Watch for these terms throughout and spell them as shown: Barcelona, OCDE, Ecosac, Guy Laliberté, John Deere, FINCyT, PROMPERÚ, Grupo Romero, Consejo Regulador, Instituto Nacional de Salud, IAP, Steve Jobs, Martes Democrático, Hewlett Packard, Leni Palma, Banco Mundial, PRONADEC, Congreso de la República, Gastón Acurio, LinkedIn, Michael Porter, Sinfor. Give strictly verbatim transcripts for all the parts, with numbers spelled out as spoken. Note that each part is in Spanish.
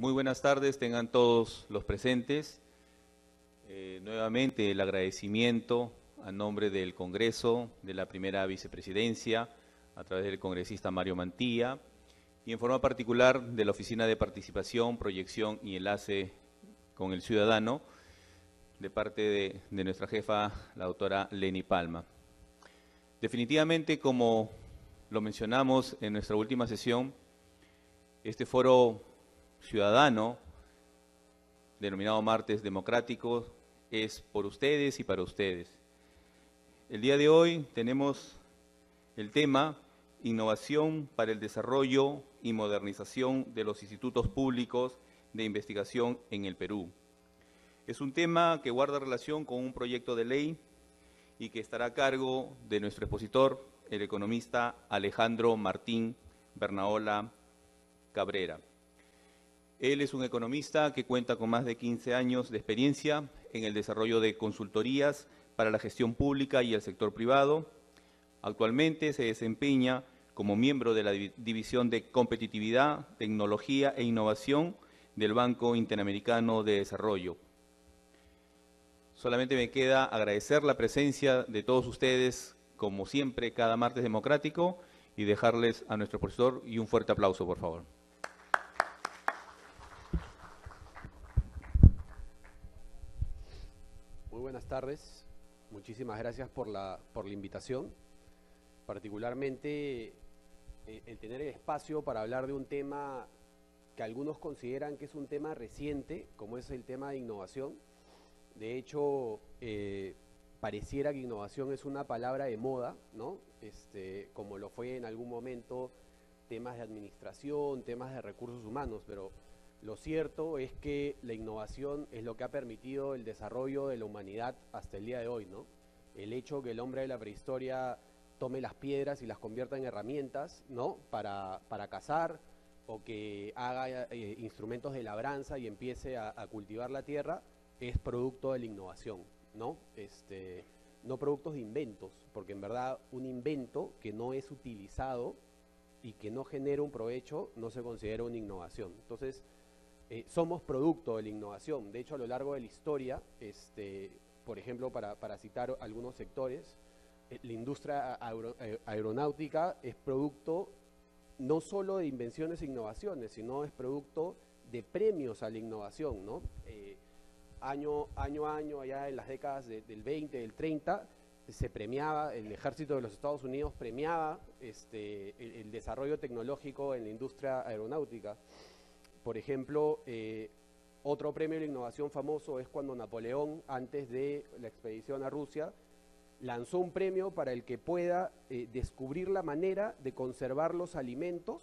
Muy buenas tardes, tengan todos los presentes. Eh, nuevamente el agradecimiento a nombre del Congreso, de la primera vicepresidencia, a través del congresista Mario Mantilla, y en forma particular de la Oficina de Participación, Proyección y Enlace con el Ciudadano, de parte de, de nuestra jefa, la doctora Leni Palma. Definitivamente, como lo mencionamos en nuestra última sesión, este foro ciudadano, denominado Martes Democráticos, es por ustedes y para ustedes. El día de hoy tenemos el tema Innovación para el Desarrollo y Modernización de los Institutos Públicos de Investigación en el Perú. Es un tema que guarda relación con un proyecto de ley y que estará a cargo de nuestro expositor, el economista Alejandro Martín Bernaola Cabrera. Él es un economista que cuenta con más de quince años de experiencia en el desarrollo de consultorías para la gestión pública y el sector privado. Actualmente se desempeña como miembro de la División de Competitividad, Tecnología e Innovación del Banco Interamericano de Desarrollo. Solamente me queda agradecer la presencia de todos ustedes, como siempre, cada martes democrático, y dejarles a nuestro profesor y un fuerte aplauso, por favor. Muy buenas tardes. Muchísimas gracias por la, por la invitación. Particularmente eh, el tener el espacio para hablar de un tema que algunos consideran que es un tema reciente, como es el tema de innovación. De hecho, eh, pareciera que innovación es una palabra de moda, ¿no? Este, como lo fue en algún momento temas de administración, temas de recursos humanos, pero lo cierto es que la innovación es lo que ha permitido el desarrollo de la humanidad hasta el día de hoy, ¿no? El hecho que el hombre de la prehistoria tome las piedras y las convierta en herramientas, ¿no? Para, para cazar, o que haga eh, instrumentos de labranza y empiece a, a cultivar la tierra, es producto de la innovación, ¿no? Este, no productos de inventos, porque en verdad un invento que no es utilizado y que no genera un provecho no se considera una innovación. Entonces, Eh, somos producto de la innovación. De hecho, a lo largo de la historia, este, por ejemplo, para, para citar algunos sectores, eh, la industria aer- aer- aeronáutica es producto no solo de invenciones e innovaciones, sino es producto de premios a la innovación, ¿no? Eh, año, año a año, allá en las décadas de, del veinte, del treinta, se premiaba, el ejército de los Estados Unidos premiaba este, el, el desarrollo tecnológico en la industria aeronáutica. Por ejemplo, eh, otro premio de la innovación famoso es cuando Napoleón, antes de la expedición a Rusia, lanzó un premio para el que pueda eh, descubrir la manera de conservar los alimentos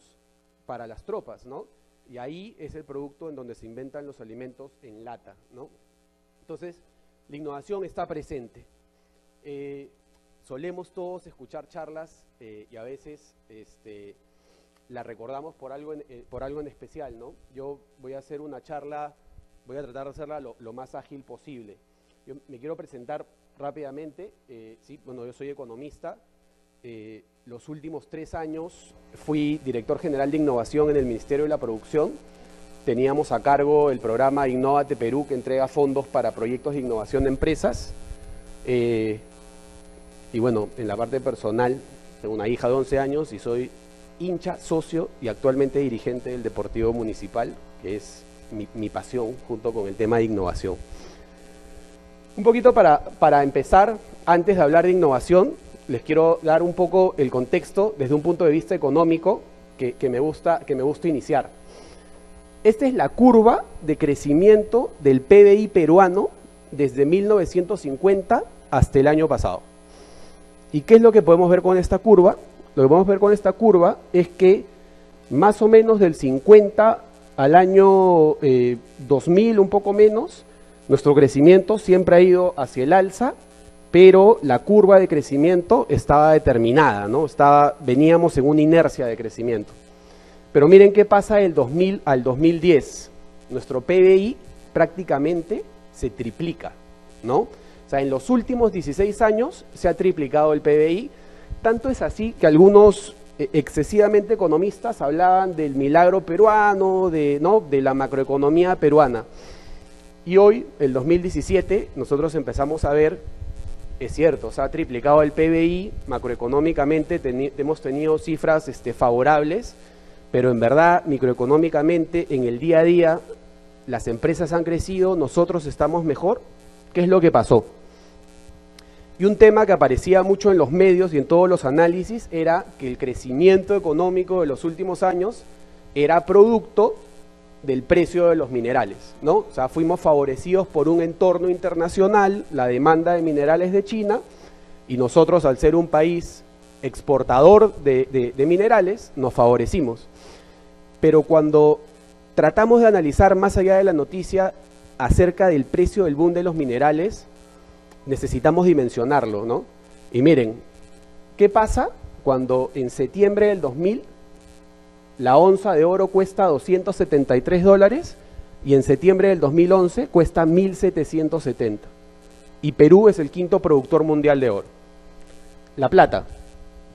para las tropas, ¿no? Y ahí es el producto en donde se inventan los alimentos en lata, ¿no? Entonces, la innovación está presente. Eh, solemos todos escuchar charlas eh, y a veces este, la recordamos por algo, en, eh, por algo en especial, ¿no? Yo voy a hacer una charla, voy a tratar de hacerla lo, lo más ágil posible. Yo me quiero presentar rápidamente, eh, ¿sí? Bueno, yo soy economista. Eh, los últimos tres años fui director general de innovación en el Ministerio de la Producción. Teníamos a cargo el programa Innóvate Perú, que entrega fondos para proyectos de innovación de empresas. Eh, y bueno, en la parte personal, tengo una hija de once años y soy hincha, socio y actualmente dirigente del Deportivo Municipal, que es mi, mi pasión junto con el tema de innovación. Un poquito para, para empezar, antes de hablar de innovación, les quiero dar un poco el contexto desde un punto de vista económico que, que, me gusta, que me gusta iniciar. Esta es la curva de crecimiento del P B I peruano desde mil novecientos cincuenta hasta el año pasado. ¿Y qué es lo que podemos ver con esta curva? Lo que vamos a ver con esta curva es que más o menos del cincuenta al año eh, dos mil, un poco menos, nuestro crecimiento siempre ha ido hacia el alza, pero la curva de crecimiento estaba determinada, ¿no? Estaba, veníamos en una inercia de crecimiento. Pero miren qué pasa del dos mil al dos mil diez. Nuestro P B I prácticamente se triplica, ¿no? O sea, en los últimos dieciséis años se ha triplicado el P B I. Tanto es así que algunos excesivamente economistas hablaban del milagro peruano, de, ¿no? de la macroeconomía peruana. Y hoy, el dos mil diecisiete, nosotros empezamos a ver, es cierto, se ha triplicado el P B I, macroeconómicamente teni- hemos tenido cifras este, favorables, pero en verdad, microeconómicamente, en el día a día, las empresas han crecido, nosotros estamos mejor. ¿Qué es lo que pasó? Y un tema que aparecía mucho en los medios y en todos los análisis era que el crecimiento económico de los últimos años era producto del precio de los minerales, ¿no? O sea, fuimos favorecidos por un entorno internacional, la demanda de minerales de China, y nosotros, al ser un país exportador de, de, de minerales, nos favorecimos. Pero cuando tratamos de analizar más allá de la noticia acerca del precio del boom de los minerales, necesitamos dimensionarlo, ¿no? Y miren, ¿qué pasa cuando en septiembre del dos mil la onza de oro cuesta doscientos setenta y tres dólares y en septiembre del dos mil once cuesta mil setecientos setenta? Y Perú es el quinto productor mundial de oro. La plata,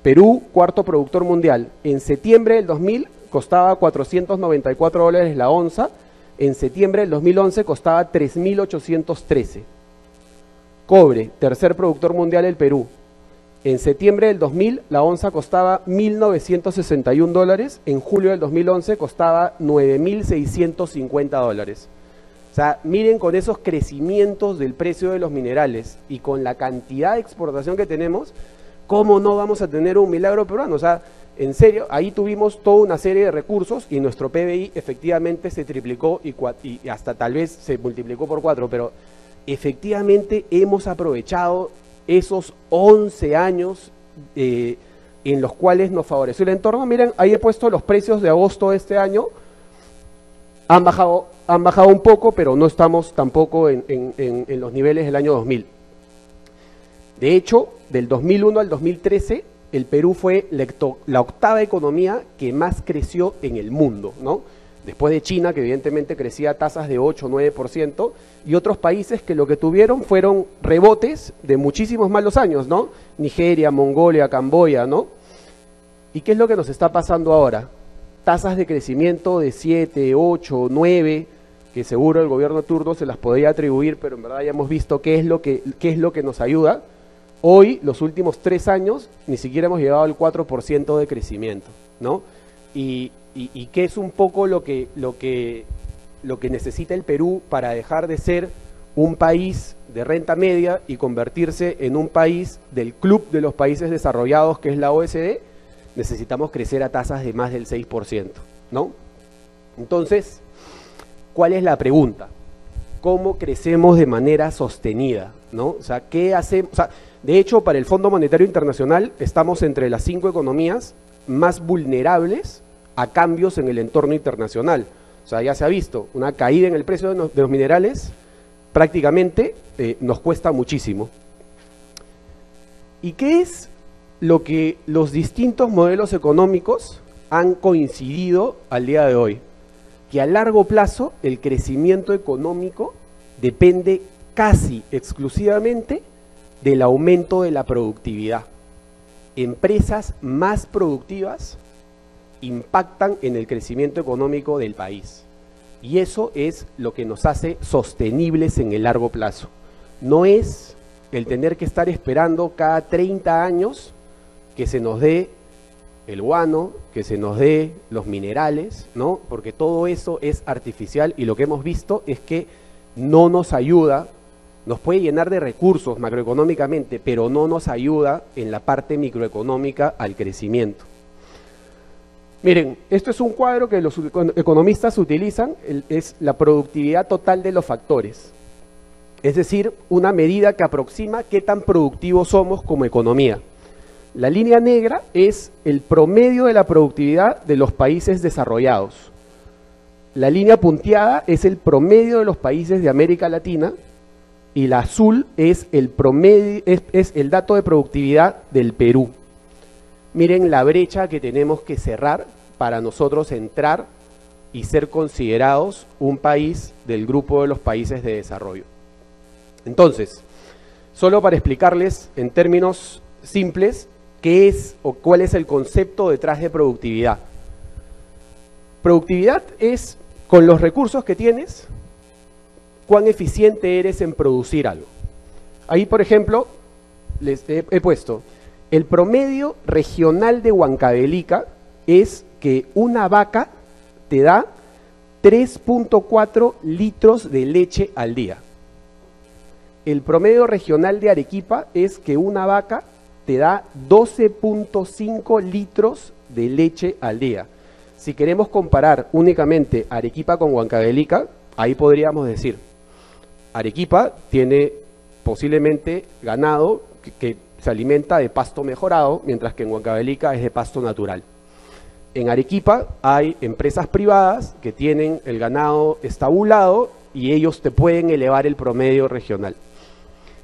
Perú, cuarto productor mundial. En septiembre del dos mil costaba cuatrocientos noventa y cuatro dólares la onza, en septiembre del dos mil once costaba tres mil ochocientos trece. Cobre, tercer productor mundial del Perú. En septiembre del dos mil la onza costaba mil novecientos sesenta y un dólares, en julio del dos mil once costaba nueve mil seiscientos cincuenta dólares. O sea, miren, con esos crecimientos del precio de los minerales y con la cantidad de exportación que tenemos, ¿cómo no vamos a tener un milagro peruano? O sea, en serio, ahí tuvimos toda una serie de recursos y nuestro P B I efectivamente se triplicó y, y hasta tal vez se multiplicó por cuatro, pero efectivamente hemos aprovechado esos once años eh, en los cuales nos favoreció el entorno. Miren, ahí he puesto los precios de agosto de este año, han bajado, han bajado un poco, pero no estamos tampoco en, en, en, en los niveles del año dos mil. De hecho, del dos mil uno al dos mil trece, el Perú fue la octava economía que más creció en el mundo, ¿no? Después de China, que evidentemente crecía a tasas de ocho o nueve por ciento, y otros países que lo que tuvieron fueron rebotes de muchísimos malos años, ¿no? Nigeria, Mongolia, Camboya, ¿no? ¿Y qué es lo que nos está pasando ahora? Tasas de crecimiento de siete, ocho, nueve, que seguro el gobierno turno se las podría atribuir, pero en verdad ya hemos visto qué es lo que, qué es lo que nos ayuda. Hoy, los últimos tres años, ni siquiera hemos llegado al cuatro por ciento de crecimiento, ¿no? Y... Y, y que es un poco lo que, lo, que, lo que necesita el Perú para dejar de ser un país de renta media y convertirse en un país del club de los países desarrollados, que es la O E C D. Necesitamos crecer a tasas de más del seis por ciento, ¿no? Entonces, ¿cuál es la pregunta? ¿Cómo crecemos de manera sostenida, ¿no? O sea, ¿qué hacemos? O sea, de hecho, para el Fondo Monetario Internacional estamos entre las cinco economías más vulnerables a cambios en el entorno internacional. O sea, ya se ha visto una caída en el precio de los, de los minerales, prácticamente eh, nos cuesta muchísimo. ¿Y qué es lo que los distintos modelos económicos han coincidido al día de hoy? Que a largo plazo el crecimiento económico depende casi exclusivamente del aumento de la productividad. Empresas más productivas impactan en el crecimiento económico del país. Y eso es lo que nos hace sostenibles en el largo plazo. No es el tener que estar esperando cada treinta años que se nos dé el guano, que se nos dé los minerales, ¿no? Porque todo eso es artificial y lo que hemos visto es que no nos ayuda, nos puede llenar de recursos macroeconómicamente, pero no nos ayuda en la parte microeconómica al crecimiento. Miren, esto es un cuadro que los economistas utilizan, es la productividad total de los factores. Es decir, una medida que aproxima qué tan productivos somos como economía. La línea negra es el promedio de la productividad de los países desarrollados. La línea punteada es el promedio de los países de América Latina y la azul es el, promedio, es, es el dato de productividad del Perú. Miren la brecha que tenemos que cerrar para nosotros entrar y ser considerados un país del grupo de los países de desarrollo. Entonces, solo para explicarles en términos simples ¿Qué es o cuál es el concepto detrás de productividad? Productividad es, con los recursos que tienes, cuán eficiente eres en producir algo. Ahí, por ejemplo, les he, he puesto, el promedio regional de Huancavelica es que una vaca te da tres punto cuatro litros de leche al día. El promedio regional de Arequipa es que una vaca te da doce punto cinco litros de leche al día. Si queremos comparar únicamente Arequipa con Huancavelica, ahí podríamos decir, Arequipa tiene posiblemente ganado que, que se alimenta de pasto mejorado, mientras que en Huancavelica es de pasto natural. En Arequipa hay empresas privadas que tienen el ganado estabulado y ellos te pueden elevar el promedio regional.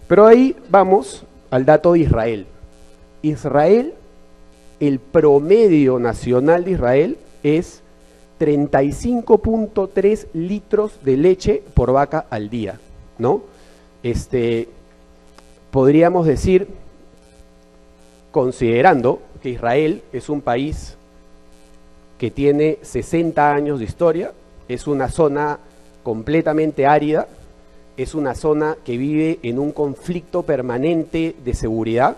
Pero ahí vamos al dato de Israel. Israel, el promedio nacional de Israel es treinta y cinco punto tres litros de leche por vaca al día, ¿no? Este, podríamos decir, considerando que Israel es un país que tiene sesenta años de historia, es una zona completamente árida, es una zona que vive en un conflicto permanente de seguridad,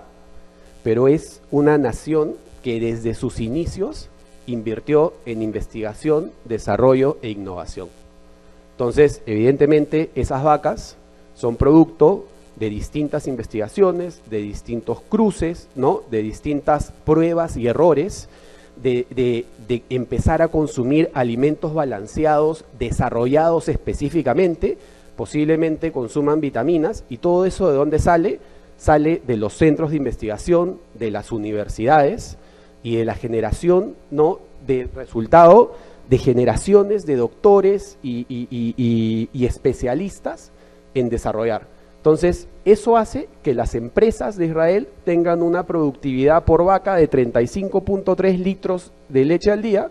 pero es una nación que desde sus inicios invirtió en investigación, desarrollo e innovación. Entonces, evidentemente, esas vacas son producto de distintas investigaciones, de distintos cruces, ¿no? De distintas pruebas y errores, De, de, de empezar a consumir alimentos balanceados, desarrollados específicamente, posiblemente consuman vitaminas, y todo eso ¿de dónde sale? Sale de los centros de investigación, de las universidades y de la generación, ¿no?, de resultado de generaciones de doctores y, y, y, y, y especialistas en desarrollar. Entonces, eso hace que las empresas de Israel tengan una productividad por vaca de treinta y cinco punto tres litros de leche al día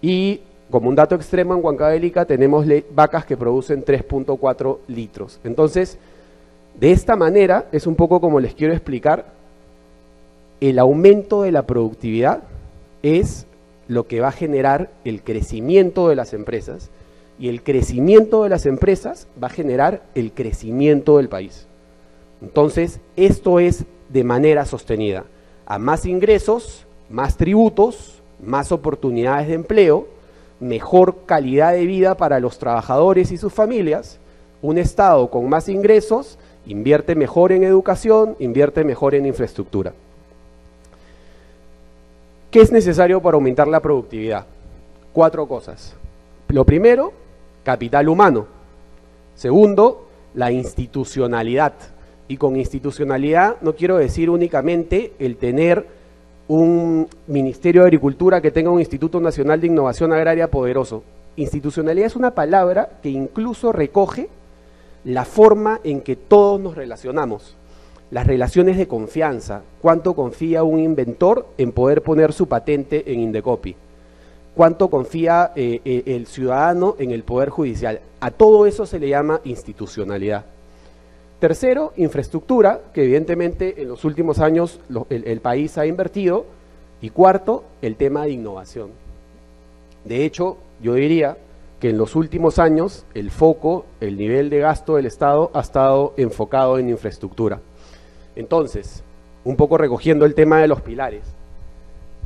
y, como un dato extremo, en Huancavelica tenemos vacas que producen tres punto cuatro litros. Entonces, de esta manera, es un poco como les quiero explicar, el aumento de la productividad es lo que va a generar el crecimiento de las empresas. Y el crecimiento de las empresas va a generar el crecimiento del país. Entonces, esto es de manera sostenida. A más ingresos, más tributos, más oportunidades de empleo, mejor calidad de vida para los trabajadores y sus familias. Un Estado con más ingresos invierte mejor en educación, invierte mejor en infraestructura. ¿Qué es necesario para aumentar la productividad? Cuatro cosas. Lo primero, capital humano. Segundo, la institucionalidad. Y con institucionalidad no quiero decir únicamente el tener un Ministerio de Agricultura que tenga un Instituto Nacional de Innovación Agraria poderoso. Institucionalidad es una palabra que incluso recoge la forma en que todos nos relacionamos. Las relaciones de confianza. ¿Cuánto confía un inventor en poder poner su patente en Indecopi? ¿Cuánto confía eh, eh, el ciudadano en el Poder Judicial? A todo eso se le llama institucionalidad. Tercero, infraestructura, que evidentemente en los últimos años lo, el, el país ha invertido. Y cuarto, el tema de innovación. De hecho, yo diría que en los últimos años el foco, el nivel de gasto del Estado ha estado enfocado en infraestructura. Entonces, un poco recogiendo el tema de los pilares,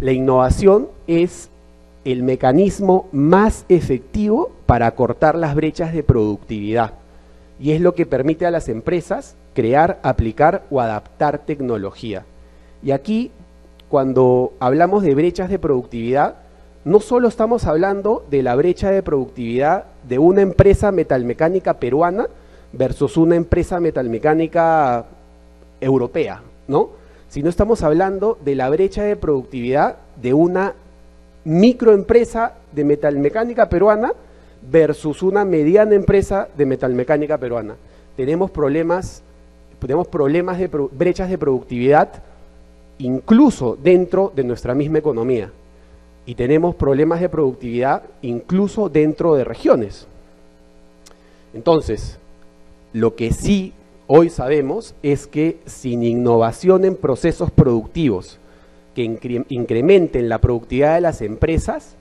la innovación es el mecanismo más efectivo para acortar las brechas de productividad y es lo que permite a las empresas crear, aplicar o adaptar tecnología. Y aquí, cuando hablamos de brechas de productividad, no solo estamos hablando de la brecha de productividad de una empresa metalmecánica peruana versus una empresa metalmecánica europea, ¿no?, sino estamos hablando de la brecha de productividad de una microempresa de metalmecánica peruana versus una mediana empresa de metalmecánica peruana. Tenemos problemas, tenemos problemas de pro, brechas de productividad incluso dentro de nuestra misma economía y tenemos problemas de productividad incluso dentro de regiones. Entonces, lo que sí hoy sabemos es que sin innovación en procesos productivos, que incrementen la productividad de las empresas,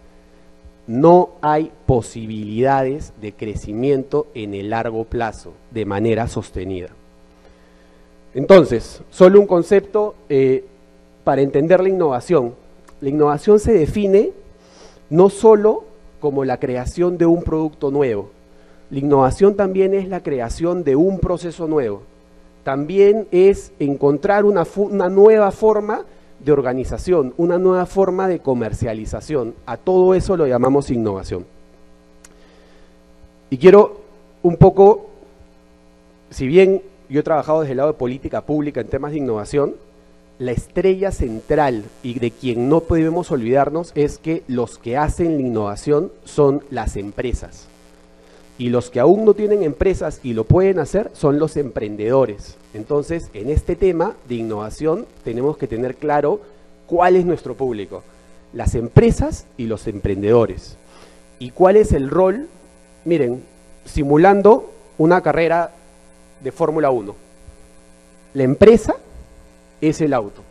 no hay posibilidades de crecimiento en el largo plazo de manera sostenida. Entonces, solo un concepto eh, para entender la innovación. La innovación se define no solo como la creación de un producto nuevo, la innovación también es la creación de un proceso nuevo, también es encontrar una, una nueva forma de organización, una nueva forma de comercialización. A todo eso lo llamamos innovación. Y quiero un poco, si bien yo he trabajado desde el lado de política pública en temas de innovación, la estrella central y de quien no podemos olvidarnos es que los que hacen la innovación son las empresas. Y los que aún no tienen empresas y lo pueden hacer son los emprendedores. Entonces, en este tema de innovación tenemos que tener claro cuál es nuestro público, las empresas y los emprendedores. ¿Y cuál es el rol? Miren, simulando una carrera de Fórmula uno. La empresa es el auto.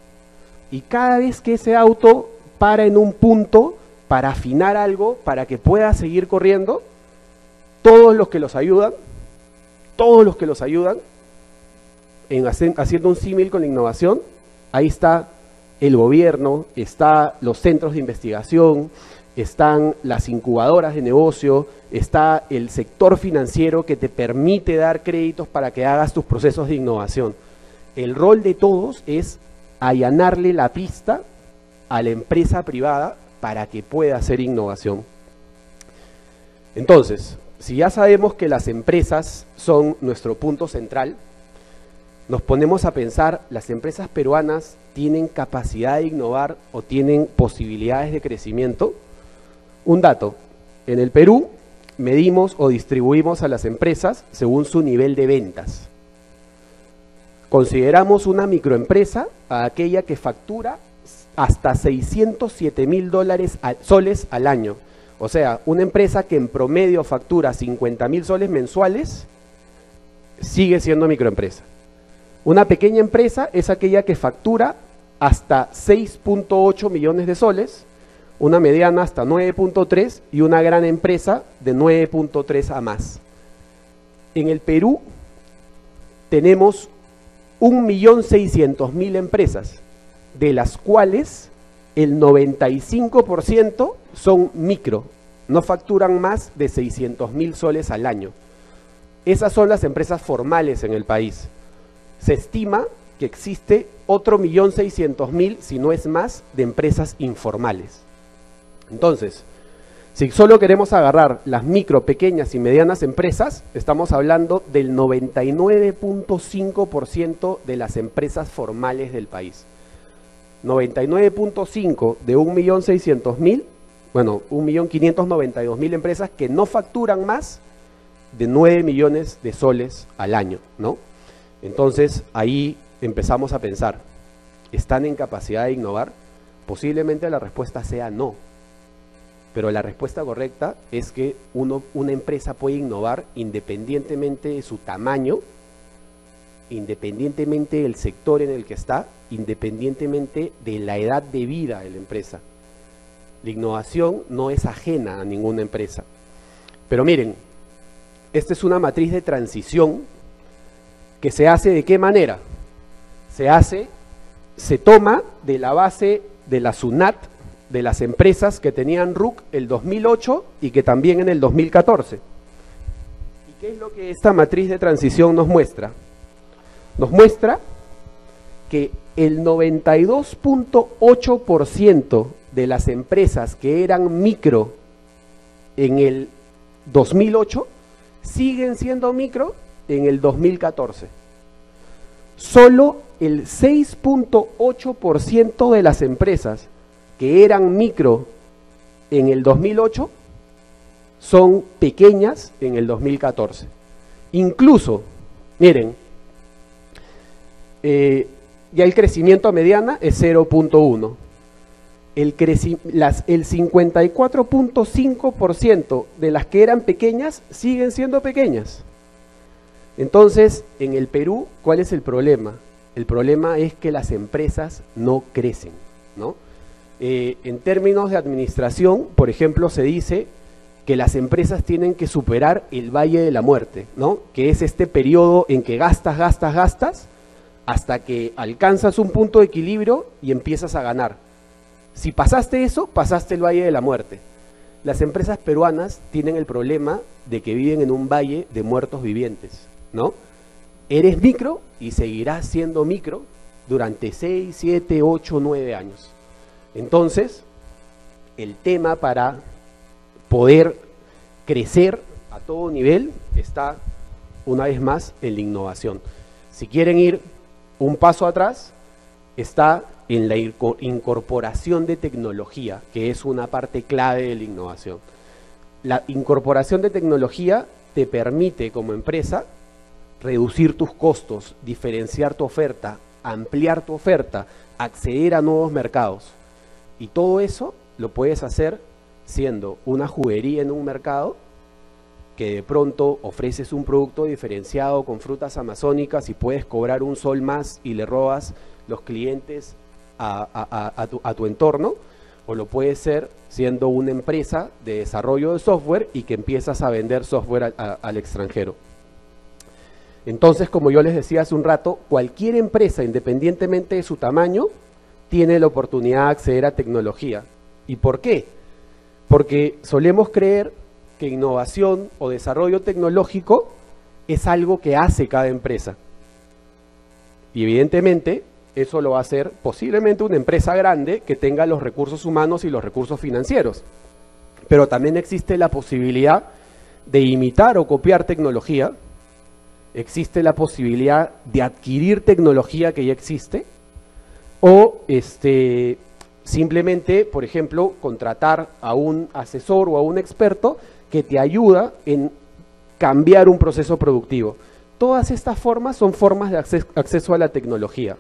Y cada vez que ese auto para en un punto para afinar algo, para que pueda seguir corriendo, todos los que los ayudan, todos los que los ayudan, en hacer, haciendo un símil con la innovación, ahí está el gobierno, están los centros de investigación, están las incubadoras de negocio, está el sector financiero que te permite dar créditos para que hagas tus procesos de innovación. El rol de todos es allanarle la pista a la empresa privada para que pueda hacer innovación. Entonces, si ya sabemos que las empresas son nuestro punto central, nos ponemos a pensar, ¿las empresas peruanas tienen capacidad de innovar o tienen posibilidades de crecimiento? Un dato, en el Perú medimos o distribuimos a las empresas según su nivel de ventas. Consideramos una microempresa a aquella que factura hasta seiscientos siete mil soles al año. O sea, una empresa que en promedio factura cincuenta mil soles mensuales sigue siendo microempresa. Una pequeña empresa es aquella que factura hasta seis punto ocho millones de soles, una mediana hasta nueve punto tres y una gran empresa de nueve punto tres a más. En el Perú tenemos un millón seiscientos mil empresas, de las cuales el noventa y cinco por ciento son micro, no facturan más de seiscientos mil soles al año. Esas son las empresas formales en el país. Se estima que existe otro millón seiscientos mil, si no es más, de empresas informales. Entonces, si solo queremos agarrar las micro, pequeñas y medianas empresas, estamos hablando del noventa y nueve punto cinco por ciento de las empresas formales del país. noventa y nueve punto cinco de un millón seiscientos mil, bueno, un millón quinientos noventa y dos mil empresas que no facturan más de nueve millones de soles al año, ¿no? Entonces, ahí empezamos a pensar, ¿están en capacidad de innovar? Posiblemente la respuesta sea no, pero la respuesta correcta es que uno, una empresa puede innovar independientemente de su tamaño, independientemente del sector en el que está, independientemente de la edad de vida de la empresa. La innovación no es ajena a ninguna empresa. Pero miren, esta es una matriz de transición que se hace ¿de qué manera? Se hace, se toma de la base de la SUNAT, de las empresas que tenían R U C el dos mil ocho y que también en el dos mil catorce. ¿Y qué es lo que esta matriz de transición nos muestra? Nos muestra que el noventa y dos punto ocho por ciento de las empresas que eran micro en el dos mil ocho siguen siendo micro en el dos mil catorce. Solo el seis punto ocho por ciento de las empresas que eran micro en el dos mil ocho son pequeñas en el dos mil catorce. Incluso, miren, Eh, ya el crecimiento mediana es cero punto uno. El, el cincuenta y cuatro punto cinco por ciento de las que eran pequeñas siguen siendo pequeñas. Entonces, en el Perú, ¿cuál es el problema? El problema es que las empresas no crecen. ¿no? Eh, en términos de administración, por ejemplo, se dice que las empresas tienen que superar el valle de la muerte, ¿no? Que es este periodo en que gastas, gastas, gastas, hasta que alcanzas un punto de equilibrio y empiezas a ganar. Si pasaste eso, pasaste el valle de la muerte. Las empresas peruanas tienen el problema de que viven en un valle de muertos vivientes, ¿no? Eres micro y seguirás siendo micro durante seis, siete, ocho, nueve años. Entonces, el tema para poder crecer a todo nivel está, una vez más, en la innovación. Si quieren ir un paso atrás, está en la incorporación de tecnología, que es una parte clave de la innovación. La incorporación de tecnología te permite, como empresa, reducir tus costos, diferenciar tu oferta, ampliar tu oferta, acceder a nuevos mercados. Y todo eso lo puedes hacer siendo una juguería en un mercado que de pronto ofreces un producto diferenciado con frutas amazónicas y puedes cobrar un sol más y le robas los clientes a, a, a, a, tu, a tu entorno, o lo puedes ser siendo una empresa de desarrollo de software y que empiezas a vender software a, a, al extranjero. Entonces, como yo les decía hace un rato, cualquier empresa, independientemente de su tamaño, tiene la oportunidad de acceder a tecnología. ¿Y por qué? Porque solemos creer que innovación o desarrollo tecnológico es algo que hace cada empresa. Y evidentemente, eso lo va a hacer posiblemente una empresa grande que tenga los recursos humanos y los recursos financieros. Pero también existe la posibilidad de imitar o copiar tecnología. Existe la posibilidad de adquirir tecnología que ya existe, o este, simplemente, por ejemplo, contratar a un asesor o a un experto que te ayuda en cambiar un proceso productivo. Todas estas formas son formas de acceso a la tecnología.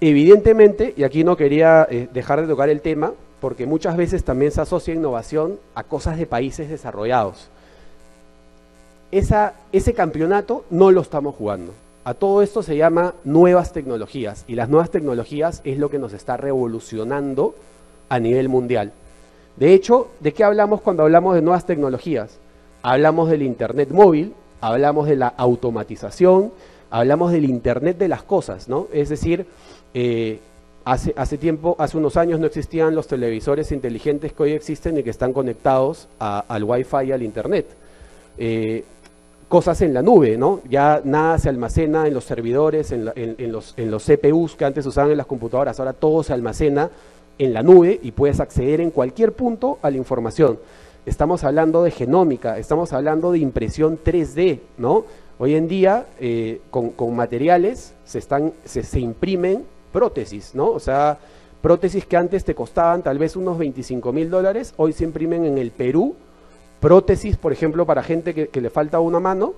Evidentemente, y aquí no quería dejar de tocar el tema, porque muchas veces también se asocia innovación a cosas de países desarrollados. Esa, ese campeonato no lo estamos jugando. A todo esto se llama nuevas tecnologías, y las nuevas tecnologías es lo que nos está revolucionando a nivel mundial. De hecho, ¿de qué hablamos cuando hablamos de nuevas tecnologías? Hablamos del Internet móvil, hablamos de la automatización, hablamos del Internet de las cosas, ¿no? Es decir, eh, hace, hace tiempo, hace unos años no existían los televisores inteligentes que hoy existen y que están conectados a, al Wi-Fi y al Internet. Eh, Cosas en la nube, ¿no? Ya nada se almacena en los servidores, en, la, en, en, los, en los C P Us que antes usaban en las computadoras. Ahora todo se almacena en la nube y puedes acceder en cualquier punto a la información. Estamos hablando de genómica, estamos hablando de impresión tres D, ¿no? Hoy en día, eh, con, con materiales se, están, se, se imprimen prótesis, ¿no? O sea, prótesis que antes te costaban tal vez unos veinticinco mil dólares, hoy se imprimen en el Perú. Prótesis, por ejemplo, para gente que, que le falta una mano,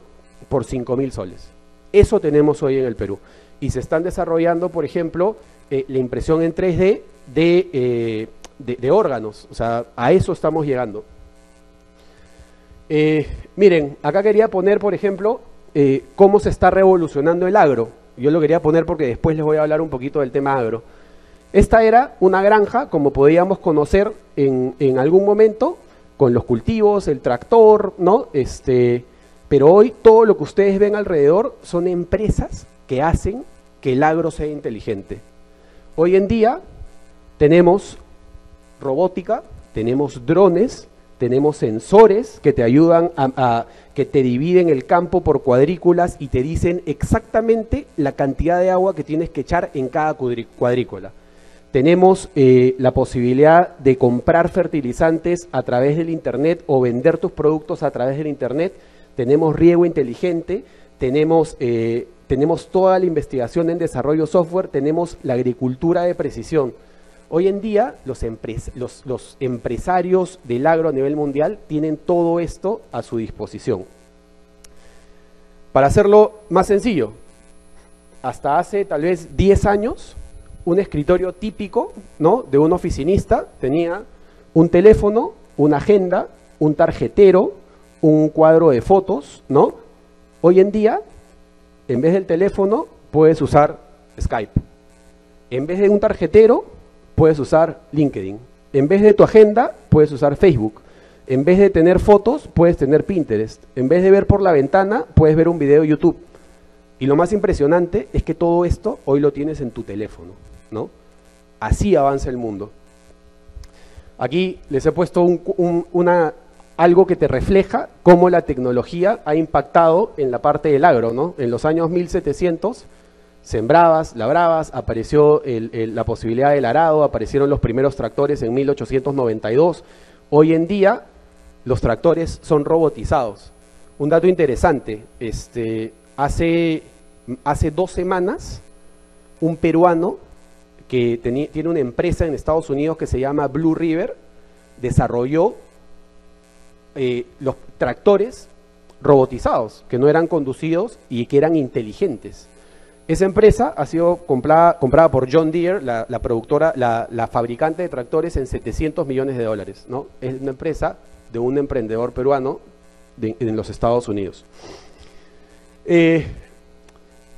por cinco mil soles. Eso tenemos hoy en el Perú. Y se están desarrollando, por ejemplo, eh, la impresión en tres D de, eh, de, de órganos. O sea, a eso estamos llegando. Eh, miren, acá quería poner, por ejemplo, eh, cómo se está revolucionando el agro. Yo lo quería poner porque después les voy a hablar un poquito del tema agro. Esta era una granja, como podíamos conocer en, en algún momento, con los cultivos, el tractor, ¿no? Este, pero hoy todo lo que ustedes ven alrededor son empresas que hacen que el agro sea inteligente. Hoy en día tenemos robótica, tenemos drones, tenemos sensores que te ayudan a, a que te dividen el campo por cuadrículas y te dicen exactamente la cantidad de agua que tienes que echar en cada cuadrícula. Tenemos eh, la posibilidad de comprar fertilizantes a través del Internet o vender tus productos a través del Internet. Tenemos riego inteligente, tenemos, eh, tenemos toda la investigación en desarrollo software, tenemos la agricultura de precisión. Hoy en día los, empres los, los empresarios del agro a nivel mundial tienen todo esto a su disposición. Para hacerlo más sencillo, hasta hace tal vez diez años... un escritorio típico, ¿no?, de un oficinista tenía un teléfono, una agenda, un tarjetero, un cuadro de fotos, ¿no? Hoy en día, en vez del teléfono, puedes usar Skype. En vez de un tarjetero, puedes usar LinkedIn. En vez de tu agenda, puedes usar Facebook. En vez de tener fotos, puedes tener Pinterest. En vez de ver por la ventana, puedes ver un video de YouTube. Y lo más impresionante es que todo esto hoy lo tienes en tu teléfono, ¿no? Así avanza el mundo. Aquí les he puesto un, un, una, algo que te refleja cómo la tecnología ha impactado en la parte del agro, ¿no? En los años mil setecientos, sembrabas, labrabas, apareció el, el, la posibilidad del arado, aparecieron los primeros tractores en mil ochocientos noventa y dos. Hoy en día, los tractores son robotizados. Un dato interesante, este, hace, hace dos semanas, un peruano que tiene una empresa en Estados Unidos que se llama Blue River, desarrolló eh, los tractores robotizados, que no eran conducidos y que eran inteligentes. Esa empresa ha sido comprada, comprada por John Deere, la, la productora, la, la fabricante de tractores, en setecientos millones de dólares, ¿no? Es una empresa de un emprendedor peruano de, en los Estados Unidos. Eh,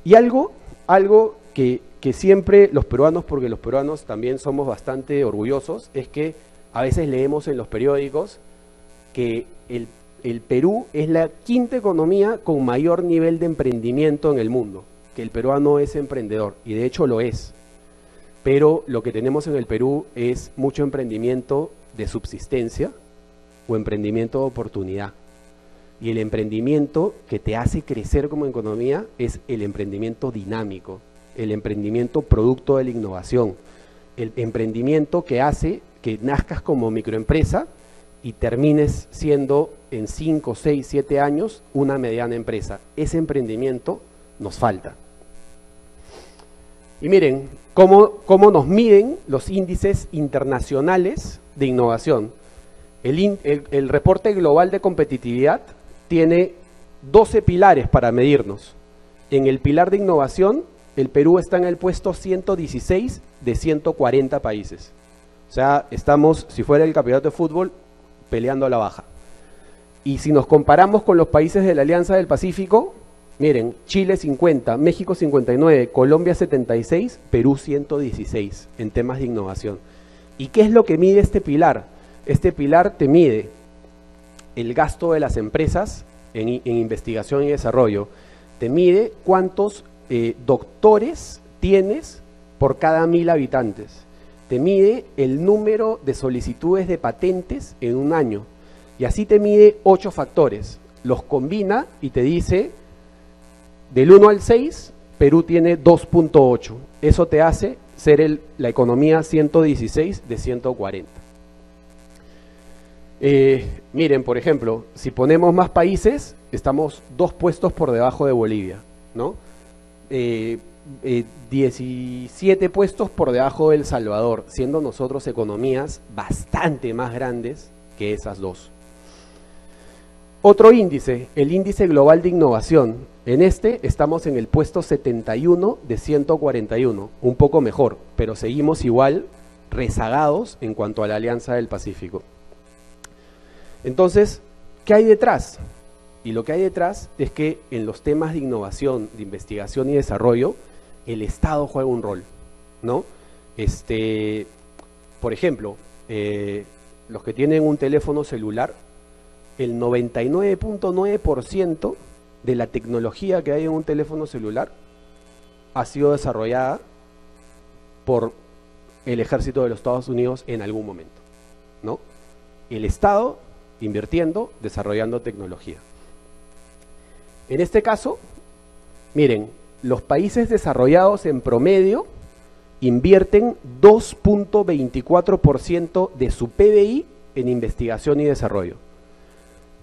y algo, algo que... que siempre los peruanos, porque los peruanos también somos bastante orgullosos, es que a veces leemos en los periódicos que el, el Perú es la quinta economía con mayor nivel de emprendimiento en el mundo, que el peruano es emprendedor, y de hecho lo es. Pero lo que tenemos en el Perú es mucho emprendimiento de subsistencia o emprendimiento de oportunidad. Y el emprendimiento que te hace crecer como economía es el emprendimiento dinámico, el emprendimiento producto de la innovación, el emprendimiento que hace que nazcas como microempresa y termines siendo en cinco, seis, siete años una mediana empresa. Ese emprendimiento nos falta. Y miren, cómo, cómo nos miden los índices internacionales de innovación. El, el, el reporte global de competitividad tiene doce pilares para medirnos. En el pilar de innovación, el Perú está en el puesto ciento dieciséis de ciento cuarenta países. O sea, estamos, si fuera el campeonato de fútbol, peleando a la baja. Y si nos comparamos con los países de la Alianza del Pacífico, miren, Chile cincuenta, México cincuenta y nueve, Colombia setenta y seis, Perú ciento dieciséis en temas de innovación. ¿Y qué es lo que mide este pilar? Este pilar te mide el gasto de las empresas en, en investigación y desarrollo. Te mide cuántos Eh, doctores tienes por cada mil habitantes, te mide el número de solicitudes de patentes en un año, y así te mide ocho factores, los combina y te dice del uno al seis, Perú tiene dos punto ocho, eso te hace ser el, la economía ciento dieciséis de ciento cuarenta. Eh, miren, por ejemplo, si ponemos más países, estamos dos puestos por debajo de Bolivia, ¿no? Eh, eh, diecisiete puestos por debajo de El Salvador, siendo nosotros economías bastante más grandes que esas dos. Otro índice, el índice global de innovación. En este estamos en el puesto setenta y uno de ciento cuarenta y uno, un poco mejor, pero seguimos igual rezagados en cuanto a la Alianza del Pacífico. Entonces, ¿qué hay detrás? Y lo que hay detrás es que en los temas de innovación, de investigación y desarrollo, el Estado juega un rol, ¿no? Este, por ejemplo, eh, los que tienen un teléfono celular, el noventa y nueve punto nueve por ciento de la tecnología que hay en un teléfono celular ha sido desarrollada por el ejército de los Estados Unidos en algún momento, ¿no? El Estado invirtiendo, desarrollando tecnología. En este caso, miren, los países desarrollados en promedio invierten dos punto veinticuatro por ciento de su P B I en investigación y desarrollo.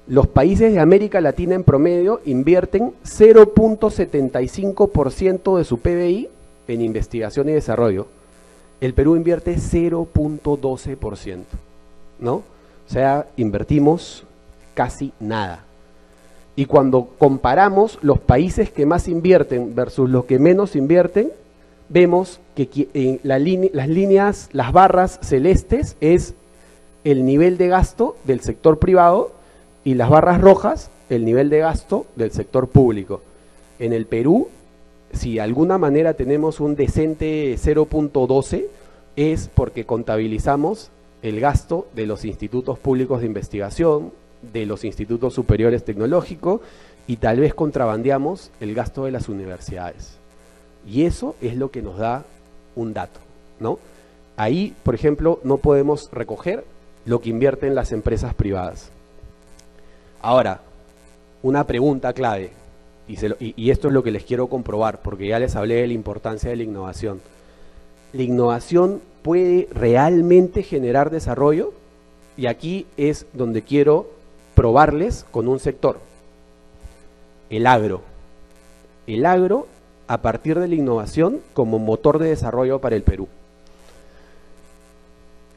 Los países de América Latina en promedio invierten cero punto setenta y cinco por ciento de su P B I en investigación y desarrollo. El Perú invierte cero punto doce por ciento, ¿no? O sea, invertimos casi nada. Y cuando comparamos los países que más invierten versus los que menos invierten, vemos que en la line, las líneas, las barras celestes es el nivel de gasto del sector privado y las barras rojas el nivel de gasto del sector público. En el Perú si de alguna manera tenemos un decente cero punto doce, es porque contabilizamos el gasto de los institutos públicos de investigación, de los institutos superiores tecnológicos, y tal vez contrabandeamos el gasto de las universidades. Y eso es lo que nos da un dato, ¿no? Ahí, por ejemplo, no podemos recoger lo que invierten las empresas privadas. Ahora, una pregunta clave, y, se lo, y, y esto es lo que les quiero comprobar, porque ya les hablé de la importancia de la innovación. ¿La innovación puede realmente generar desarrollo? Y aquí es donde quiero probarles con un sector, el agro. El agro a partir de la innovación como motor de desarrollo para el Perú.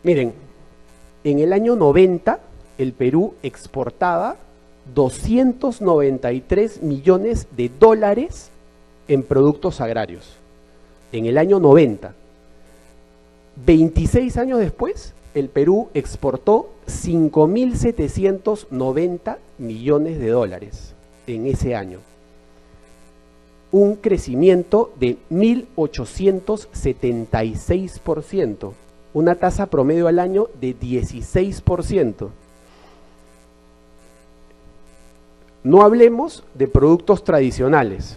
Miren, en el año noventa el Perú exportaba doscientos noventa y tres millones de dólares en productos agrarios. En el año noventa. veintiséis años después, el Perú exportó cinco mil setecientos noventa millones de dólares en ese año. Un crecimiento de mil ochocientos setenta y seis por ciento, una tasa promedio al año de dieciséis por ciento. No hablemos de productos tradicionales,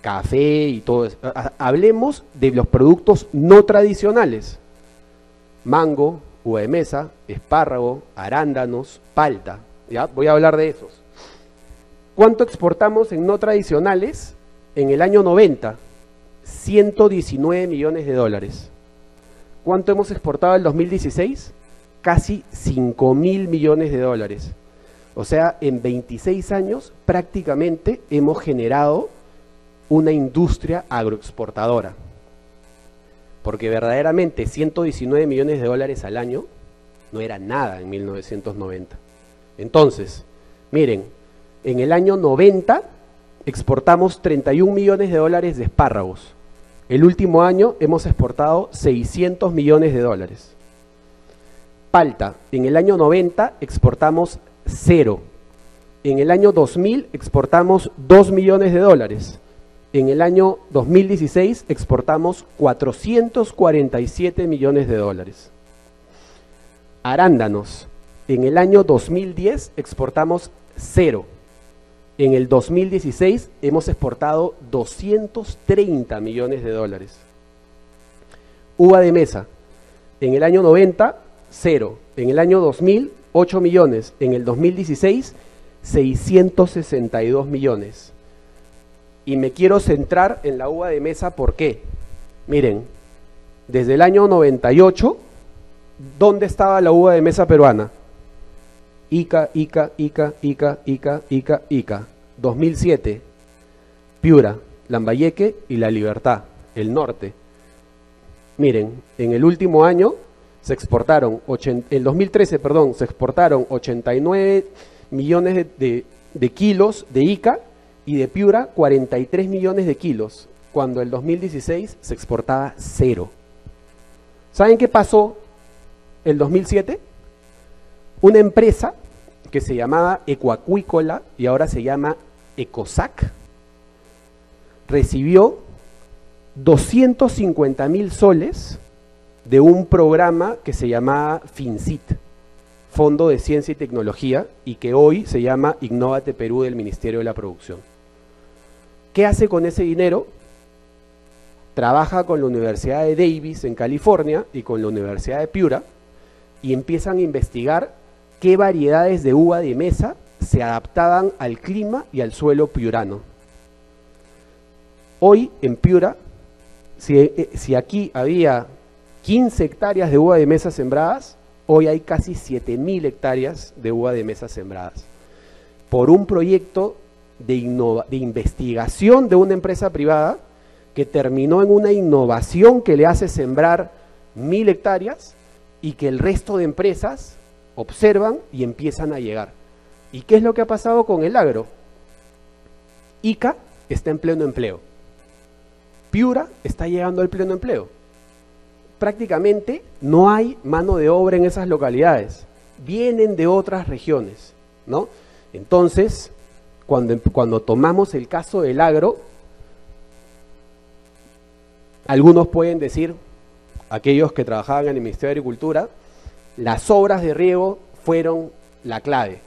café y todo eso. Hablemos de los productos no tradicionales. Mango, uva de mesa, espárrago, arándanos, palta. Ya voy a hablar de esos. ¿Cuánto exportamos en no tradicionales? En el año noventa, ciento diecinueve millones de dólares. ¿Cuánto hemos exportado en el dos mil dieciséis? Casi cinco mil millones de dólares. O sea, en veintiséis años prácticamente hemos generado una industria agroexportadora, porque verdaderamente ciento diecinueve millones de dólares al año no era nada en mil novecientos noventa. Entonces, miren, en el año noventa exportamos treinta y un millones de dólares de espárragos. El último año hemos exportado seiscientos millones de dólares. Palta, en el año noventa exportamos cero. En el año dos mil exportamos dos millones de dólares. En el año dos mil dieciséis exportamos cuatrocientos cuarenta y siete millones de dólares. Arándanos. En el año dos mil diez exportamos cero. En el dos mil dieciséis hemos exportado doscientos treinta millones de dólares. Uva de mesa. En el año noventa, cero. En el año dos mil, ocho millones. En el dos mil dieciséis, seiscientos sesenta y dos millones. Y me quiero centrar en la uva de mesa, ¿por qué? Miren, desde el año noventa y ocho, ¿dónde estaba la uva de mesa peruana? Ica, Ica, Ica, Ica, Ica, Ica, Ica. dos mil siete, Piura, Lambayeque y La Libertad, el norte. Miren, en el último año se exportaron, en dos mil trece, perdón, se exportaron ochenta y nueve millones de, de, de kilos de Ica, y de Piura cuarenta y tres millones de kilos, cuando el dos mil dieciséis se exportaba cero. ¿Saben qué pasó el dos mil siete? Una empresa que se llamaba Ecoacuícola y ahora se llama Ecosac, recibió doscientos cincuenta mil soles de un programa que se llamaba FINCyT, Fondo de Ciencia y Tecnología, y que hoy se llama Innóvate Perú del Ministerio de la Producción. ¿Qué hace con ese dinero? Trabaja con la Universidad de Davis en California y con la Universidad de Piura, y empiezan a investigar qué variedades de uva de mesa se adaptaban al clima y al suelo piurano. Hoy en Piura, si, si aquí había quince hectáreas de uva de mesa sembradas, hoy hay casi siete mil hectáreas de uva de mesa sembradas. Por un proyecto de, innova, de investigación de una empresa privada que terminó en una innovación que le hace sembrar mil hectáreas y que el resto de empresas observan y empiezan a llegar. ¿Y qué es lo que ha pasado con el agro? Ica está en pleno empleo. Piura está llegando al pleno empleo. Prácticamente no hay mano de obra en esas localidades, vienen de otras regiones, ¿no? Entonces, cuando, cuando tomamos el caso del agro, Algunos pueden decir, aquellos que trabajaban en el Ministerio de Agricultura, las obras de riego fueron la clave.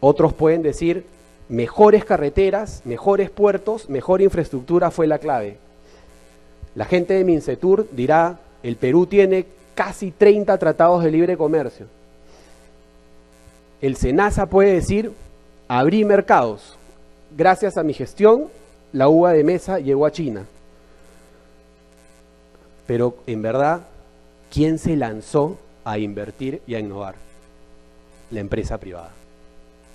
Otros pueden decir, mejores carreteras, mejores puertos, mejor infraestructura fue la clave. La gente de Mincetur dirá, el Perú tiene casi treinta tratados de libre comercio. El SENASA puede decir, abrí mercados. Gracias a mi gestión, la uva de mesa llegó a China. Pero en verdad, ¿quién se lanzó a invertir y a innovar? La empresa privada,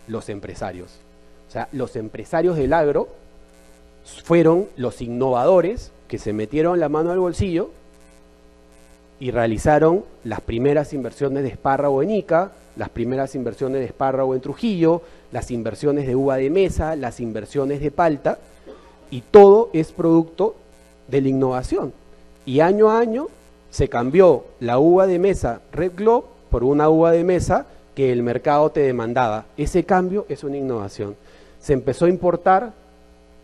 los empresarios. O sea, los empresarios del agro fueron los innovadores que se metieron la mano al bolsillo y realizaron las primeras inversiones de espárrago en Ica, las primeras inversiones de espárrago en Trujillo, las inversiones de uva de mesa, las inversiones de palta, y todo es producto de la innovación. Y año a año se cambió la uva de mesa Red Globe por una uva de mesa que el mercado te demandaba. Ese cambio es una innovación. Se empezó a importar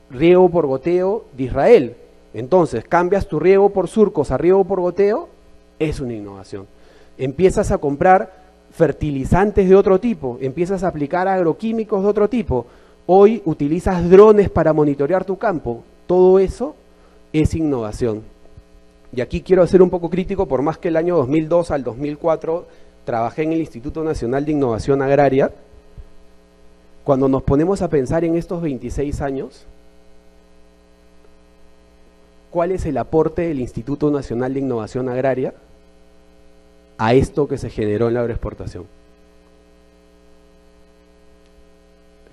riego por goteo de Israel. Entonces, cambias tu riego por surcos a riego por goteo, es una innovación. Empiezas a comprar fertilizantes de otro tipo, empiezas a aplicar agroquímicos de otro tipo. Hoy utilizas drones para monitorear tu campo. Todo eso es innovación. Y aquí quiero ser un poco crítico, por más que el año dos mil dos al dos mil cuatro trabajé en el Instituto Nacional de Innovación Agraria, cuando nos ponemos a pensar en estos veintiséis años, ¿cuál es el aporte del Instituto Nacional de Innovación Agraria a esto que se generó en la agroexportación?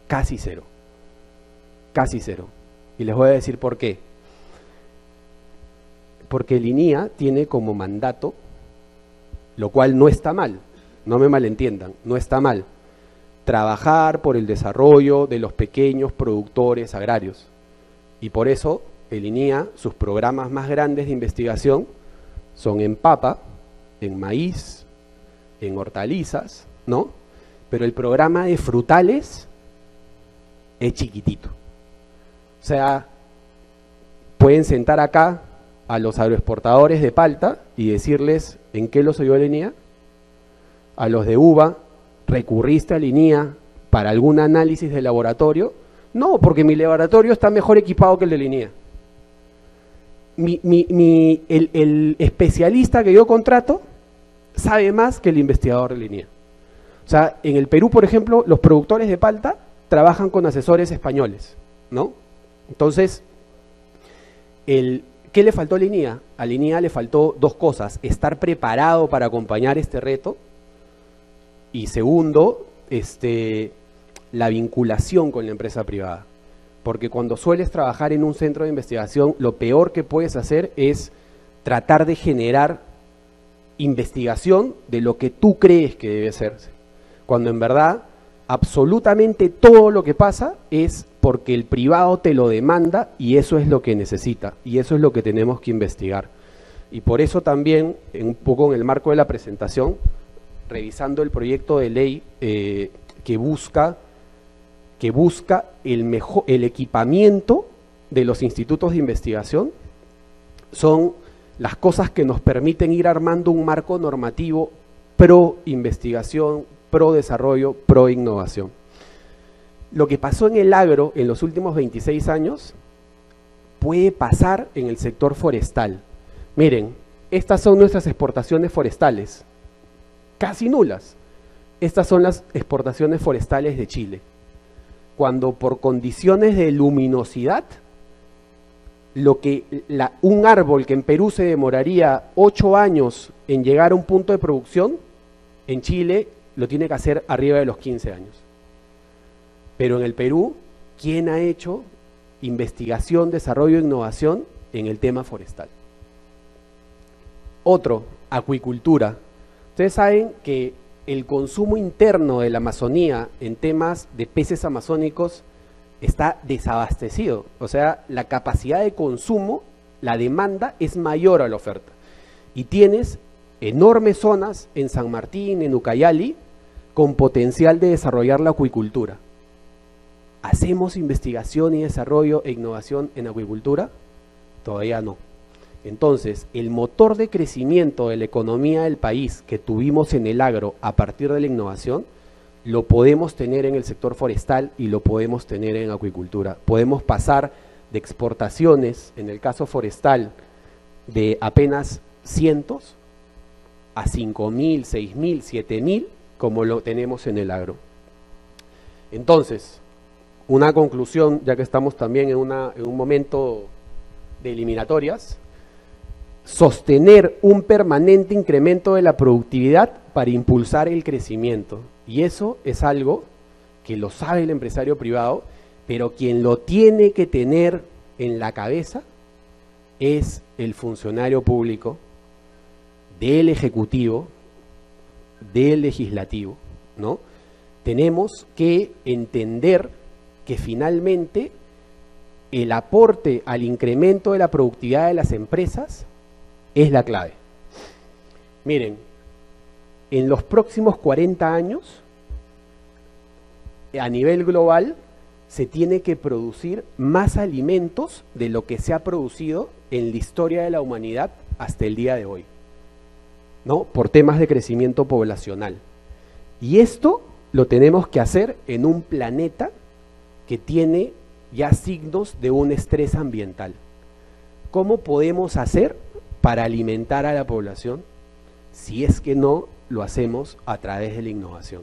Casi cero. Casi cero. Y les voy a decir por qué. Porque el INIA tiene como mandato, lo cual no está mal, no me malentiendan, no está mal, trabajar por el desarrollo de los pequeños productores agrarios. Y por eso el INIA, sus programas más grandes de investigación son en papa, en maíz, en hortalizas, ¿no? Pero el programa de frutales es chiquitito. O sea, pueden sentar acá a los agroexportadores de palta y decirles, ¿en qué los ayudó el INIA? A los de uva, ¿recurriste al INIA para algún análisis de laboratorio? No, porque mi laboratorio está mejor equipado que el del INIA. Mi, mi, mi, el, el especialista que yo contrato sabe más que el investigador del INIA. O sea, en el Perú, por ejemplo, los productores de palta trabajan con asesores españoles, ¿no? Entonces, el, ¿qué le faltó al INIA? Al INIA le faltó dos cosas: estar preparado para acompañar este reto y, segundo, este, la vinculación con la empresa privada. Porque cuando sueles trabajar en un centro de investigación, lo peor que puedes hacer es tratar de generar investigación de lo que tú crees que debe hacerse. Cuando en verdad, absolutamente todo lo que pasa es porque el privado te lo demanda y eso es lo que necesita. Y eso es lo que tenemos que investigar. Y por eso también, un poco en el marco de la presentación, revisando el proyecto de ley eh, que busca... que busca el, mejor, el equipamiento de los institutos de investigación, son las cosas que nos permiten ir armando un marco normativo pro investigación, pro desarrollo, pro innovación. Lo que pasó en el agro en los últimos veintiséis años puede pasar en el sector forestal. Miren, estas son nuestras exportaciones forestales, casi nulas. Estas son las exportaciones forestales de Chile, cuando por condiciones de luminosidad, lo que la, un árbol que en Perú se demoraría ocho años en llegar a un punto de producción, en Chile lo tiene que hacer arriba de los quince años. Pero en el Perú, ¿quién ha hecho investigación, desarrollo e innovación en el tema forestal? Otro, acuicultura. Ustedes saben que el consumo interno de la Amazonía en temas de peces amazónicos está desabastecido. O sea, la capacidad de consumo, la demanda es mayor a la oferta. Y tienes enormes zonas en San Martín, en Ucayali, con potencial de desarrollar la acuicultura. ¿Hacemos investigación y desarrollo e innovación en acuicultura? Todavía no. Entonces, el motor de crecimiento de la economía del país que tuvimos en el agro a partir de la innovación, lo podemos tener en el sector forestal y lo podemos tener en acuicultura. Podemos pasar de exportaciones, en el caso forestal, de apenas cientos a cinco mil, seis mil, siete mil, como lo tenemos en el agro. Entonces, una conclusión, ya que estamos también en, una, en un momento de eliminatorias, sostener un permanente incremento de la productividad para impulsar el crecimiento. Y eso es algo que lo sabe el empresario privado, pero quien lo tiene que tener en la cabeza es el funcionario público, del Ejecutivo, del Legislativo, ¿no? Tenemos que entender que finalmente el aporte al incremento de la productividad de las empresas es la clave. Miren, en los próximos cuarenta años, a nivel global, se tiene que producir más alimentos de lo que se ha producido en la historia de la humanidad hasta el día de hoy, ¿no? Por temas de crecimiento poblacional. Y esto lo tenemos que hacer en un planeta que tiene ya signos de un estrés ambiental. ¿Cómo podemos hacer para alimentar a la población si es que no lo hacemos a través de la innovación?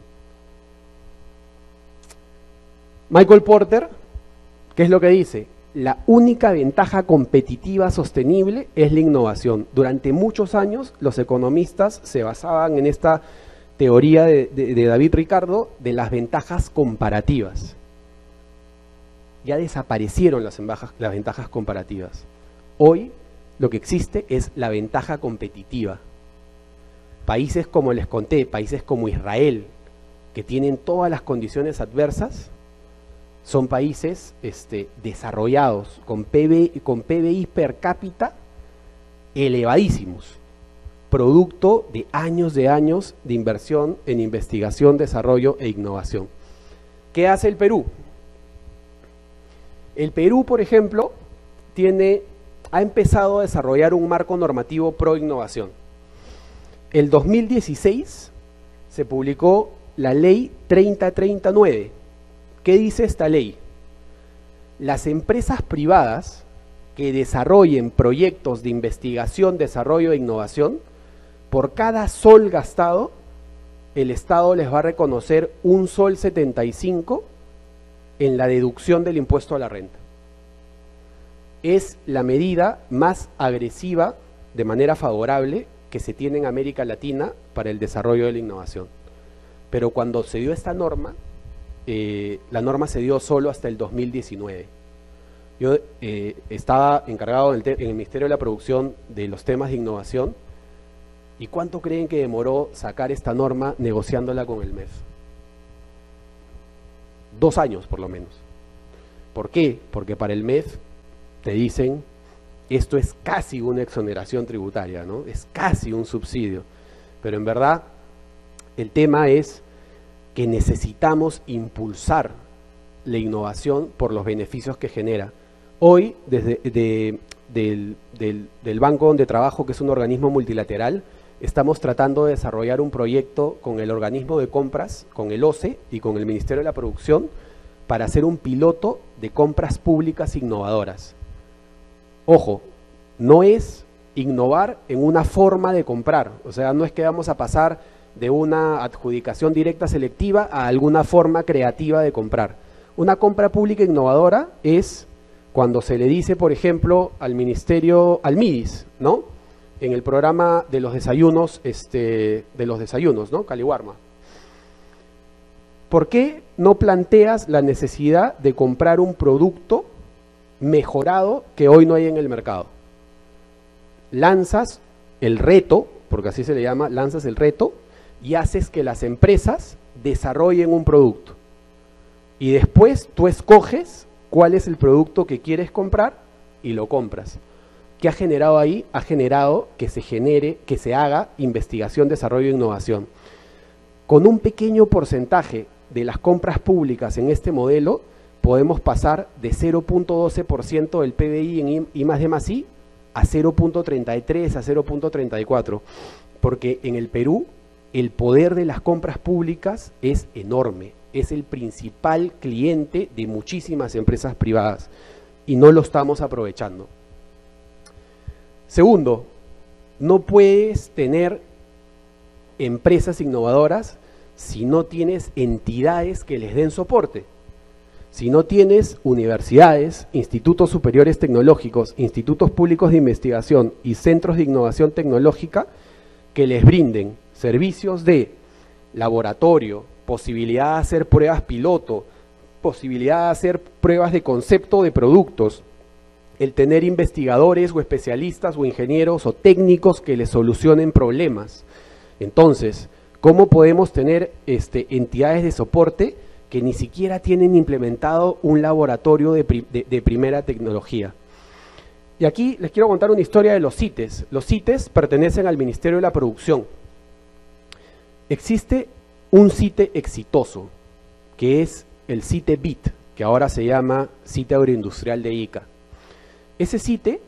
Michael Porter, ¿qué es lo que dice? La única ventaja competitiva sostenible es la innovación. Durante muchos años los economistas se basaban en esta teoría de, de, de David Ricardo de las ventajas comparativas. Ya desaparecieron las, embajas, las ventajas comparativas. Hoy lo que existe es la ventaja competitiva. Países como les conté, países como Israel, que tienen todas las condiciones adversas, son países este, desarrollados, con P B I, con P B I per cápita elevadísimos, producto de años de años de inversión en investigación, desarrollo e innovación. ¿Qué hace el Perú? El Perú, por ejemplo, tiene... ha empezado a desarrollar un marco normativo pro innovación. El dos mil dieciséis se publicó la Ley treinta treinta y nueve. ¿Qué dice esta ley? Las empresas privadas que desarrollen proyectos de investigación, desarrollo e innovación, por cada sol gastado, el Estado les va a reconocer un sol setenta y cinco en la deducción del impuesto a la renta. Es la medida más agresiva de manera favorable que se tiene en América Latina para el desarrollo de la innovación. Pero cuando se dio esta norma, eh, la norma se dio solo hasta el dos mil diecinueve. Yo eh, estaba encargado en el, en el Ministerio de la Producción de los temas de innovación. ¿Y cuánto creen que demoró sacar esta norma negociándola con el M E F? Dos años por lo menos. ¿Por qué? Porque para el M E F te dicen, esto es casi una exoneración tributaria, ¿no? Es casi un subsidio. Pero en verdad, el tema es que necesitamos impulsar la innovación por los beneficios que genera. Hoy, desde de, del, del, del Banco de Trabajo, que es un organismo multilateral, estamos tratando de desarrollar un proyecto con el organismo de compras, con el O C E y con el Ministerio de la Producción, para hacer un piloto de compras públicas innovadoras. Ojo, no es innovar en una forma de comprar, o sea, no es que vamos a pasar de una adjudicación directa selectiva a alguna forma creativa de comprar. Una compra pública innovadora es cuando se le dice, por ejemplo, al ministerio, al MIDIS, ¿no? En el programa de los desayunos, este, de los desayunos, ¿no? Caliwarma. ¿Por qué no planteas la necesidad de comprar un producto mejorado que hoy no hay en el mercado? Lanzas el reto, porque así se le llama, lanzas el reto y haces que las empresas desarrollen un producto. Y después tú escoges cuál es el producto que quieres comprar y lo compras. ¿Qué ha generado ahí? Ha generado que se genere, que se haga investigación, desarrollo e innovación. Con un pequeño porcentaje de las compras públicas en este modelo, podemos pasar de cero punto doce por ciento del P B I en I más D más I a cero punto treinta y tres, a cero punto treinta y cuatro, porque en el Perú el poder de las compras públicas es enorme, es el principal cliente de muchísimas empresas privadas y no lo estamos aprovechando. Segundo, no puedes tener empresas innovadoras si no tienes entidades que les den soporte. Si no tienes universidades, institutos superiores tecnológicos, institutos públicos de investigación y centros de innovación tecnológica que les brinden servicios de laboratorio, posibilidad de hacer pruebas piloto, posibilidad de hacer pruebas de concepto de productos, el tener investigadores o especialistas o ingenieros o técnicos que les solucionen problemas. Entonces, ¿cómo podemos tener este, entidades de soporte que ni siquiera tienen implementado un laboratorio de, pri de, de primera tecnología? Y aquí les quiero contar una historia de los CITES. Los CITES pertenecen al Ministerio de la Producción. Existe un CITE exitoso, que es el CITE BIT, que ahora se llama CITE Agroindustrial de ICA. Ese CITE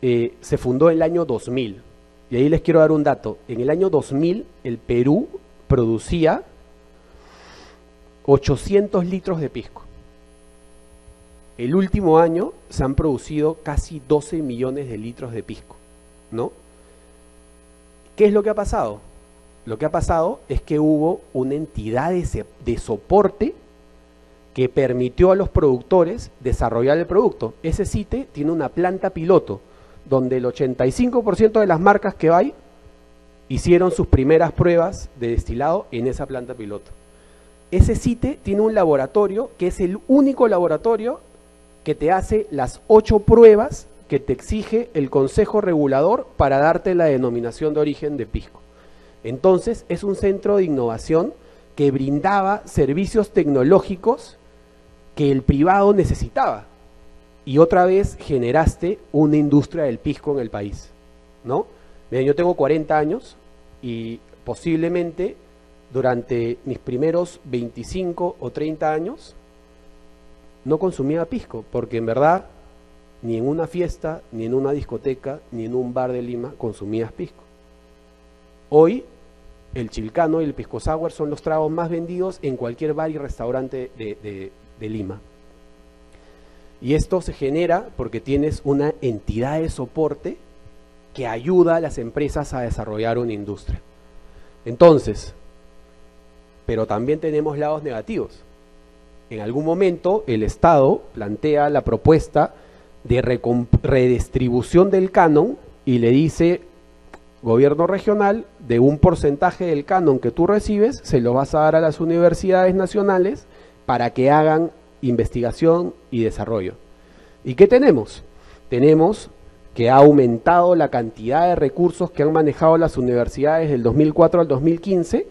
eh, se fundó en el año dos mil, y ahí les quiero dar un dato. En el año dos mil, el Perú producía ochocientos litros de pisco. El último año se han producido casi doce millones de litros de pisco, ¿no? ¿Qué es lo que ha pasado? Lo que ha pasado es que hubo una entidad de, de soporte que permitió a los productores desarrollar el producto. Ese CITE tiene una planta piloto donde el ochenta y cinco por ciento de las marcas que hay hicieron sus primeras pruebas de destilado en esa planta piloto. Ese CITE tiene un laboratorio que es el único laboratorio que te hace las ocho pruebas que te exige el Consejo Regulador para darte la denominación de origen de pisco. Entonces, es un centro de innovación que brindaba servicios tecnológicos que el privado necesitaba. Y otra vez generaste una industria del pisco en el país, ¿no? Miren, yo tengo cuarenta años y posiblemente durante mis primeros veinticinco o treinta años no consumía pisco, porque en verdad ni en una fiesta, ni en una discoteca, ni en un bar de Lima consumías pisco. Hoy el chilcano y el pisco sour son los tragos más vendidos en cualquier bar y restaurante de, de, de Lima. Y esto se genera porque tienes una entidad de soporte que ayuda a las empresas a desarrollar una industria. Entonces, pero también tenemos lados negativos. En algún momento el Estado plantea la propuesta de redistribución del canon y le dice, gobierno regional, de un porcentaje del canon que tú recibes, se lo vas a dar a las universidades nacionales para que hagan investigación y desarrollo. ¿Y qué tenemos? Tenemos que ha aumentado la cantidad de recursos que han manejado las universidades del dos mil cuatro al dos mil quince,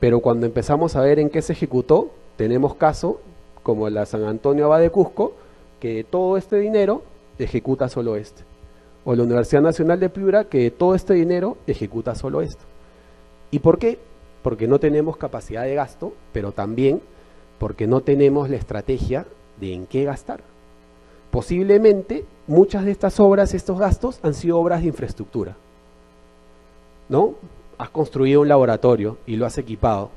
pero cuando empezamos a ver en qué se ejecutó, tenemos casos como la San Antonio Abad de Cusco, que de todo este dinero ejecuta solo este. O la Universidad Nacional de Piura, que de todo este dinero ejecuta solo esto. ¿Y por qué? Porque no tenemos capacidad de gasto, pero también porque no tenemos la estrategia de en qué gastar. Posiblemente muchas de estas obras, estos gastos, han sido obras de infraestructura, ¿no? Has construido un laboratorio y lo has equipado,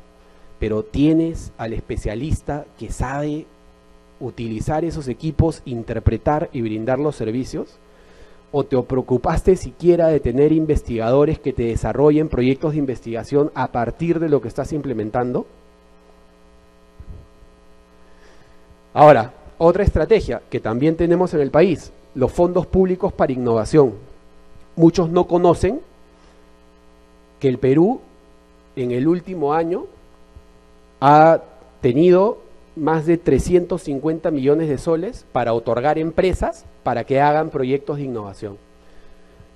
pero tienes al especialista que sabe utilizar esos equipos, interpretar y brindar los servicios, o te preocupaste siquiera de tener investigadores que te desarrollen proyectos de investigación a partir de lo que estás implementando. Ahora, otra estrategia que también tenemos en el país, los fondos públicos para innovación. Muchos no conocen que el Perú en el último año ha tenido más de trescientos cincuenta millones de soles para otorgar empresas para que hagan proyectos de innovación.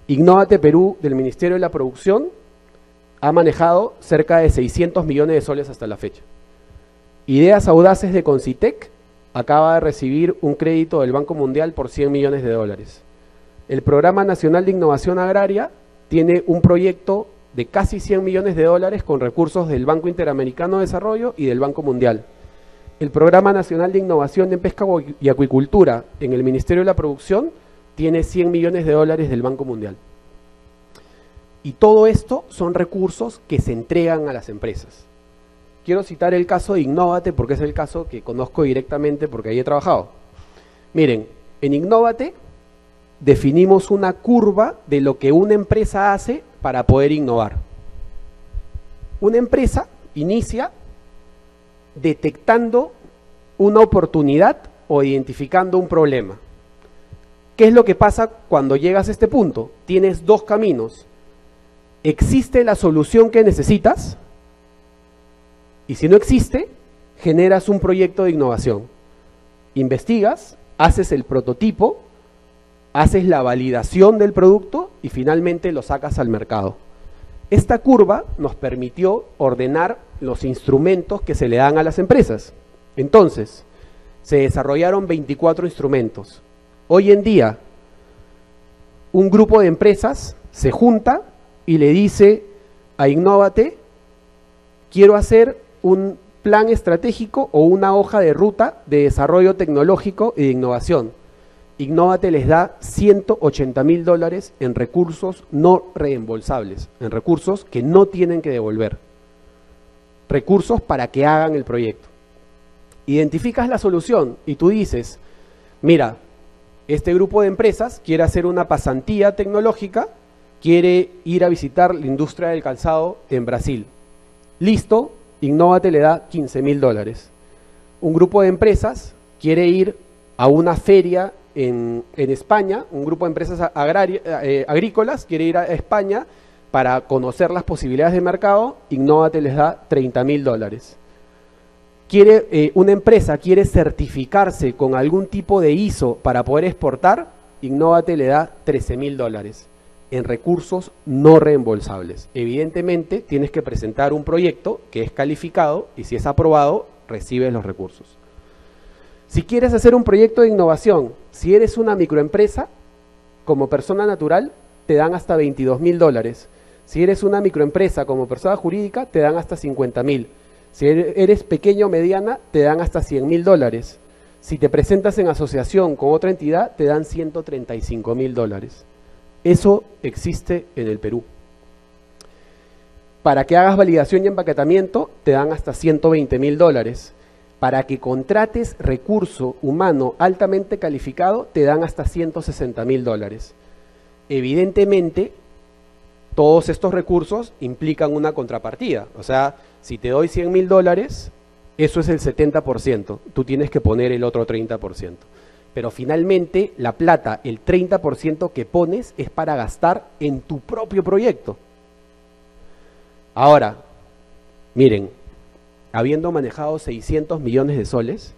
Innóvate Perú del Ministerio de la Producción ha manejado cerca de seiscientos millones de soles hasta la fecha. Ideas Audaces de CONCYTEC acaba de recibir un crédito del Banco Mundial por cien millones de dólares. El Programa Nacional de Innovación Agraria tiene un proyecto de casi cien millones de dólares con recursos del Banco Interamericano de Desarrollo y del Banco Mundial. El Programa Nacional de Innovación en Pesca y Acuicultura en el Ministerio de la Producción tiene cien millones de dólares del Banco Mundial. Y todo esto son recursos que se entregan a las empresas. Quiero citar el caso de Innóvate porque es el caso que conozco directamente porque ahí he trabajado. Miren, en Innóvate definimos una curva de lo que una empresa hace para poder innovar. Una empresa inicia detectando una oportunidad o identificando un problema. ¿Qué es lo que pasa cuando llegas a este punto? Tienes dos caminos. ¿Existe la solución que necesitas? Y si no existe, generas un proyecto de innovación. Investigas, haces el prototipo, haces la validación del producto y finalmente lo sacas al mercado. Esta curva nos permitió ordenar los instrumentos que se le dan a las empresas. Entonces, se desarrollaron veinticuatro instrumentos. Hoy en día, un grupo de empresas se junta y le dice a Innóvate, quiero hacer un plan estratégico o una hoja de ruta de desarrollo tecnológico y de innovación. Innóvate les da ciento ochenta mil dólares en recursos no reembolsables, en recursos que no tienen que devolver. Recursos para que hagan el proyecto. Identificas la solución y tú dices, mira, este grupo de empresas quiere hacer una pasantía tecnológica, quiere ir a visitar la industria del calzado en Brasil. Listo, Innóvate le da quince mil dólares. Un grupo de empresas quiere ir a una feria en, en España, un grupo de empresas agraria, eh, agrícolas quiere ir a España para conocer las posibilidades de mercado, Innóvate les da treinta mil dólares. Quiere, eh, una empresa quiere certificarse con algún tipo de I S O para poder exportar, Innóvate le da trece mil dólares en recursos no reembolsables. Evidentemente, tienes que presentar un proyecto que es calificado y si es aprobado, recibes los recursos. Si quieres hacer un proyecto de innovación, si eres una microempresa, como persona natural, te dan hasta veintidós mil dólares. Si eres una microempresa como persona jurídica, te dan hasta cincuenta mil. Si eres pequeño o mediana, te dan hasta cien mil dólares. Si te presentas en asociación con otra entidad, te dan ciento treinta y cinco mil dólares. Eso existe en el Perú. Para que hagas validación y empaquetamiento, te dan hasta ciento veinte mil dólares. Para que contrates recurso humano altamente calificado, te dan hasta ciento sesenta mil dólares. Evidentemente, todos estos recursos implican una contrapartida. O sea, si te doy cien mil dólares, eso es el setenta por ciento. Tú tienes que poner el otro treinta por ciento. Pero finalmente, la plata, el treinta por ciento que pones es para gastar en tu propio proyecto. Ahora, miren, habiendo manejado seiscientos millones de soles,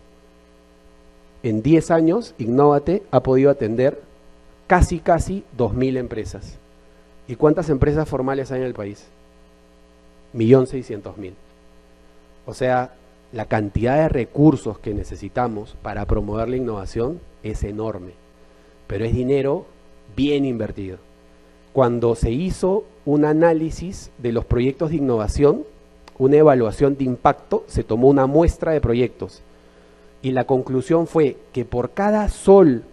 en diez años, Innóvate ha podido atender casi, casi dos mil empresas. ¿Y cuántas empresas formales hay en el país? un millón seiscientos mil. O sea, la cantidad de recursos que necesitamos para promover la innovación es enorme, pero es dinero bien invertido. Cuando se hizo un análisis de los proyectos de innovación, una evaluación de impacto, se tomó una muestra de proyectos y la conclusión fue que por cada sol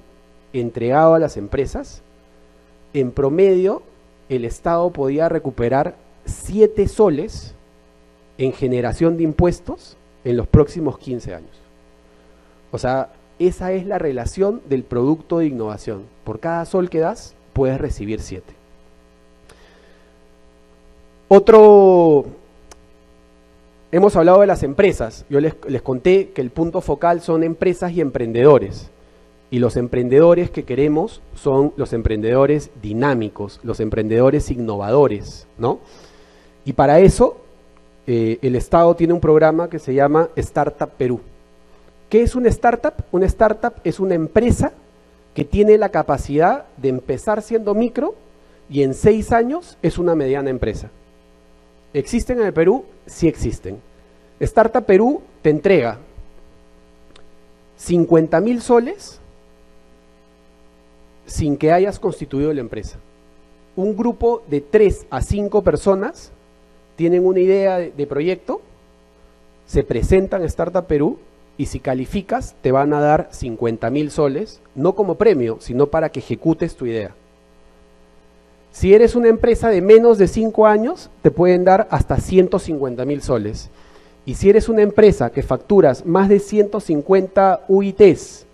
entregado a las empresas, en promedio el Estado podía recuperar siete soles en generación de impuestos en los próximos quince años. O sea, esa es la relación del producto de innovación. Por cada sol que das, puedes recibir siete. Otro... Hemos hablado de las empresas. Yo les, les conté que el punto focal son empresas y emprendedores. Y los emprendedores que queremos son los emprendedores dinámicos, los emprendedores innovadores, ¿no? Y para eso, eh, el Estado tiene un programa que se llama Startup Perú. ¿Qué es una startup? Una startup es una empresa que tiene la capacidad de empezar siendo micro y en seis años es una mediana empresa. ¿Existen en el Perú? Sí existen. Startup Perú te entrega cincuenta mil soles sin que hayas constituido la empresa. Un grupo de tres a cinco personas tienen una idea de, de proyecto, se presentan a Startup Perú y si calificas te van a dar cincuenta mil soles, no como premio, sino para que ejecutes tu idea. Si eres una empresa de menos de cinco años, te pueden dar hasta ciento cincuenta mil soles. Y si eres una empresa que facturas más de ciento cincuenta U I Tes,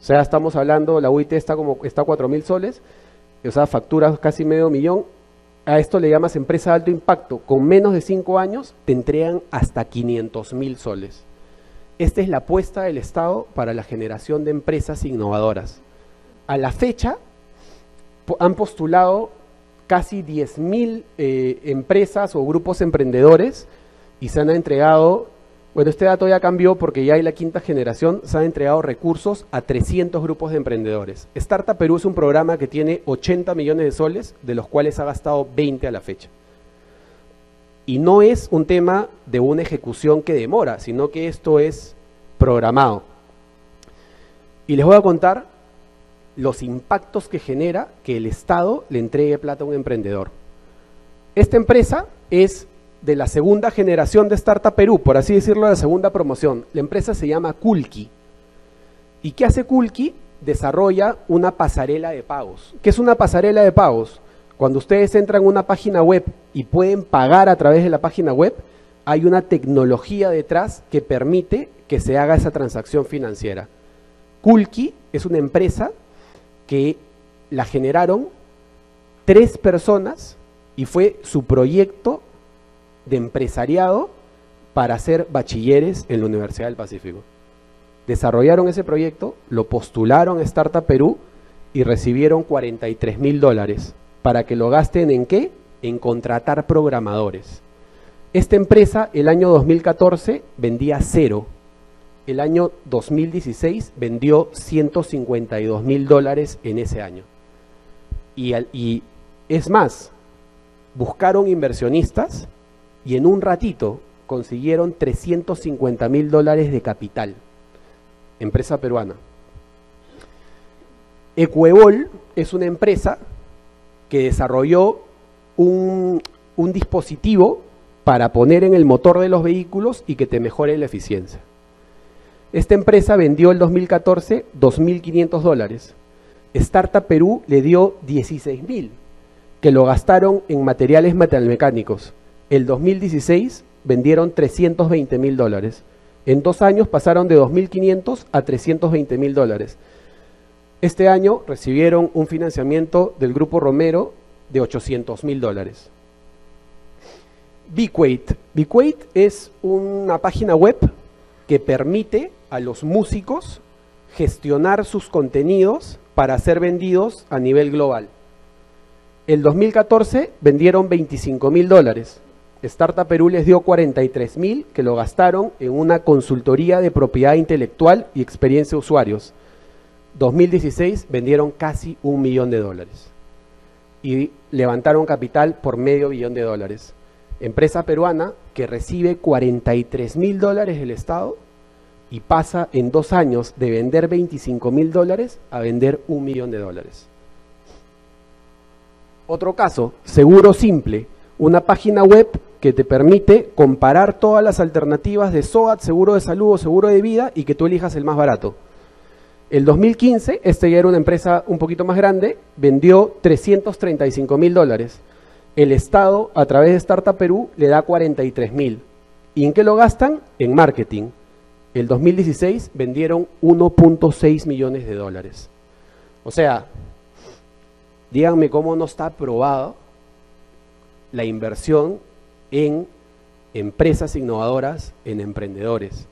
o sea, estamos hablando, la U I T está como está a cuatro mil soles, o sea, facturas casi medio millón, a esto le llamas empresa de alto impacto, con menos de cinco años te entregan hasta quinientos mil soles. Esta es la apuesta del Estado para la generación de empresas innovadoras. A la fecha han postulado casi diez mil eh, empresas o grupos emprendedores y se han entregado, bueno, este dato ya cambió porque ya hay la quinta generación, se han entregado recursos a trescientos grupos de emprendedores. Startup Perú es un programa que tiene ochenta millones de soles, de los cuales ha gastado veinte a la fecha. Y no es un tema de una ejecución que demora, sino que esto es programado. Y les voy a contar los impactos que genera que el Estado le entregue plata a un emprendedor. Esta empresa es de la segunda generación de Startup Perú, por así decirlo, la segunda promoción. La empresa se llama Kulki. ¿Y qué hace Kulki? Desarrolla una pasarela de pagos. ¿Qué es una pasarela de pagos? Cuando ustedes entran a una página web y pueden pagar a través de la página web, hay una tecnología detrás que permite que se haga esa transacción financiera. Kulki es una empresa que la generaron tres personas y fue su proyecto de empresariado para ser bachilleres en la Universidad del Pacífico. Desarrollaron ese proyecto, lo postularon a Startup Perú y recibieron cuarenta y tres mil dólares para que lo gasten en ¿qué? En contratar programadores. Esta empresa el año dos mil catorce vendía cero. El año dos mil dieciséis vendió ciento cincuenta y dos mil dólares en ese año. Y, al, y es más, buscaron inversionistas y en un ratito consiguieron trescientos cincuenta mil dólares de capital. Empresa peruana. Ecoevol es una empresa que desarrolló un, un dispositivo para poner en el motor de los vehículos y que te mejore la eficiencia. Esta empresa vendió el dos mil catorce dos mil quinientos dólares. Startup Perú le dio dieciséis mil, que lo gastaron en materiales metalmecánicos. El dos mil dieciséis vendieron trescientos veinte mil dólares. En dos años pasaron de dos mil quinientos a trescientos veinte mil dólares. Este año recibieron un financiamiento del Grupo Romero de ochocientos mil dólares. Bequate. Bequate es una página web que permite a los músicos gestionar sus contenidos para ser vendidos a nivel global. El dos mil catorce vendieron veinticinco mil dólares. Startup Perú les dio cuarenta y tres mil que lo gastaron en una consultoría de propiedad intelectual y experiencia de usuarios. dos mil dieciséis vendieron casi un millón de dólares y levantaron capital por medio billón de dólares. Empresa peruana que recibe cuarenta y tres mil dólares del Estado y pasa en dos años de vender veinticinco mil dólares a vender un millón de dólares. Otro caso, Seguro Simple, una página web que te permite comparar todas las alternativas de SOAT, seguro de salud o seguro de vida y que tú elijas el más barato. El dos mil quince, este ya era una empresa un poquito más grande, vendió trescientos treinta y cinco mil dólares. El Estado, a través de Startup Perú, le da cuarenta y tres mil. ¿Y en qué lo gastan? En marketing. El dos mil dieciséis vendieron uno punto seis millones de dólares. O sea, díganme cómo no está aprobado la inversión en empresas innovadoras, en emprendedores.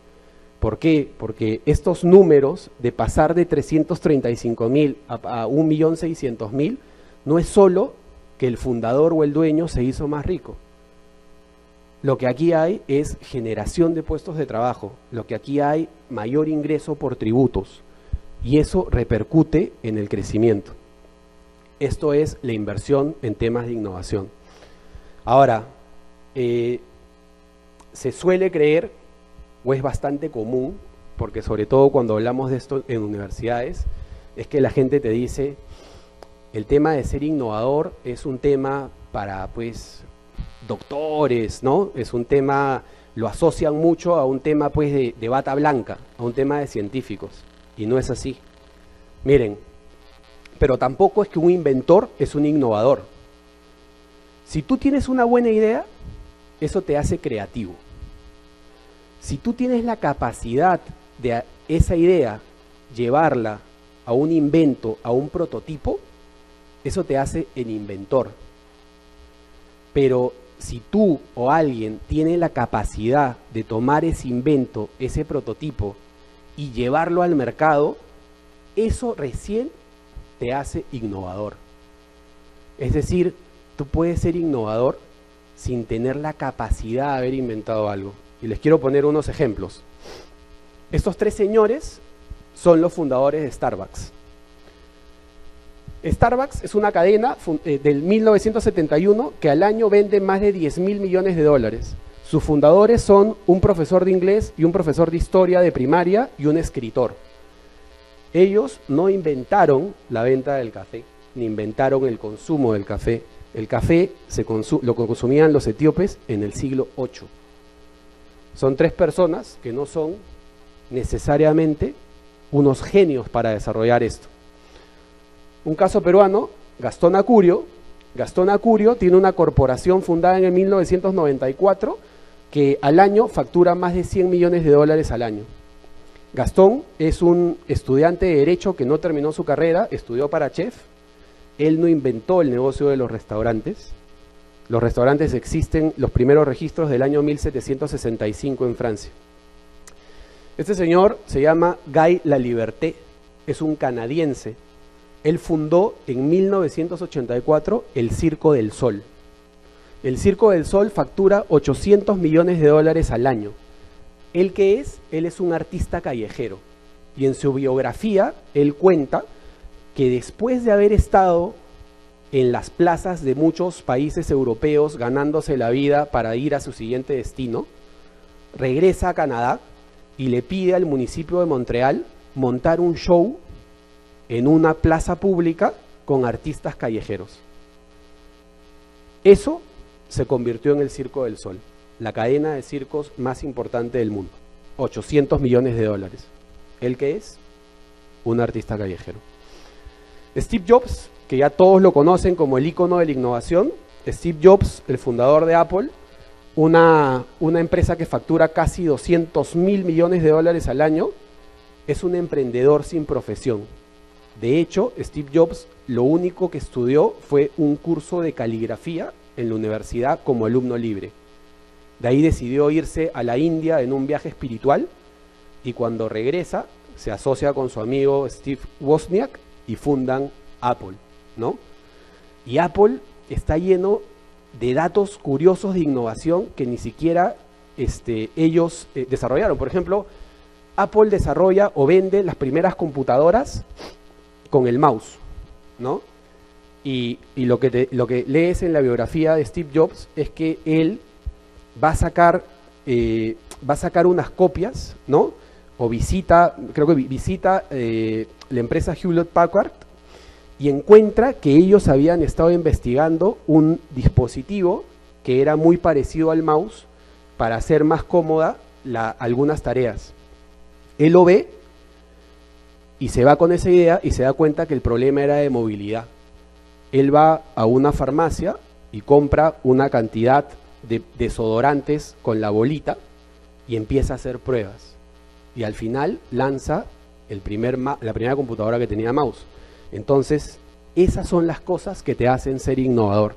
¿Por qué? Porque estos números de pasar de trescientos treinta y cinco mil a un millón seiscientos mil no es solo que el fundador o el dueño se hizo más rico. Lo que aquí hay es generación de puestos de trabajo, lo que aquí hay mayor ingreso por tributos y eso repercute en el crecimiento. Esto es la inversión en temas de innovación. Ahora, eh, se suele creer o es bastante común, porque sobre todo cuando hablamos de esto en universidades, es que la gente te dice, el tema de ser innovador es un tema para, pues, doctores, ¿no? Es un tema lo asocian mucho a un tema pues de, de bata blanca, a un tema de científicos, y no es así. Miren, pero tampoco es que un inventor es un innovador. Si tú tienes una buena idea, eso te hace creativo. Si tú tienes la capacidad de esa idea llevarla a un invento, a un prototipo, eso te hace el inventor. Pero si tú o alguien tiene la capacidad de tomar ese invento, ese prototipo, y llevarlo al mercado, eso recién te hace innovador. Es decir, tú puedes ser innovador sin tener la capacidad de haber inventado algo. Y les quiero poner unos ejemplos. Estos tres señores son los fundadores de Starbucks. Starbucks es una cadena del mil novecientos setenta y uno que al año vende más de diez mil millones de dólares. Sus fundadores son un profesor de inglés y un profesor de historia de primaria y un escritor. Ellos no inventaron la venta del café, ni inventaron el consumo del café. El café se consum- lo consumían los etíopes en el siglo ocho. Son tres personas que no son necesariamente unos genios para desarrollar esto. Un caso peruano, Gastón Acurio. Gastón Acurio tiene una corporación fundada en el mil novecientos noventa y cuatro que al año factura más de cien millones de dólares al año. Gastón es un estudiante de Derecho que no terminó su carrera, estudió para chef. Él no inventó el negocio de los restaurantes. Los restaurantes existen, los primeros registros del año mil setecientos sesenta y cinco en Francia. Este señor se llama Guy Laliberté, es un canadiense. Él fundó en mil novecientos ochenta y cuatro el Circo del Sol. El Circo del Sol factura ochocientos millones de dólares al año. ¿Él qué es? Él es un artista callejero. Y en su biografía, él cuenta que después de haber estado en las plazas de muchos países europeos ganándose la vida para ir a su siguiente destino, regresa a Canadá y le pide al municipio de Montreal montar un show en una plaza pública con artistas callejeros. Eso se convirtió en el Circo del Sol, la cadena de circos más importante del mundo. ochocientos millones de dólares. ¿Él qué es? Un artista callejero. Steve Jobs, que ya todos lo conocen como el ícono de la innovación. Steve Jobs, el fundador de Apple, una, una empresa que factura casi doscientos mil millones de dólares al año, es un emprendedor sin profesión. De hecho, Steve Jobs lo único que estudió fue un curso de caligrafía en la universidad como alumno libre. De ahí decidió irse a la India en un viaje espiritual y cuando regresa se asocia con su amigo Steve Wozniak y fundan Apple, ¿no? Y Apple está lleno de datos curiosos de innovación que ni siquiera este, ellos eh, desarrollaron. Por ejemplo, Apple desarrolla o vende las primeras computadoras con el mouse, ¿no? Y, y lo, que te, lo que lees en la biografía de Steve Jobs es que él va a sacar, eh, va a sacar unas copias, ¿no? O visita, creo que visita eh, la empresa Hewlett Packard y encuentra que ellos habían estado investigando un dispositivo que era muy parecido al mouse para hacer más cómoda la, algunas tareas. Él lo ve y se va con esa idea y se da cuenta que el problema era de movilidad. Él va a una farmacia y compra una cantidad de desodorantes con la bolita y empieza a hacer pruebas. Y al final lanza el primer ma- la primera computadora que tenía mouse. Entonces, esas son las cosas que te hacen ser innovador.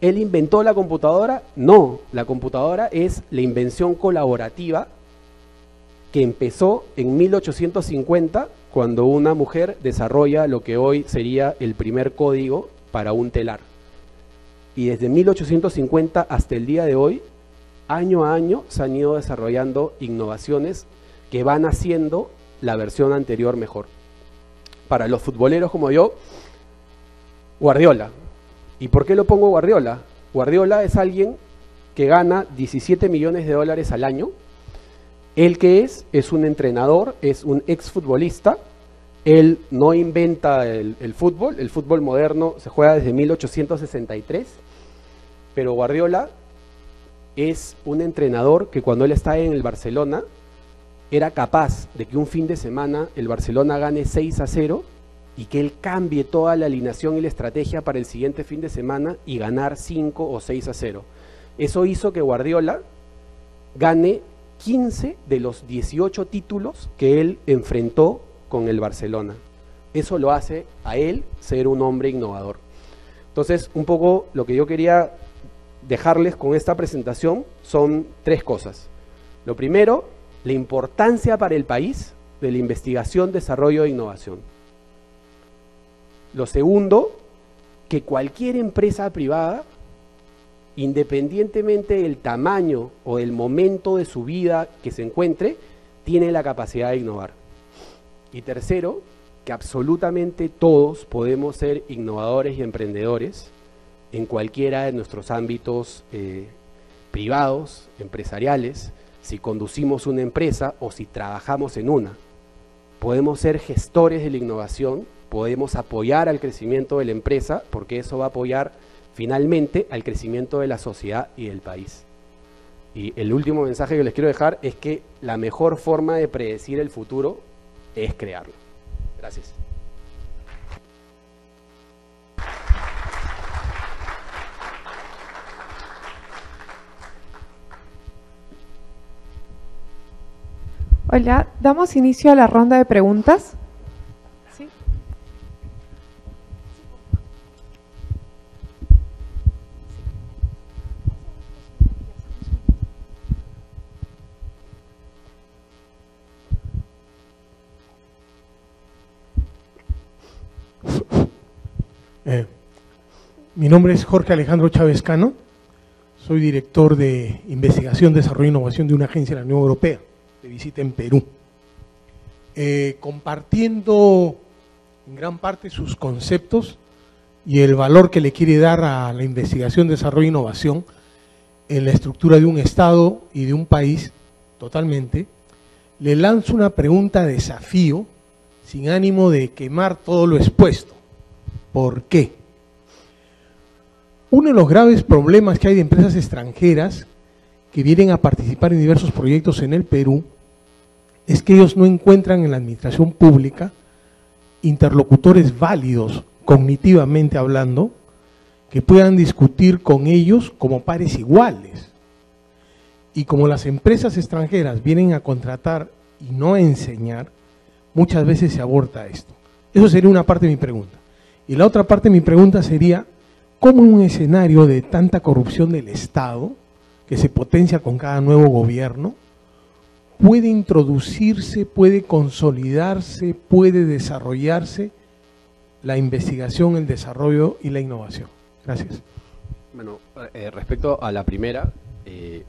¿Él inventó la computadora? No, la computadora es la invención colaborativa que empezó en mil ochocientos cincuenta cuando una mujer desarrolla lo que hoy sería el primer código para un telar. Y desde mil ochocientos cincuenta hasta el día de hoy, año a año, se han ido desarrollando innovaciones que van haciendo la versión anterior mejor. Para los futboleros como yo, Guardiola. ¿Y por qué lo pongo Guardiola? Guardiola es alguien que gana diecisiete millones de dólares al año. Él que es, es un entrenador, es un exfutbolista. Él no inventa el, el fútbol, el fútbol moderno se juega desde mil ochocientos sesenta y tres, pero Guardiola es un entrenador que cuando él está en el Barcelona era capaz de que un fin de semana el Barcelona gane seis a cero y que él cambie toda la alineación y la estrategia para el siguiente fin de semana y ganar cinco o seis a cero. Eso hizo que Guardiola gane quince de los dieciocho títulos que él enfrentó con el Barcelona. Eso lo hace a él ser un hombre innovador. Entonces, un poco lo que yo quería dejarles con esta presentación son tres cosas. Lo primero, la importancia para el país de la investigación, desarrollo e innovación. Lo segundo, que cualquier empresa privada, independientemente del tamaño o del momento de su vida que se encuentre, tiene la capacidad de innovar. Y tercero, que absolutamente todos podemos ser innovadores y emprendedores en cualquiera de nuestros ámbitos eh, privados, empresariales, si conducimos una empresa o si trabajamos en una. Podemos ser gestores de la innovación, podemos apoyar al crecimiento de la empresa, porque eso va a apoyar finalmente al crecimiento de la sociedad y del país. Y el último mensaje que les quiero dejar es que la mejor forma de predecir el futuro es crearlo. Gracias. Hola, damos inicio a la ronda de preguntas. ¿Sí? Eh, mi nombre es Jorge Alejandro Chávez Cano, soy director de Investigación, Desarrollo e Innovación de una agencia de la Unión Europea, de visita en Perú, eh, compartiendo en gran parte sus conceptos y el valor que le quiere dar a la investigación, desarrollo e innovación en la estructura de un Estado y de un país totalmente. Le lanzo una pregunta de desafío sin ánimo de quemar todo lo expuesto. ¿Por qué? Uno de los graves problemas que hay de empresas extranjeras que vienen a participar en diversos proyectos en el Perú, es que ellos no encuentran en la administración pública interlocutores válidos, cognitivamente hablando, que puedan discutir con ellos como pares iguales. Y como las empresas extranjeras vienen a contratar y no a enseñar, muchas veces se aborta esto. Eso sería una parte de mi pregunta. Y la otra parte de mi pregunta sería, ¿cómo en un escenario de tanta corrupción del Estado, que se potencia con cada nuevo gobierno, puede introducirse, puede consolidarse, puede desarrollarse la investigación, el desarrollo y la innovación? Gracias. Bueno, eh, respecto a la primera, eh,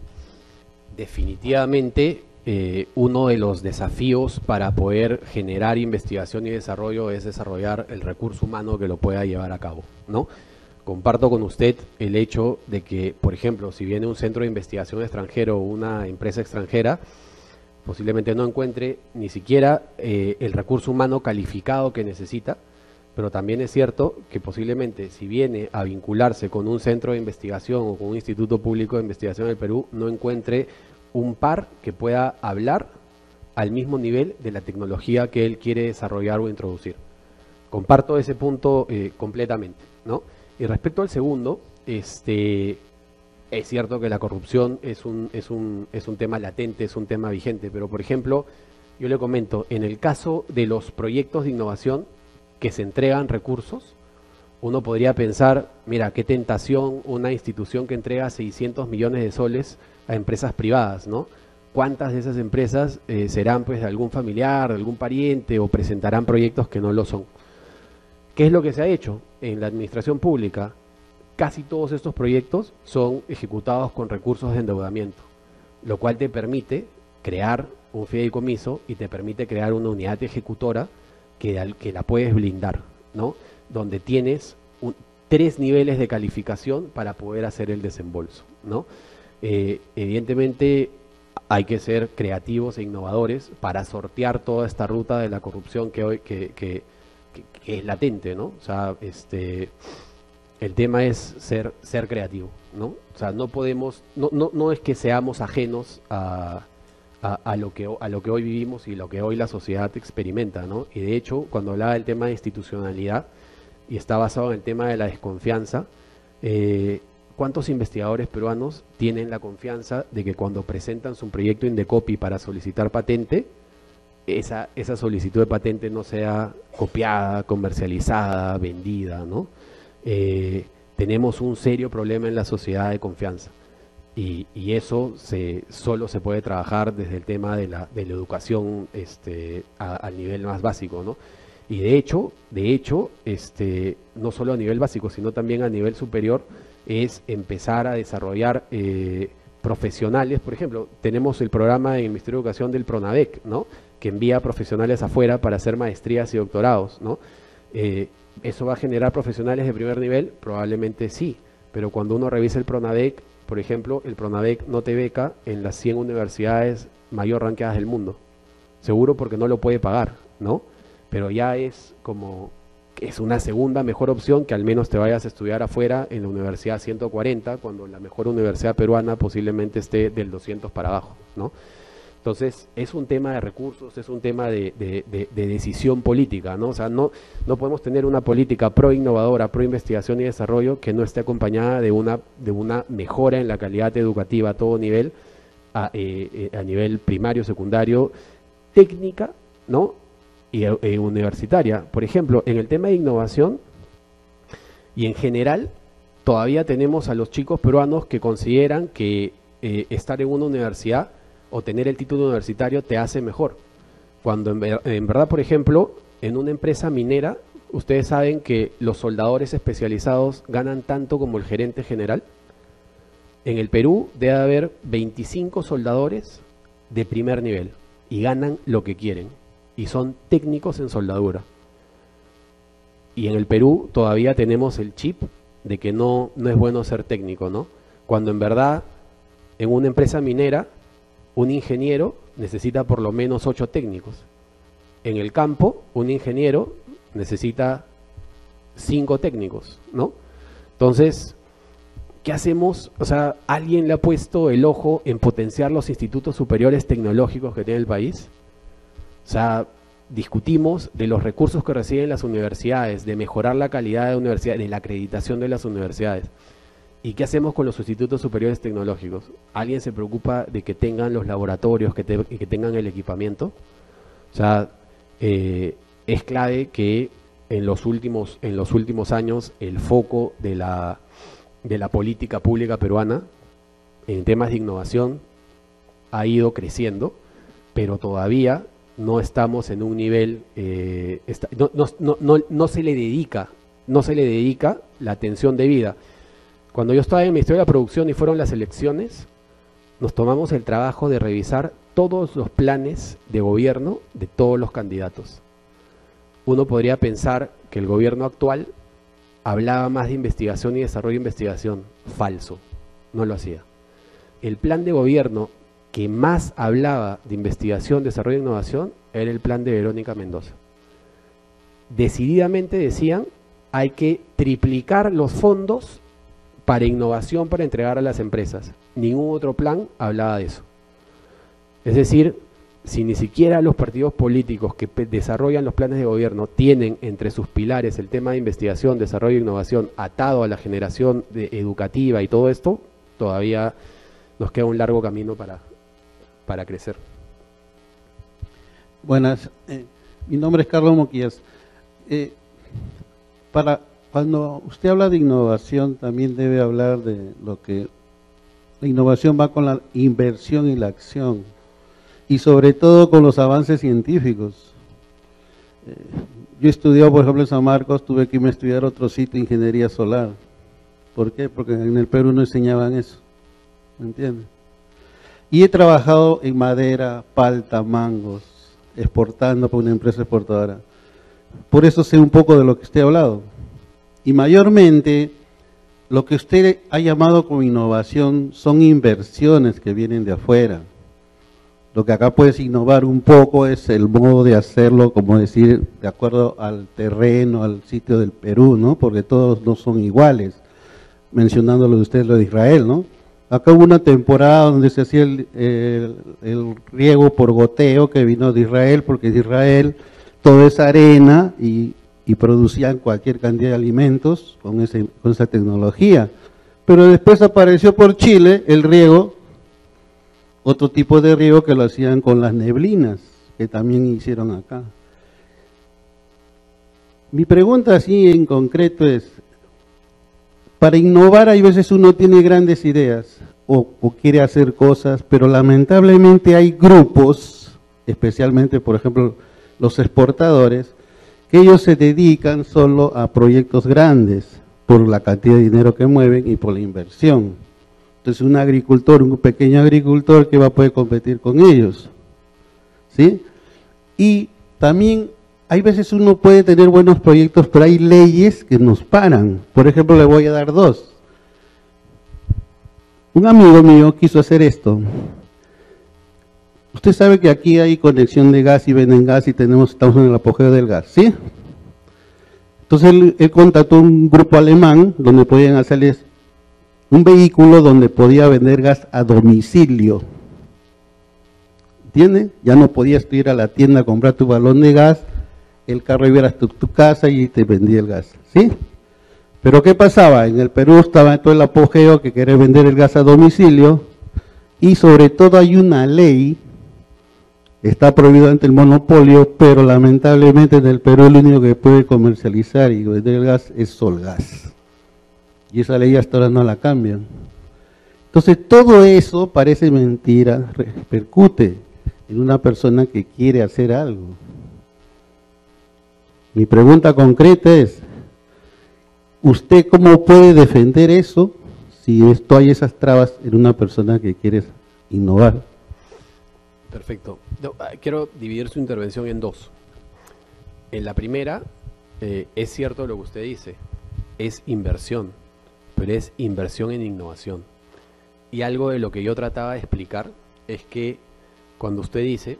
definitivamente eh, uno de los desafíos para poder generar investigación y desarrollo es desarrollar el recurso humano que lo pueda llevar a cabo, ¿no? Comparto con usted el hecho de que, por ejemplo, si viene un centro de investigación extranjero o una empresa extranjera, posiblemente no encuentre ni siquiera eh, el recurso humano calificado que necesita, pero también es cierto que posiblemente si viene a vincularse con un centro de investigación o con un instituto público de investigación del Perú, no encuentre un par que pueda hablar al mismo nivel de la tecnología que él quiere desarrollar o introducir. Comparto ese punto eh, completamente, ¿no? Y respecto al segundo, este, es cierto que la corrupción es un, es, un, es un tema latente, es un tema vigente, pero por ejemplo, yo le comento, en el caso de los proyectos de innovación que se entregan recursos, uno podría pensar, mira, qué tentación una institución que entrega seiscientos millones de soles a empresas privadas, ¿no? ¿Cuántas de esas empresas eh, serán pues de algún familiar, de algún pariente o presentarán proyectos que no lo son? ¿Qué es lo que se ha hecho en la administración pública? Casi todos estos proyectos son ejecutados con recursos de endeudamiento, lo cual te permite crear un fideicomiso y te permite crear una unidad ejecutora que, que la puedes blindar, ¿no? Donde tienes un, tres niveles de calificación para poder hacer el desembolso, ¿no? Eh, evidentemente hay que ser creativos e innovadores para sortear toda esta ruta de la corrupción que hoy... que, que que es latente, ¿no? O sea, este, El tema es ser, ser creativo, ¿no? O sea, no podemos, no, no, no es que seamos ajenos a, a, a, lo que, a lo que hoy vivimos y lo que hoy la sociedad experimenta, ¿no? Y de hecho, cuando hablaba del tema de institucionalidad, y está basado en el tema de la desconfianza, eh, ¿cuántos investigadores peruanos tienen la confianza de que cuando presentan su proyecto Indecopi para solicitar patente, esa, esa solicitud de patente no sea copiada, comercializada, vendida, ¿no? Eh, tenemos un serio problema en la sociedad de confianza y, y eso se, solo se puede trabajar desde el tema de la, de la educación este, a, al nivel más básico, ¿no? Y de hecho, de hecho este, no solo a nivel básico, sino también a nivel superior, es empezar a desarrollar eh, profesionales. Por ejemplo, tenemos el programa en el Ministerio de Educación del PRONADEC, ¿no?, que envía profesionales afuera para hacer maestrías y doctorados, ¿no? Eh, ¿Eso va a generar profesionales de primer nivel? Probablemente sí, pero cuando uno revisa el PRONADEC, por ejemplo, el PRONADEC no te beca en las cien universidades mayor ranqueadas del mundo, seguro porque no lo puede pagar, ¿no? Pero ya es como, es una segunda mejor opción que al menos te vayas a estudiar afuera en la Universidad ciento cuarenta, cuando la mejor universidad peruana posiblemente esté del doscientos para abajo, ¿no? Entonces, es un tema de recursos, es un tema de, de, de, de decisión política, ¿no? O sea, no, no podemos tener una política pro-innovadora, pro-investigación y desarrollo que no esté acompañada de una, de una mejora en la calidad educativa a todo nivel, a, eh, a nivel primario, secundario, técnica, ¿no?, y eh, universitaria. Por ejemplo, en el tema de innovación y en general, todavía tenemos a los chicos peruanos que consideran que eh, estar en una universidad o tener el título universitario te hace mejor. Cuando en, ver, en verdad, por ejemplo, en una empresa minera, ustedes saben que los soldadores especializados ganan tanto como el gerente general. En el Perú debe haber veinticinco soldadores de primer nivel y ganan lo que quieren y son técnicos en soldadura. Y en el Perú todavía tenemos el chip de que no, no es bueno ser técnico, ¿no? Cuando en verdad, en una empresa minera, un ingeniero necesita por lo menos ocho técnicos. En el campo, un ingeniero necesita cinco técnicos, ¿no? Entonces, ¿qué hacemos? O sea, ¿alguien le ha puesto el ojo en potenciar los institutos superiores tecnológicos que tiene el país? O sea, discutimos de los recursos que reciben las universidades, de mejorar la calidad de la universidad, de la acreditación de las universidades. ¿Y qué hacemos con los institutos superiores tecnológicos? ¿Alguien se preocupa de que tengan los laboratorios, que, te, que tengan el equipamiento? O sea, eh, es clave que en los últimos, en los últimos años el foco de la, de la política pública peruana en temas de innovación ha ido creciendo, pero todavía no estamos en un nivel, eh, está, no, no, no, no, no se le dedica, no se le dedica la atención debida. Cuando yo estaba en el Ministerio de la Producción y fueron las elecciones, nos tomamos el trabajo de revisar todos los planes de gobierno de todos los candidatos. Uno podría pensar que el gobierno actual hablaba más de investigación y desarrollo de investigación. Falso, no lo hacía. El plan de gobierno que más hablaba de investigación, desarrollo e innovación era el plan de Verónica Mendoza. Decididamente decían, hay que triplicar los fondos para innovación, para entregar a las empresas. Ningún otro plan hablaba de eso. Es decir, si ni siquiera los partidos políticos que desarrollan los planes de gobierno tienen entre sus pilares el tema de investigación, desarrollo e innovación atado a la generación de educativa y todo esto, todavía nos queda un largo camino para, para crecer. Buenas, eh, mi nombre es Carlos Moquillas. Eh, para... Cuando usted habla de innovación, también debe hablar de lo que la innovación va con la inversión y la acción, y sobre todo con los avances científicos. Eh, yo he estudiado, por ejemplo, en San Marcos, tuve que irme a estudiar otro sitio, ingeniería solar. ¿Por qué? Porque en el Perú no enseñaban eso, ¿me entiendes? Y he trabajado en madera, palta, mangos, exportando para una empresa exportadora. Por eso sé un poco de lo que usted ha hablado. Y mayormente, lo que usted ha llamado como innovación son inversiones que vienen de afuera. Lo que acá puedes innovar un poco es el modo de hacerlo, como decir, de acuerdo al terreno, al sitio del Perú, ¿no? Porque todos no son iguales, mencionando lo de ustedes, lo de Israel, ¿no? Acá hubo una temporada donde se hacía el, el, el riego por goteo que vino de Israel, porque de Israel todo es arena y, y producían cualquier cantidad de alimentos con, ese, con esa tecnología. Pero después apareció por Chile el riego, otro tipo de riego que lo hacían con las neblinas, que también hicieron acá. Mi pregunta así en concreto es, para innovar hay veces uno tiene grandes ideas o, o quiere hacer cosas, pero lamentablemente hay grupos, especialmente por ejemplo los exportadores, que ellos se dedican solo a proyectos grandes por la cantidad de dinero que mueven y por la inversión. Entonces un agricultor, un pequeño agricultor que va a poder competir con ellos, ¿sí? Y también hay veces uno puede tener buenos proyectos, pero hay leyes que nos paran. Por ejemplo, le voy a dar dos. Un amigo mío quiso hacer esto. Usted sabe que aquí hay conexión de gas y venden gas y tenemos, estamos en el apogeo del gas, ¿sí? Entonces él, él contrató un grupo alemán donde podían hacerles un vehículo donde podía vender gas a domicilio, ¿entiendes? Ya no podías ir a la tienda a comprar tu balón de gas, el carro iba hasta tu, tu casa y te vendía el gas, ¿sí? Pero ¿qué pasaba? En el Perú estaba todo el apogeo que quería vender el gas a domicilio y sobre todo hay una ley, está prohibido ante el monopolio, pero lamentablemente en el Perú el único que puede comercializar y vender el gas es Solgas. Y esa ley hasta ahora no la cambian. Entonces todo eso parece mentira, repercute en una persona que quiere hacer algo. Mi pregunta concreta es, ¿usted cómo puede defender eso si esto hay esas trabas en una persona que quiere innovar? Perfecto. Quiero dividir su intervención en dos. En la primera, eh, es cierto lo que usted dice, es inversión. Pero es inversión en innovación. Y algo de lo que yo trataba de explicar es que cuando usted dice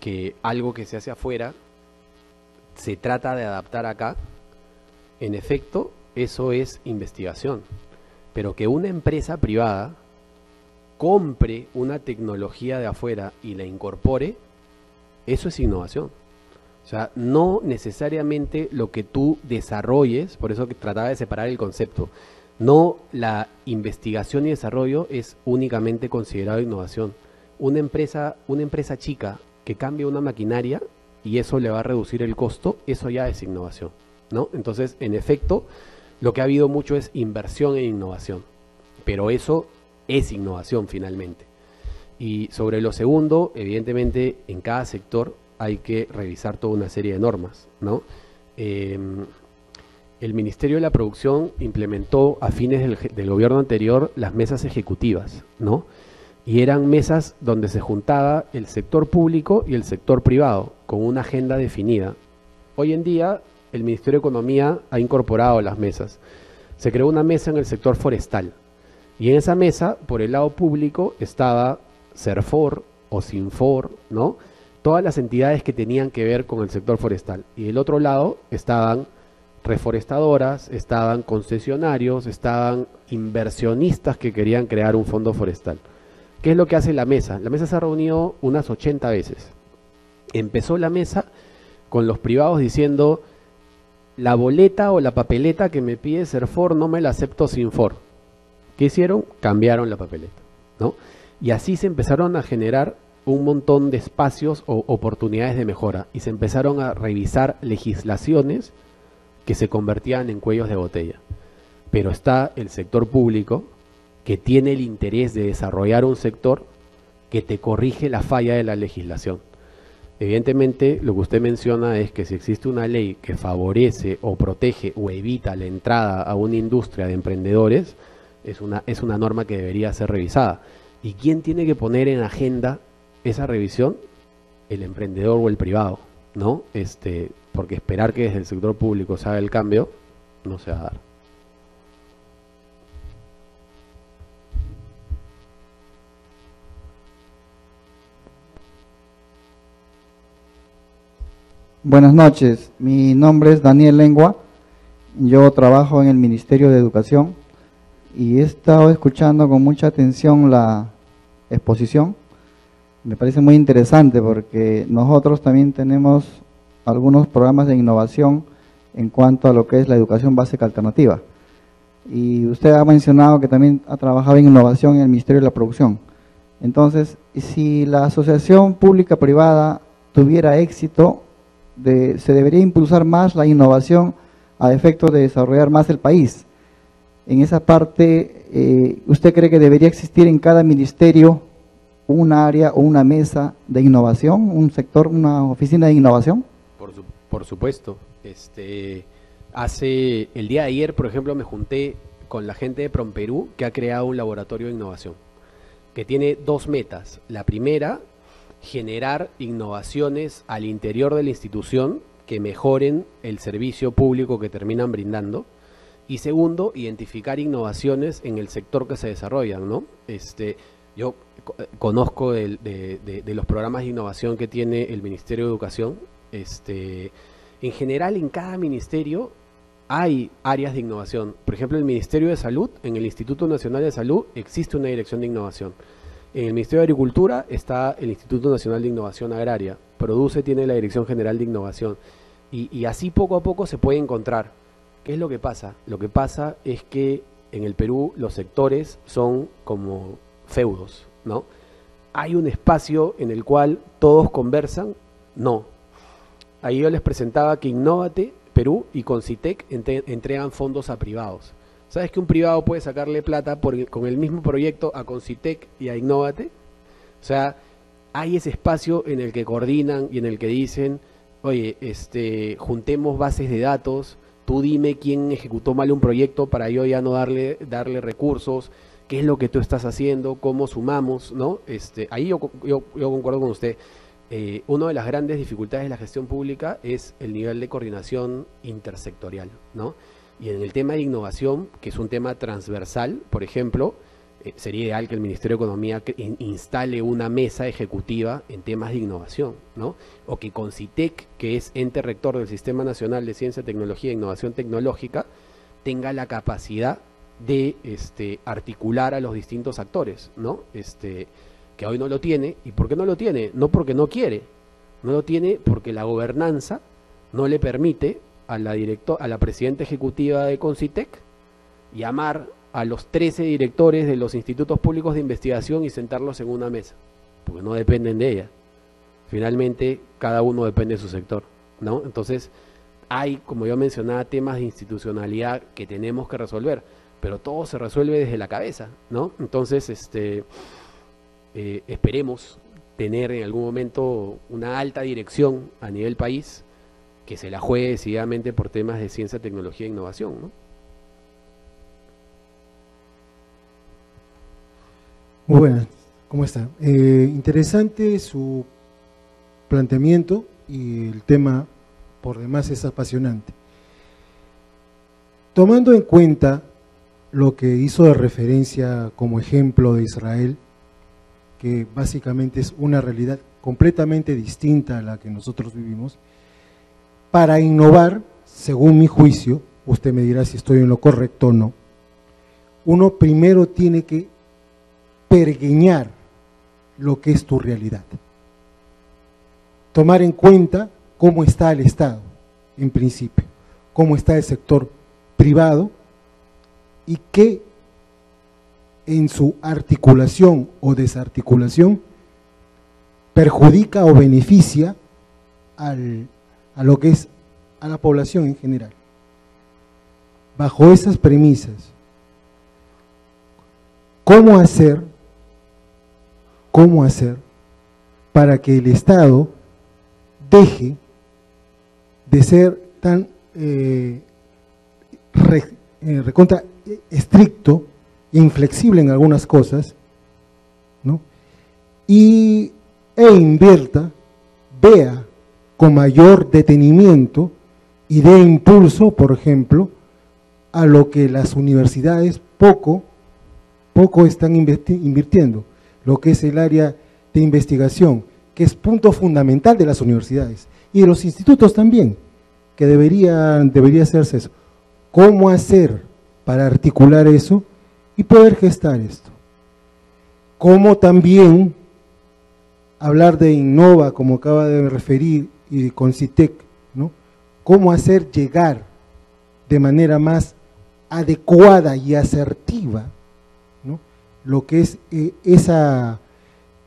que algo que se hace afuera se trata de adaptar acá, en efecto, eso es investigación. Pero que una empresa privada compre una tecnología de afuera y la incorpore, eso es innovación. O sea, no necesariamente lo que tú desarrolles, por eso que trataba de separar el concepto. No, la investigación y desarrollo es únicamente considerado innovación. Una empresa, una empresa chica que cambia una maquinaria y eso le va a reducir el costo, eso ya es innovación, ¿no? Entonces, en efecto, lo que ha habido mucho es inversión en innovación, pero eso es innovación finalmente. Y sobre lo segundo, evidentemente, en cada sector hay que revisar toda una serie de normas, ¿no? Eh, El Ministerio de la Producción implementó a fines del, del gobierno anterior las mesas ejecutivas, ¿no? Y eran mesas donde se juntaba el sector público y el sector privado, con una agenda definida. Hoy en día, el Ministerio de Economía ha incorporado las mesas. Se creó una mesa en el sector forestal. Y en esa mesa, por el lado público, estaba Serfor o Sinfor, ¿no? Todas las entidades que tenían que ver con el sector forestal. Y del otro lado estaban reforestadoras, estaban concesionarios, estaban inversionistas que querían crear un fondo forestal. ¿Qué es lo que hace la mesa? La mesa se ha reunido unas ochenta veces. Empezó la mesa con los privados diciendo, la boleta o la papeleta que me pide Serfor no me la acepto Sinfor. ¿Qué hicieron? Cambiaron la papeleta, ¿no? Y así se empezaron a generar un montón de espacios o oportunidades de mejora y se empezaron a revisar legislaciones que se convertían en cuellos de botella. Pero está el sector público que tiene el interés de desarrollar un sector que te corrige la falla de la legislación. Evidentemente, lo que usted menciona es que si existe una ley que favorece o protege o evita la entrada a una industria de emprendedores, es una, es una norma que debería ser revisada. ¿Y quién tiene que poner en agenda esa revisión? El emprendedor o el privado, ¿no? Este... porque esperar que desde el sector público se haga el cambio, no se va a dar. Buenas noches, mi nombre es Daniel Lengua, yo trabajo en el Ministerio de Educación y he estado escuchando con mucha atención la exposición. Me parece muy interesante porque nosotros también tenemos algunos programas de innovación en cuanto a lo que es la educación básica alternativa. Y usted ha mencionado que también ha trabajado en innovación en el Ministerio de la Producción. Entonces, si la asociación pública-privada tuviera éxito, de, se debería impulsar más la innovación a efectos de desarrollar más el país. En esa parte, eh, ¿usted cree que debería existir en cada ministerio un área o una mesa de innovación, un sector, una oficina de innovación? Por, su, por supuesto. Este, hace el día de ayer, por ejemplo, me junté con la gente de PromPerú, que ha creado un laboratorio de innovación, que tiene dos metas. La primera, generar innovaciones al interior de la institución que mejoren el servicio público que terminan brindando. Y segundo, identificar innovaciones en el sector que se desarrollan, ¿no? Este, yo conozco de, de, de, de los programas de innovación que tiene el Ministerio de Educación. Este, en general, en cada ministerio hay áreas de innovación. Por ejemplo, el Ministerio de Salud, en el Instituto Nacional de Salud existe una dirección de innovación. En el Ministerio de Agricultura está el Instituto Nacional de Innovación Agraria. Produce tiene la Dirección General de Innovación. Y, y así poco a poco se puede encontrar. ¿Qué es lo que pasa? Lo que pasa es que en el Perú los sectores son como feudos, ¿no? ¿Hay un espacio en el cual todos conversan? No. Ahí yo les presentaba que Innóvate Perú y CONCYTEC entre, entregan fondos a privados. ¿Sabes que un privado puede sacarle plata por, con el mismo proyecto a CONCYTEC y a Innóvate? O sea, hay ese espacio en el que coordinan y en el que dicen, oye, este, juntemos bases de datos, tú dime quién ejecutó mal un proyecto para yo ya no darle, darle recursos, qué es lo que tú estás haciendo, cómo sumamos, ¿no? Este, ahí yo, yo, yo concuerdo con usted. Eh, una de las grandes dificultades de la gestión pública es el nivel de coordinación intersectorial, ¿no? Y en el tema de innovación, que es un tema transversal, por ejemplo, eh, sería ideal que el Ministerio de Economía instale una mesa ejecutiva en temas de innovación, ¿no? O que CONCYTEC, que es ente rector del Sistema Nacional de Ciencia, Tecnología e Innovación Tecnológica, tenga la capacidad de este, articular a los distintos actores, ¿no? Este, que hoy no lo tiene. ¿Y por qué no lo tiene? No porque no quiere, no lo tiene porque la gobernanza no le permite a la, directo, a la presidenta ejecutiva de CONCYTEC llamar a los trece directores de los institutos públicos de investigación y sentarlos en una mesa, porque no dependen de ella. Finalmente, cada uno depende de su sector, ¿no? Entonces, hay, como yo mencionaba, temas de institucionalidad que tenemos que resolver, pero todo se resuelve desde la cabeza, ¿no? Entonces, este, eh, esperemos tener en algún momento una alta dirección a nivel país que se la juegue decididamente por temas de ciencia, tecnología e innovación, ¿no? Muy buenas, ¿cómo está? Eh, interesante su planteamiento y el tema por demás es apasionante. Tomando en cuenta lo que hizo de referencia como ejemplo de Israel, que básicamente es una realidad completamente distinta a la que nosotros vivimos, para innovar, según mi juicio, usted me dirá si estoy en lo correcto o no, uno primero tiene que pergeñar lo que es tu realidad. Tomar en cuenta cómo está el Estado, en principio, cómo está el sector privado y qué en su articulación o desarticulación perjudica o beneficia al a lo que es a la población en general. Bajo esas premisas, ¿cómo hacer, cómo hacer para que el Estado deje de ser tan eh, re, eh, recontra estricto, inflexible en algunas cosas, ¿no? Y, e invierta, vea con mayor detenimiento y de impulso, por ejemplo, a lo que las universidades poco, poco están invirtiendo, lo que es el área de investigación, que es punto fundamental de las universidades, y de los institutos también, que debería, debería hacerse eso. ¿Cómo hacer para articular eso y poder gestar esto? ¿Cómo también hablar de Innova, como acaba de referir, y con CONCYTEC, ¿no? ¿Cómo hacer llegar de manera más adecuada y asertiva, ¿no?, lo que es eh, esa,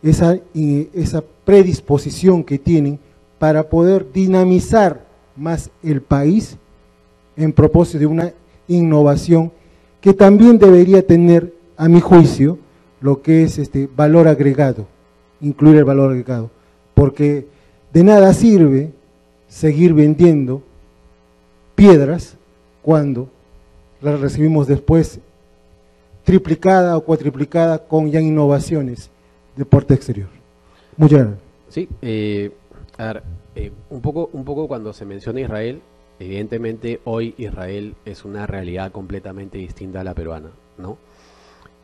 esa, eh, esa predisposición que tienen para poder dinamizar más el país en propósito de una innovación que también debería tener, a mi juicio, lo que es este valor agregado, incluir el valor agregado, porque de nada sirve seguir vendiendo piedras cuando las recibimos después triplicada o cuatriplicada con ya innovaciones de puerta exterior. Muchas gracias. Sí, eh, a ver, eh, un poco, un poco cuando se menciona Israel, evidentemente hoy Israel es una realidad completamente distinta a la peruana, ¿no?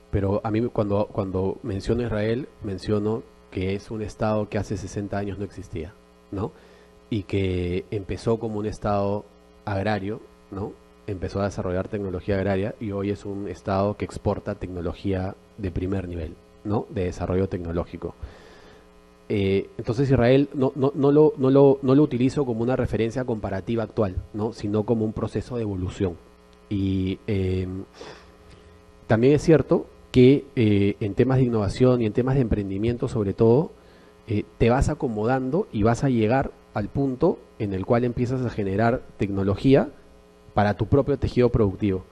Pero a mí cuando, cuando menciono Israel, menciono que es un Estado que hace sesenta años no existía, ¿no? Y que empezó como un Estado agrario, ¿no? Empezó a desarrollar tecnología agraria y hoy es un Estado que exporta tecnología de primer nivel, ¿no? De desarrollo tecnológico. Eh, entonces Israel no, no, no, lo, no, lo, no lo utilizo como una referencia comparativa actual, ¿no? Sino como un proceso de evolución. Y eh, también es cierto que eh, en temas de innovación y en temas de emprendimiento sobre todo, eh, te vas acomodando y vas a llegar al punto en el cual empiezas a generar tecnología para tu propio tejido productivo.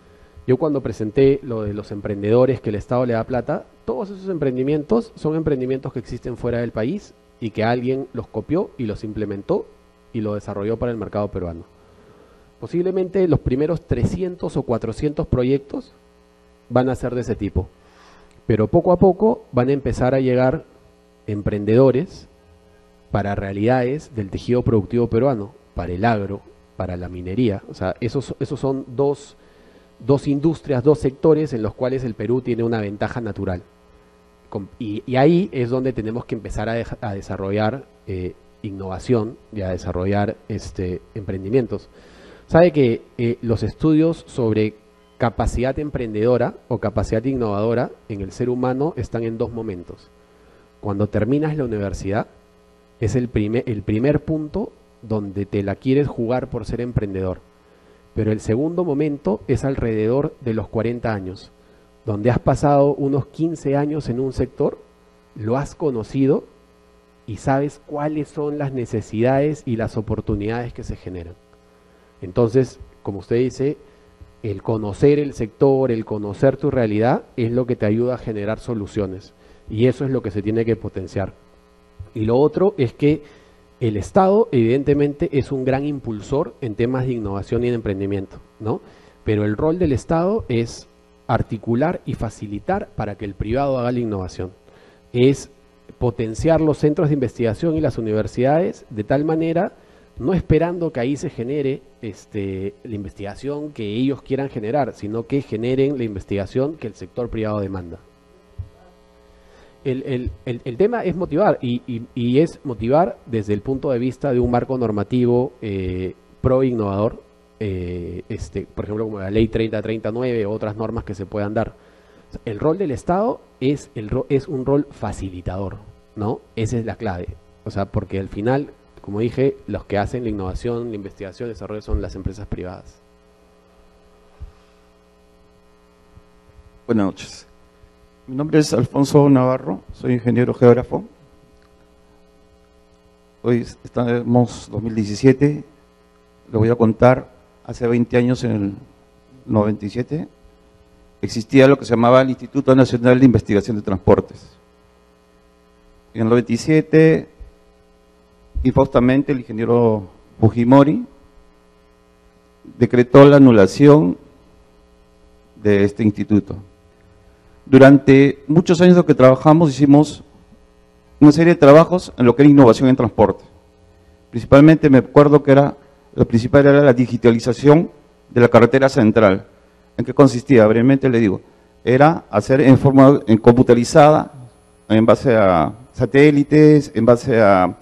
Yo cuando presenté lo de los emprendedores que el Estado le da plata, todos esos emprendimientos son emprendimientos que existen fuera del país y que alguien los copió y los implementó y lo desarrolló para el mercado peruano. Posiblemente los primeros trescientos o cuatrocientos proyectos van a ser de ese tipo, pero poco a poco van a empezar a llegar emprendedores para realidades del tejido productivo peruano, para el agro, para la minería. O sea, esos, esos son dos, dos industrias, dos sectores en los cuales el Perú tiene una ventaja natural. Y, y ahí es donde tenemos que empezar a, de, a desarrollar eh, innovación y a desarrollar este, emprendimientos. Sabe que eh, los estudios sobre capacidad emprendedora o capacidad innovadora en el ser humano están en dos momentos. Cuando terminas la universidad, es el primer, el primer punto donde te la quieres jugar por ser emprendedor. Pero el segundo momento es alrededor de los cuarenta años, donde has pasado unos quince años en un sector, lo has conocido y sabes cuáles son las necesidades y las oportunidades que se generan. Entonces, como usted dice, el conocer el sector, el conocer tu realidad es lo que te ayuda a generar soluciones y eso es lo que se tiene que potenciar. Y lo otro es que el Estado evidentemente es un gran impulsor en temas de innovación y de emprendimiento, ¿no? Pero el rol del Estado es articular y facilitar para que el privado haga la innovación. Es potenciar los centros de investigación y las universidades de tal manera, no esperando que ahí se genere este, la investigación que ellos quieran generar, sino que generen la investigación que el sector privado demanda. El, el, el, el tema es motivar, y, y, y es motivar desde el punto de vista de un marco normativo eh, pro-innovador, eh, este, por ejemplo, como la Ley treinta treinta y nueve o otras normas que se puedan dar. El rol del Estado es, el, es un rol facilitador, ¿no? Esa es la clave, o sea, porque al final, como dije, los que hacen la innovación, la investigación, el desarrollo son las empresas privadas. Buenas noches. Mi nombre es Alfonso Navarro, soy ingeniero geógrafo. Hoy estamos en dos mil diecisiete, lo voy a contar, hace veinte años, en el noventa y siete, existía lo que se llamaba el Instituto Nacional de Investigación de Transportes. En el noventa y siete... y faustamente el ingeniero Fujimori decretó la anulación de este instituto. Durante muchos años lo que trabajamos, hicimos una serie de trabajos en lo que era innovación en transporte. Principalmente me acuerdo que era, lo principal era la digitalización de la carretera central. ¿En qué consistía? Brevemente le digo, era hacer en forma en computarizada, en base a satélites, en base a...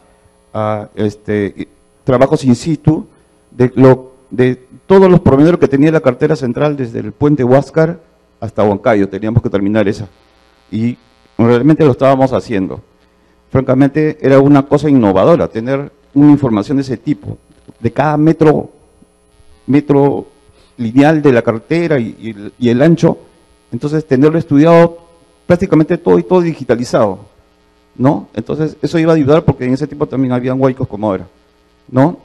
A, este, trabajos in situ de, lo, de todos los promedios que tenía la cartera central desde el puente Huáscar hasta Huancayo. Teníamos que terminar esa y realmente lo estábamos haciendo. Francamente era una cosa innovadora tener una información de ese tipo, de cada metro, metro lineal de la cartera y, y, el, y el ancho. Entonces tenerlo estudiado prácticamente todo y todo digitalizado, ¿no? Entonces eso iba a ayudar porque en ese tiempo también habían huaicos como ahora, ¿no?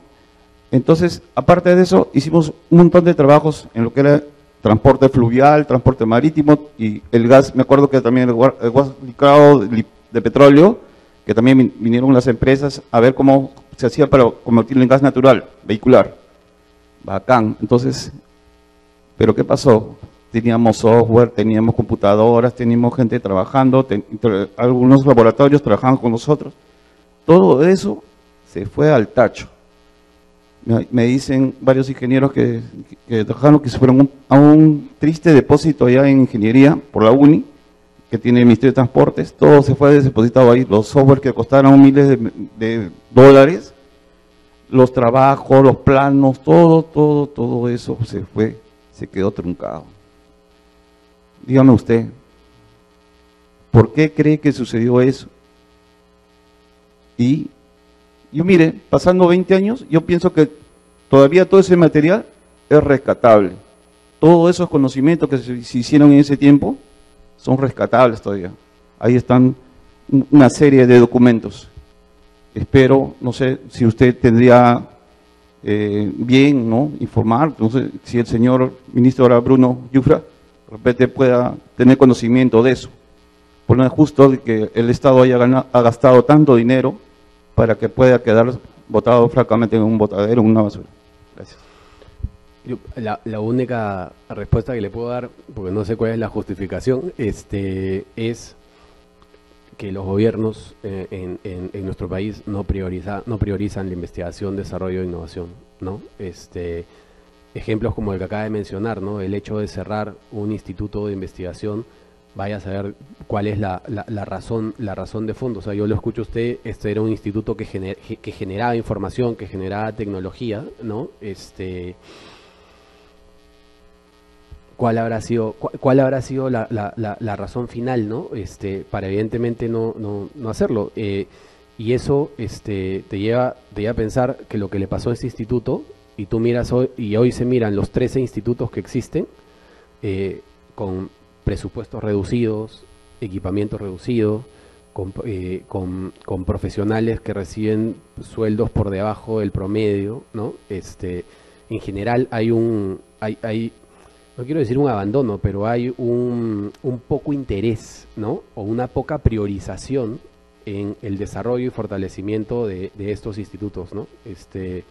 Entonces, aparte de eso, hicimos un montón de trabajos en lo que era transporte fluvial, transporte marítimo y el gas. Me acuerdo que también el gas licuado de petróleo, que también vinieron las empresas a ver cómo se hacía para convertirlo en gas natural, vehicular. Bacán. Entonces, ¿pero qué pasó? Teníamos software, teníamos computadoras, teníamos gente trabajando, ten, tra, algunos laboratorios trabajaban con nosotros. Todo eso se fue al tacho. Me, me dicen varios ingenieros que, que, que trabajaron, que se fueron un, a un triste depósito allá en ingeniería por la UNI, que tiene el Ministerio de Transportes. Todo se fue depositado ahí, los software que costaron miles de, de dólares, los trabajos, los planos, todo, todo, todo eso se fue, se quedó truncado. Dígame usted, ¿por qué cree que sucedió eso? Y yo mire, pasando veinte años, yo pienso que todavía todo ese material es rescatable. Todos esos conocimientos que se, se hicieron en ese tiempo son rescatables todavía. Ahí están una serie de documentos. Espero, no sé, si usted tendría eh, bien, ¿no?, informar, no sé si el señor ministro ahora Bruno Yufra de repente pueda tener conocimiento de eso. Por no es justo que el Estado haya ganado, ha gastado tanto dinero para que pueda quedar botado francamente en un botadero, en una basura. Gracias. Yo, la, la única respuesta que le puedo dar, porque no sé cuál es la justificación, este, es que los gobiernos eh, en, en, en nuestro país no, prioriza, no priorizan la investigación, desarrollo e innovación, ¿no? Este... Ejemplos como el que acaba de mencionar, ¿no? El hecho de cerrar un instituto de investigación, vaya a saber cuál es la, la, la, razón, la razón de fondo. O sea, yo lo escucho a usted, este era un instituto que, gener, que generaba información, que generaba tecnología, ¿no? Este, ¿cuál habrá sido, cuál, cuál habrá sido la, la, la, la razón final, ¿no? Este, para evidentemente no, no, no hacerlo. Eh, y eso este, te, lleva, te lleva a pensar que lo que le pasó a este instituto. Y tú miras hoy, y hoy se miran los trece institutos que existen, eh, con presupuestos reducidos, equipamiento reducido, con, eh, con, con profesionales que reciben sueldos por debajo del promedio, ¿no? Este, en general hay un, hay, hay, no quiero decir un abandono, pero hay un, un poco interés, ¿no? O una poca priorización en el desarrollo y fortalecimiento de, de estos institutos, ¿no? Este,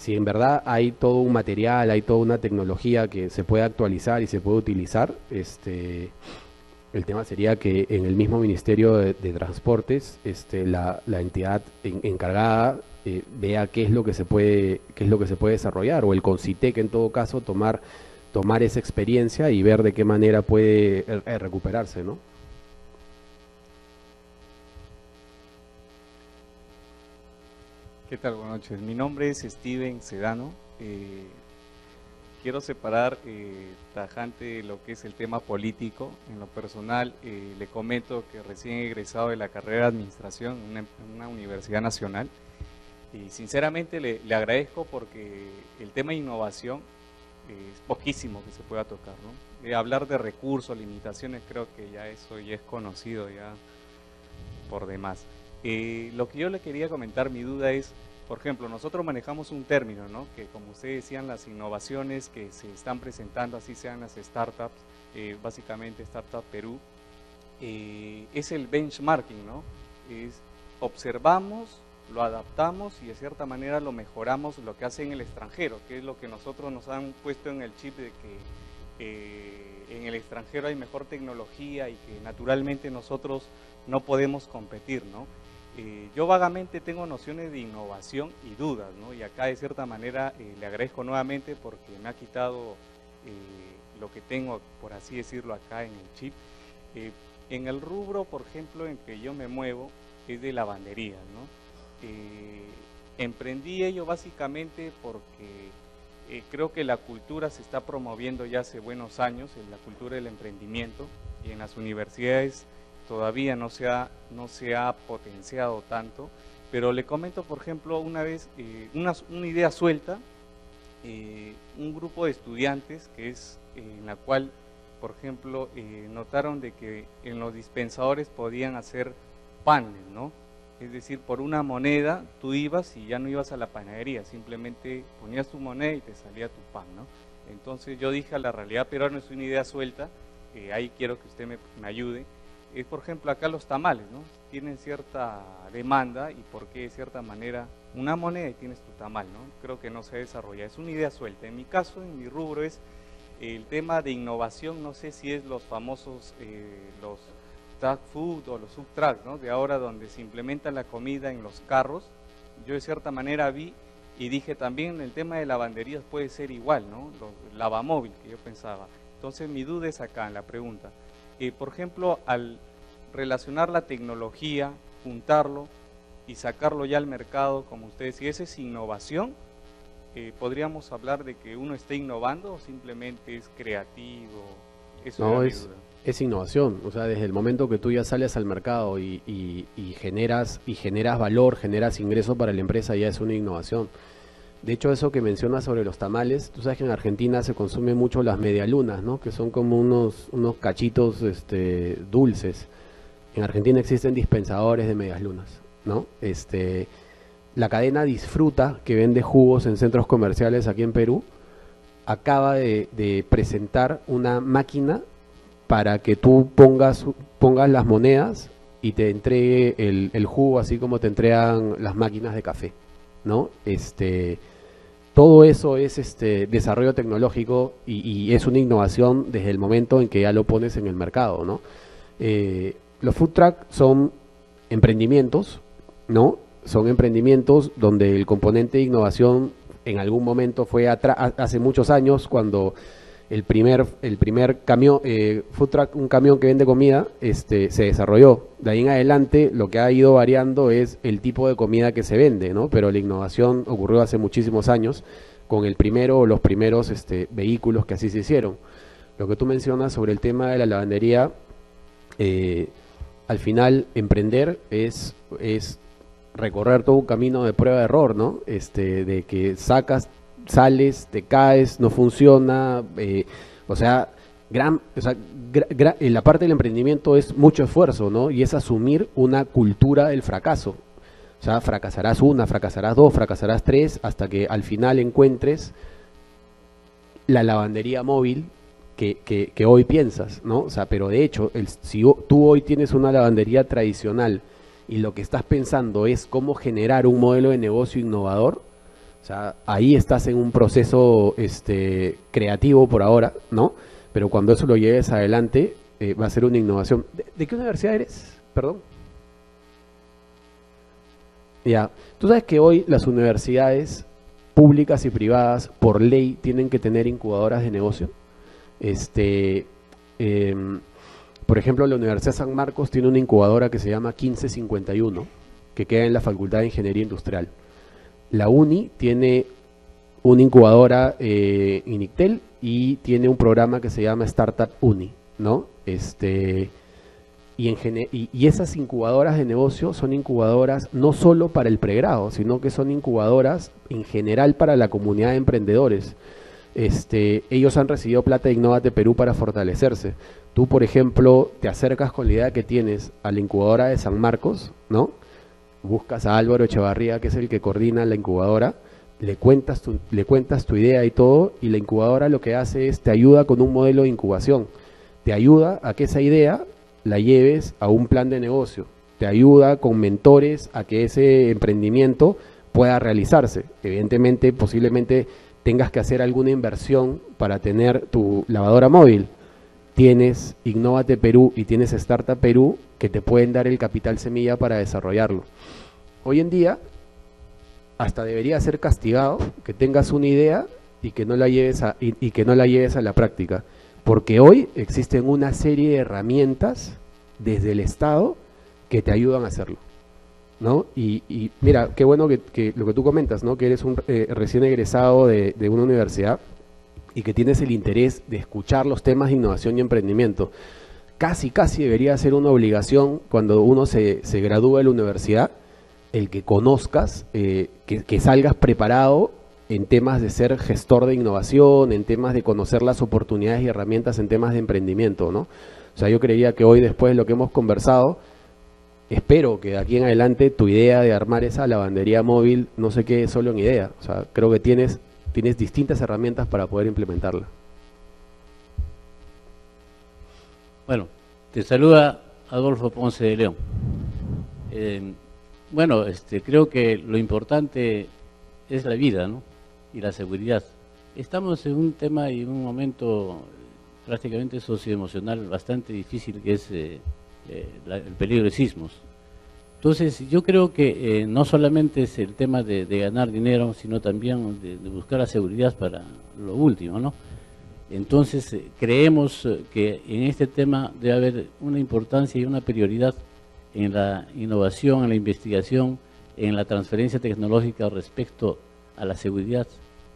si en verdad hay todo un material, hay toda una tecnología que se puede actualizar y se puede utilizar, este, el tema sería que en el mismo Ministerio de, de Transportes, este, la, la entidad en, encargada eh, vea qué es lo que se puede, qué es lo que se puede desarrollar, o el CONCYTEC en todo caso tomar, tomar esa experiencia y ver de qué manera puede eh, recuperarse, ¿no? ¿Qué tal? Buenas noches. Mi nombre es Steven Sedano. Eh, quiero separar eh, tajante lo que es el tema político. En lo personal, eh, le comento que recién he egresado de la carrera de administración en una, una universidad nacional. Y sinceramente le, le agradezco porque el tema de innovación eh, es poquísimo que se pueda tocar, ¿no? Eh, hablar de recursos, limitaciones, creo que ya eso ya es conocido ya por demás. Eh, lo que yo le quería comentar, mi duda es, por ejemplo, nosotros manejamos un término, ¿no? Que como ustedes decían, las innovaciones que se están presentando, así sean las startups, eh, básicamente Startup Perú, eh, es el benchmarking, ¿no? Es, observamos, lo adaptamos y de cierta manera lo mejoramos, lo que hace en el extranjero, que es lo que nosotros nos han puesto en el chip de que eh, en el extranjero hay mejor tecnología y que naturalmente nosotros no podemos competir, ¿no? Eh, yo vagamente tengo nociones de innovación y dudas, ¿no? Y acá de cierta manera eh, le agradezco nuevamente porque me ha quitado eh, lo que tengo, por así decirlo, acá en el chip. Eh, en el rubro, por ejemplo, en que yo me muevo es de lavandería, ¿no? Eh, Emprendí ello básicamente porque eh, creo que la cultura se está promoviendo ya hace buenos años, en la cultura del emprendimiento, y en las universidades todavía no se ha, no se ha potenciado tanto. Pero le comento, por ejemplo, una vez eh, una, una idea suelta, eh, un grupo de estudiantes que es eh, en la cual, por ejemplo, eh, notaron de que en los dispensadores podían hacer panes, ¿no? Es decir, por una moneda tú ibas y ya no ibas a la panadería, simplemente ponías tu moneda y te salía tu pan, ¿no? Entonces yo dije, a la realidad peruana es una idea suelta, eh, ahí quiero que usted me, me ayude. Es, por ejemplo, acá los tamales, ¿no? Tienen cierta demanda y por qué de cierta manera una moneda y tienes tu tamal, ¿no? Creo que no se desarrolla, es una idea suelta. En mi caso, en mi rubro es el tema de innovación, no sé si es los famosos, eh, los track food o los subtrack, ¿no? De ahora donde se implementa la comida en los carros, yo de cierta manera vi y dije también el tema de lavanderías puede ser igual, ¿no? Los lavamóvil que yo pensaba. Entonces mi duda es acá en la pregunta. Eh, por ejemplo, al relacionar la tecnología, juntarlo y sacarlo ya al mercado, como ustedes, si esa es innovación, eh, ¿podríamos hablar de que uno esté innovando o simplemente es creativo? Eso no, es, es innovación. O sea, desde el momento que tú ya sales al mercado y, y, y, generas, y generas valor, generas ingresos para la empresa, ya es una innovación. De hecho, eso que mencionas sobre los tamales, tú sabes que en Argentina se consumen mucho las medialunas, ¿no? Que son como unos, unos cachitos este, dulces. En Argentina existen dispensadores de medialunas, ¿no? Este, la cadena Disfruta, que vende jugos en centros comerciales aquí en Perú, acaba de, de presentar una máquina para que tú pongas, pongas las monedas y te entregue el, el jugo, así como te entregan las máquinas de café, ¿no? Este, todo eso es este desarrollo tecnológico y, y es una innovación desde el momento en que ya lo pones en el mercado, ¿no? Eh, los food truck son emprendimientos, ¿no? Son emprendimientos donde el componente de innovación en algún momento fue hace muchos años cuando el primer el primer camión eh, food truck, un camión que vende comida, este, se desarrolló. De ahí en adelante lo que ha ido variando es el tipo de comida que se vende, ¿no? Pero la innovación ocurrió hace muchísimos años con el primero o los primeros este, vehículos que así se hicieron. Lo que tú mencionas sobre el tema de la lavandería, eh, al final emprender es es recorrer todo un camino de prueba de error, ¿no? Este, de que sacas, sales, te caes, no funciona, eh, o sea, gran, o sea gra, gra, en la parte del emprendimiento es mucho esfuerzo, ¿no? Y es asumir una cultura del fracaso. O sea, fracasarás una, fracasarás dos, fracasarás tres, hasta que al final encuentres la lavandería móvil que, que, que hoy piensas, ¿no? O sea, pero de hecho, el, si tú hoy tienes una lavandería tradicional y lo que estás pensando es cómo generar un modelo de negocio innovador, o sea, ahí estás en un proceso este, creativo por ahora, ¿no? Pero cuando eso lo lleves adelante, eh, va a ser una innovación. ¿De, de qué universidad eres? Perdón. Ya, tú sabes que hoy las universidades públicas y privadas, por ley, tienen que tener incubadoras de negocio. Este, eh, por ejemplo, la Universidad San Marcos tiene una incubadora que se llama quince cincuenta y uno, que queda en la Facultad de Ingeniería Industrial. La UNI tiene una incubadora eh, INICTEL y tiene un programa que se llama Startup UNI, ¿no? Este, y, en gene y, y esas incubadoras de negocio son incubadoras no solo para el pregrado, sino que son incubadoras en general para la comunidad de emprendedores. Este, ellos han recibido plata de Innóvate Perú para fortalecerse. Tú, por ejemplo, te acercas con la idea que tienes a la incubadora de San Marcos, ¿no? Buscas a Álvaro Echevarría, que es el que coordina la incubadora, le cuentas, tu, le cuentas tu idea y todo, y la incubadora lo que hace es te ayuda con un modelo de incubación, te ayuda a que esa idea la lleves a un plan de negocio, te ayuda con mentores a que ese emprendimiento pueda realizarse. Evidentemente, posiblemente tengas que hacer alguna inversión para tener tu lavadora móvil. Tienes Innóvate Perú y tienes Startup Perú que te pueden dar el capital semilla para desarrollarlo. Hoy en día, hasta debería ser castigado que tengas una idea y que no la lleves a, y, y que no la lleves a la práctica. Porque hoy existen una serie de herramientas desde el Estado que te ayudan a hacerlo. ¿no? Y, y mira, qué bueno que, que lo que tú comentas, ¿no? Que eres un eh, recién egresado de, de una universidad y que tienes el interés de escuchar los temas de innovación y emprendimiento. Casi, casi debería ser una obligación cuando uno se, se gradúa de la universidad, el que conozcas, eh, que, que salgas preparado en temas de ser gestor de innovación, en temas de conocer las oportunidades y herramientas en temas de emprendimiento, ¿no? O sea, yo creía que hoy, después de lo que hemos conversado, espero que de aquí en adelante tu idea de armar esa lavandería móvil no se quede solo en idea. O sea, creo que tienes, tienes distintas herramientas para poder implementarla. Bueno, te saluda Adolfo Ponce de León. Eh, bueno, este, creo que lo importante es la vida, ¿no? Y la seguridad. Estamos en un tema y en un momento prácticamente socioemocional bastante difícil, que es eh, eh, la, el peligro de sismos. Entonces, yo creo que eh, no solamente es el tema de, de ganar dinero, sino también de, de buscar la seguridad para lo último, ¿no? Entonces, eh, creemos que en este tema debe haber una importancia y una prioridad en la innovación, en la investigación, en la transferencia tecnológica respecto a la seguridad,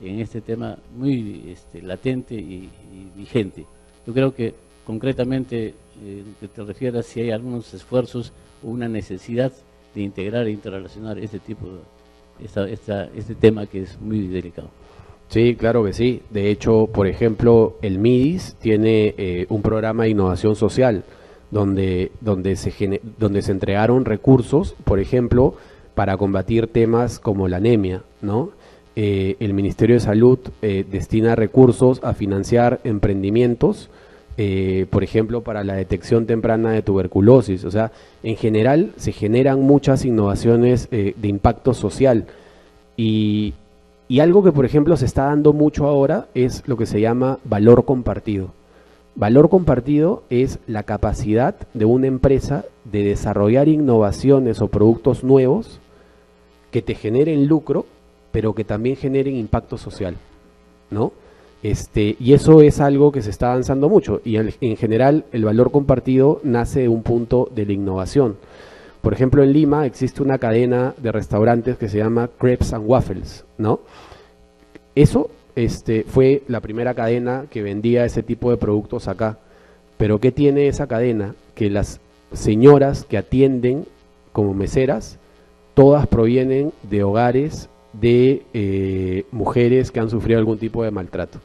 en este tema muy este, latente y, y vigente. Yo creo que concretamente, eh, que te refieras si hay algunos esfuerzos o una necesidad de integrar e interrelacionar este tipo de, esta, esta, este tema que es muy delicado. Sí, claro que sí. De hecho, por ejemplo, el MIDIS tiene eh, un programa de innovación social donde, donde, se donde se entregaron recursos, por ejemplo, para combatir temas como la anemia, ¿no? Eh, el Ministerio de Salud eh, destina recursos a financiar emprendimientos, eh, por ejemplo, para la detección temprana de tuberculosis. O sea, en general se generan muchas innovaciones eh, de impacto social. Y, y algo que, por ejemplo, se está dando mucho ahora es lo que se llama valor compartido. Valor compartido es la capacidad de una empresa de desarrollar innovaciones o productos nuevos que te generen lucro, pero que también generen impacto social, ¿no? Este, y eso es algo que se está avanzando mucho, y el, en general el valor compartido nace de un punto de la innovación. Por ejemplo, en Lima existe una cadena de restaurantes que se llama Crepes and Waffles, ¿no? Eso este, fue la primera cadena que vendía ese tipo de productos acá, pero ¿qué tiene esa cadena? Que las señoras que atienden como meseras, todas provienen de hogares de eh, mujeres que han sufrido algún tipo de maltrato.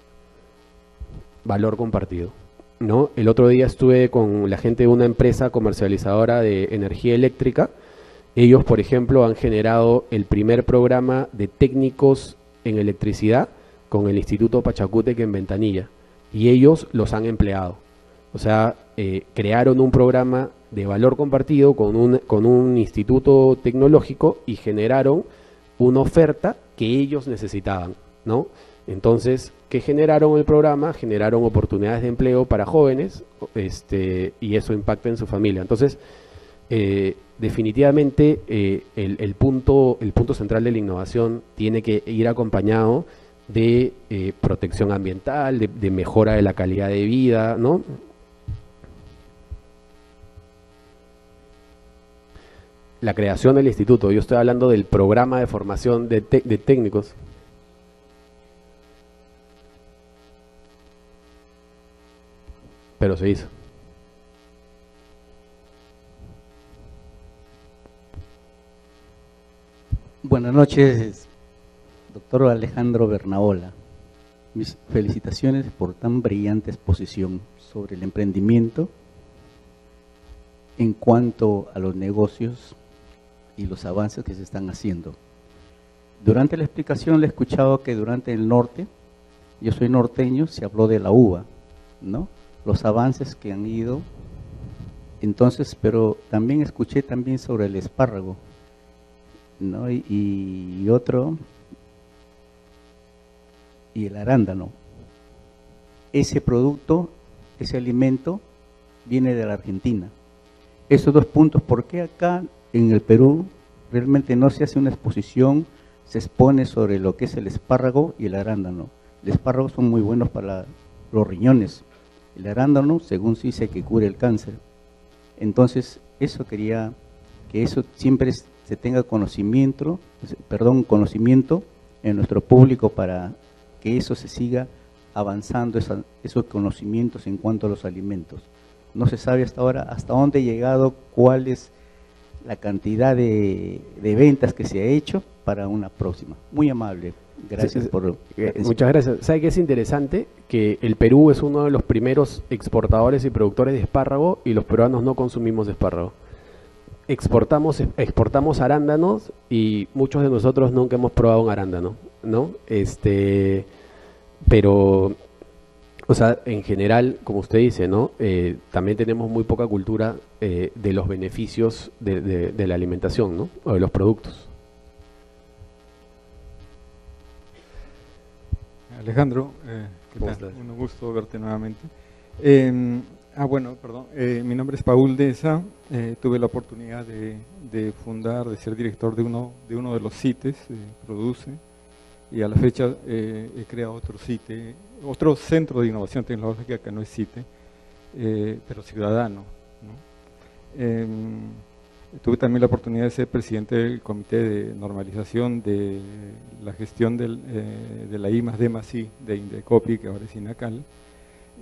Valor compartido, ¿no? El otro día estuve con la gente de una empresa comercializadora de energía eléctrica. Ellos, por ejemplo, han generado el primer programa de técnicos en electricidad con el Instituto Pachacútec en Ventanilla, y ellos los han empleado. O sea, eh, crearon un programa de valor compartido con un, con un instituto tecnológico y generaron una oferta que ellos necesitaban, ¿no? Entonces, ¿qué generaron el programa? Generaron oportunidades de empleo para jóvenes, este, y eso impacta en su familia. Entonces, eh, definitivamente eh, el, el, punto, el punto central de la innovación tiene que ir acompañado de eh, protección ambiental, de, de mejora de la calidad de vida, ¿no? La creación del instituto, yo estoy hablando del programa de formación de, de técnicos. Pero se hizo. Buenas noches, doctor Alejandro Bernaola. Mis felicitaciones por tan brillante exposición sobre el emprendimiento en cuanto a los negocios y los avances que se están haciendo. Durante la explicación le he escuchado que durante el norte, yo soy norteño, se habló de la uva, ¿no? Los avances que han ido, entonces, pero también escuché también sobre el espárrago, ¿no? Y, y otro, y el arándano. Ese producto, ese alimento, viene de la Argentina. Esos dos puntos, ¿por qué acá en el Perú realmente no se hace una exposición, se expone sobre lo que es el espárrago y el arándano? El espárrago son muy buenos para los riñones, el arándano según se dice que cura el cáncer. Entonces, eso quería que eso siempre se tenga conocimiento, perdón, conocimiento en nuestro público para que eso se siga avanzando, esa, esos conocimientos en cuanto a los alimentos. No se sabe hasta ahora hasta dónde ha llegado, cuál es la cantidad de, de ventas que se ha hecho para una próxima. Muy amable. Gracias sí, por... Muchas gracias. ¿Sabe qué es interesante? Que el Perú es uno de los primeros exportadores y productores de espárrago y los peruanos no consumimos espárrago. Exportamos, exportamos arándanos y muchos de nosotros nunca hemos probado un arándano, ¿no? Este, pero, o sea, en general, como usted dice, ¿no? Eh, también tenemos muy poca cultura eh, de los beneficios de, de, de la alimentación, ¿no? O de los productos. Alejandro, eh, ¿qué tal? Un gusto verte nuevamente. Eh, ah, bueno, perdón. Eh, mi nombre es Paul Deza. Eh, tuve la oportunidad de, de fundar, de ser director de uno de, uno de los CITES, eh, Produce, y a la fecha eh, he creado otro CITE, otro centro de innovación tecnológica que no es CITE, eh, pero ciudadano, ¿no? Eh, tuve también la oportunidad de ser presidente del Comité de Normalización de la gestión del, eh, de la I más D más I de Indecopi, que ahora es INACAL,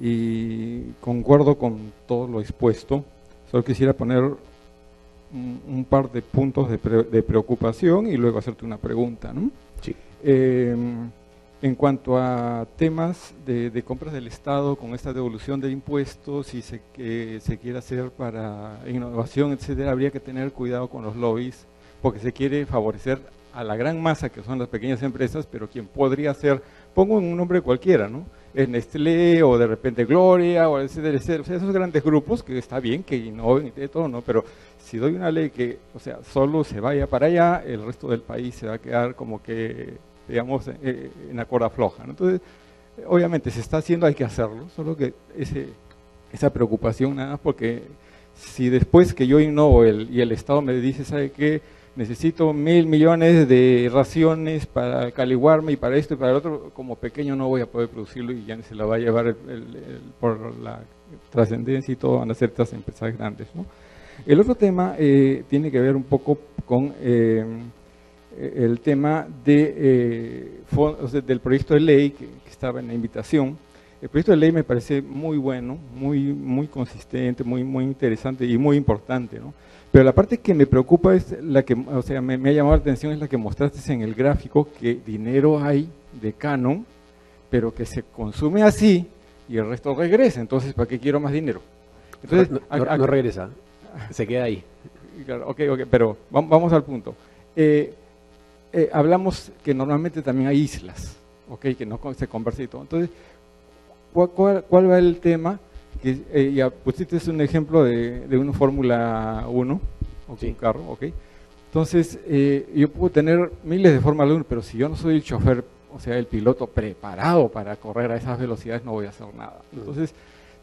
y concuerdo con todo lo expuesto. Solo quisiera poner un, un par de puntos de, pre, de preocupación y luego hacerte una pregunta, ¿no? Sí. Eh, en cuanto a temas de, de compras del Estado, con esta devolución de impuestos, si se, eh, se quiere hacer para innovación, etcétera, habría que tener cuidado con los lobbies, porque se quiere favorecer a la gran masa que son las pequeñas empresas, pero quien podría ser, pongo un nombre cualquiera, ¿no? Es Nestlé o de repente Gloria, o etcétera, etcétera, esos grandes grupos que está bien que innoven y todo, ¿no? Pero si doy una ley que, o sea, solo se vaya para allá, el resto del país se va a quedar como que digamos, eh, en la cuerda floja, ¿no? Entonces, obviamente se está haciendo, hay que hacerlo, solo que ese, esa preocupación nada más, porque si después que yo innovo el, y el Estado me dice, ¿sabe qué? Necesito mil millones de raciones para caliguarme y para esto y para el otro, como pequeño no voy a poder producirlo y ya se la va a llevar el, el, el, por la trascendencia y todo, van a ser estas empresas grandes, ¿no? El otro tema eh, tiene que ver un poco con... Eh, el tema de, eh, o sea, del proyecto de ley que, que estaba en la invitación. El proyecto de ley me parece muy bueno, muy, muy consistente, muy, muy interesante y muy importante, ¿no? Pero la parte que me preocupa es la que, o sea, me, me ha llamado la atención es la que mostraste en el gráfico, que dinero hay de Canon, pero que se consume así y el resto regresa. Entonces, ¿para qué quiero más dinero? Entonces, no, no, acá, no regresa, se queda ahí. Claro, ok, ok, pero vamos al punto. Eh, Eh, hablamos que normalmente también hay islas, okay, que no se conversa y todo. Entonces, ¿cuál, cuál, cuál va el tema? Que, eh, ya pusiste un ejemplo de, de una Fórmula uno, okay, sí, un carro, ok. Entonces, eh, yo puedo tener miles de Fórmula uno, pero si yo no soy el chofer, o sea, el piloto preparado para correr a esas velocidades, no voy a hacer nada. Entonces,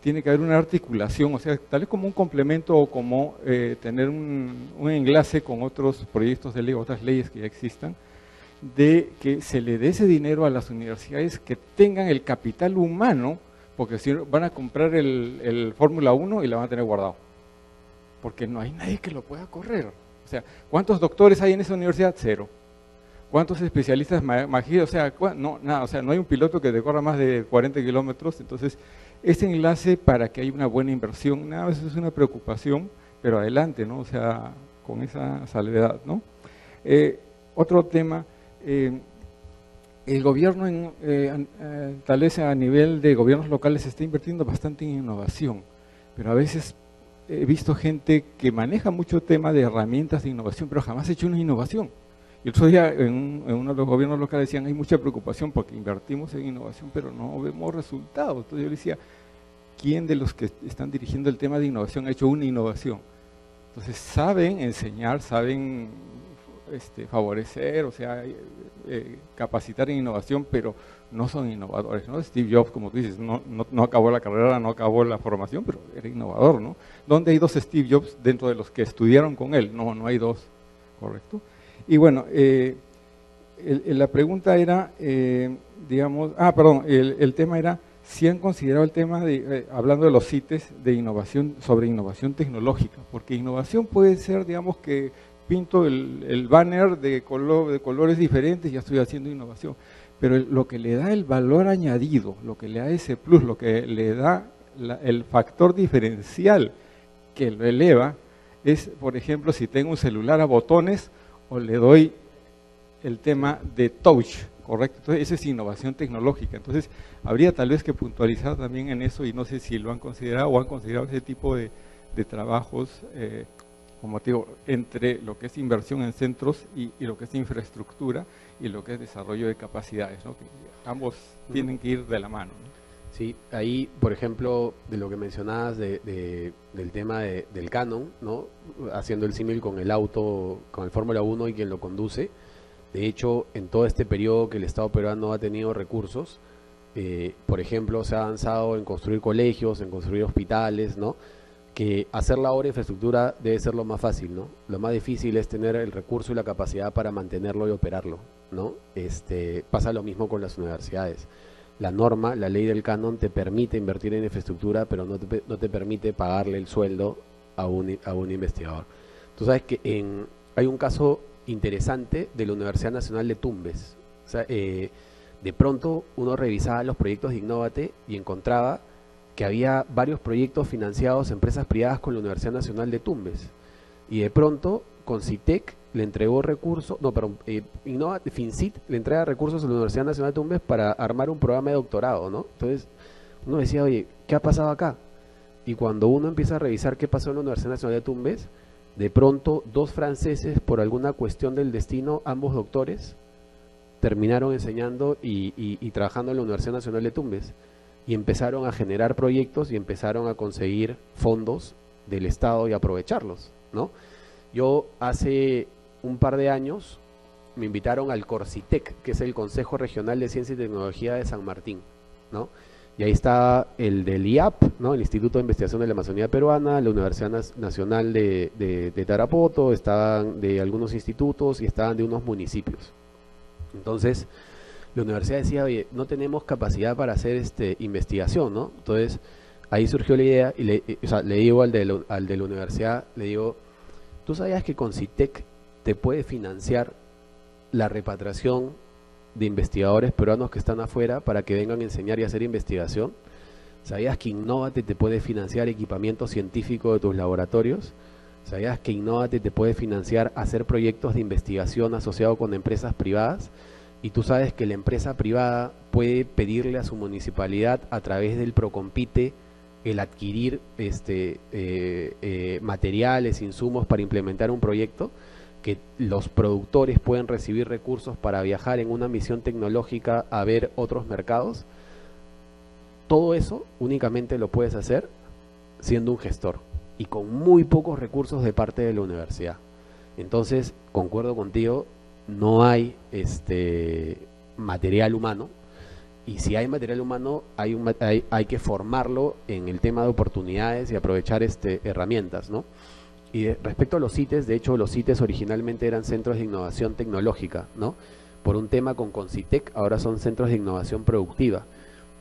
tiene que haber una articulación, o sea, tal vez como un complemento o como eh, tener un, un enlace con otros proyectos de ley, otras leyes que ya existan, de que se le dé ese dinero a las universidades que tengan el capital humano, porque si van a comprar el, el Fórmula uno y la van a tener guardado, porque no hay nadie que lo pueda correr. O sea, ¿cuántos doctores hay en esa universidad? Cero. ¿Cuántos especialistas magíes? O sea, no, nada, o sea, no hay un piloto que decorra más de cuarenta kilómetros, entonces... Este enlace para que haya una buena inversión, nada, eso es una preocupación, pero adelante, ¿no? O sea, con esa salvedad, ¿no? Eh, otro tema, eh, el gobierno, en, eh, eh, tal vez a nivel de gobiernos locales, está invirtiendo bastante en innovación, pero a veces he visto gente que maneja mucho tema de herramientas de innovación, pero jamás ha hecho una innovación. Y el otro día en, un, en uno de los gobiernos locales decían, hay mucha preocupación porque invertimos en innovación, pero no vemos resultados. Entonces yo decía, ¿quién de los que están dirigiendo el tema de innovación ha hecho una innovación? Entonces saben enseñar, saben este, favorecer, o sea, eh, capacitar en innovación, pero no son innovadores, ¿no? Steve Jobs, como tú dices, no, no, no acabó la carrera, no acabó la formación, pero era innovador, ¿no? ¿Dónde hay dos Steve Jobs dentro de los que estudiaron con él? No, no hay dos, ¿correcto? Y bueno, eh, el, el, la pregunta era, eh, digamos, ah, perdón, el, el tema era si han considerado el tema, de eh, hablando de los CITES, de innovación, sobre innovación tecnológica, porque innovación puede ser, digamos, que pinto el, el banner de, color, de colores diferentes, ya estoy haciendo innovación. Pero lo que le da el valor añadido, lo que le da ese plus, lo que le da la, el factor diferencial que lo eleva, es, por ejemplo, si tengo un celular a botones o le doy el tema de touch, ¿correcto? Entonces, eso es innovación tecnológica. Entonces, habría tal vez que puntualizar también en eso, y no sé si lo han considerado o han considerado ese tipo de, de trabajos, eh, como te digo, entre lo que es inversión en centros y, y lo que es infraestructura y lo que es desarrollo de capacidades, ¿no? Que ambos tienen que ir de la mano, ¿no? Sí, ahí, por ejemplo, de lo que mencionabas de, de, del tema de, del Canon, ¿no? Haciendo el símil con el auto, con el Fórmula uno y quien lo conduce. De hecho, en todo este periodo que el Estado peruano ha tenido recursos, eh, por ejemplo, se ha avanzado en construir colegios, en construir hospitales, ¿no? Que hacer la obra de infraestructura debe ser lo más fácil, ¿no? Lo más difícil es tener el recurso y la capacidad para mantenerlo y operarlo, ¿no? Este, pasa lo mismo con las universidades. La norma, la ley del canon, te permite invertir en infraestructura, pero no te, no te permite pagarle el sueldo a un, a un investigador. Tú sabes que en, hay un caso interesante de la Universidad Nacional de Tumbes. O sea, eh, de pronto uno revisaba los proyectos de Innóvate y encontraba que había varios proyectos financiados, empresas privadas con la Universidad Nacional de Tumbes. Y de pronto, CONCYTEC le entregó recursos, no, perdón, eh, FINCyT le entrega recursos a la Universidad Nacional de Tumbes para armar un programa de doctorado, ¿no? Entonces, uno decía, oye, ¿qué ha pasado acá? Y cuando uno empieza a revisar qué pasó en la Universidad Nacional de Tumbes, de pronto, dos franceses, por alguna cuestión del destino, ambos doctores, terminaron enseñando y, y, y trabajando en la Universidad Nacional de Tumbes. Y empezaron a generar proyectos y empezaron a conseguir fondos del Estado y aprovecharlos, ¿no? Yo hace un par de años me invitaron al CORCYTEC, que es el Consejo Regional de Ciencia y Tecnología de San Martín, ¿no? Y ahí está el del I A P, ¿no? El Instituto de Investigación de la Amazonía Peruana, la Universidad Nacional de, de, de Tarapoto, estaban de algunos institutos y estaban de unos municipios. Entonces, la universidad decía, oye, no tenemos capacidad para hacer este investigación, ¿no? Entonces, ahí surgió la idea, y le, o sea, le digo al de, la, al de la universidad, le digo, ¿tú sabías que CONCYTEC te puede financiar la repatriación de investigadores peruanos que están afuera para que vengan a enseñar y hacer investigación? ¿Sabías que Innóvate te puede financiar equipamiento científico de tus laboratorios? ¿Sabías que Innóvate te puede financiar hacer proyectos de investigación asociados con empresas privadas? Y tú sabes que la empresa privada puede pedirle a su municipalidad a través del Procompite el adquirir este eh, eh, materiales, insumos para implementar un proyecto, que los productores pueden recibir recursos para viajar en una misión tecnológica a ver otros mercados. Todo eso únicamente lo puedes hacer siendo un gestor y con muy pocos recursos de parte de la universidad. Entonces, concuerdo contigo, no hay este material humano, y si hay material humano hay, un, hay, hay que formarlo en el tema de oportunidades y aprovechar este, herramientas, ¿no? Y de, respecto a los CITES, de hecho los CITES originalmente eran centros de innovación tecnológica, ¿no? Por un tema con CONCYTEC ahora son centros de innovación productiva,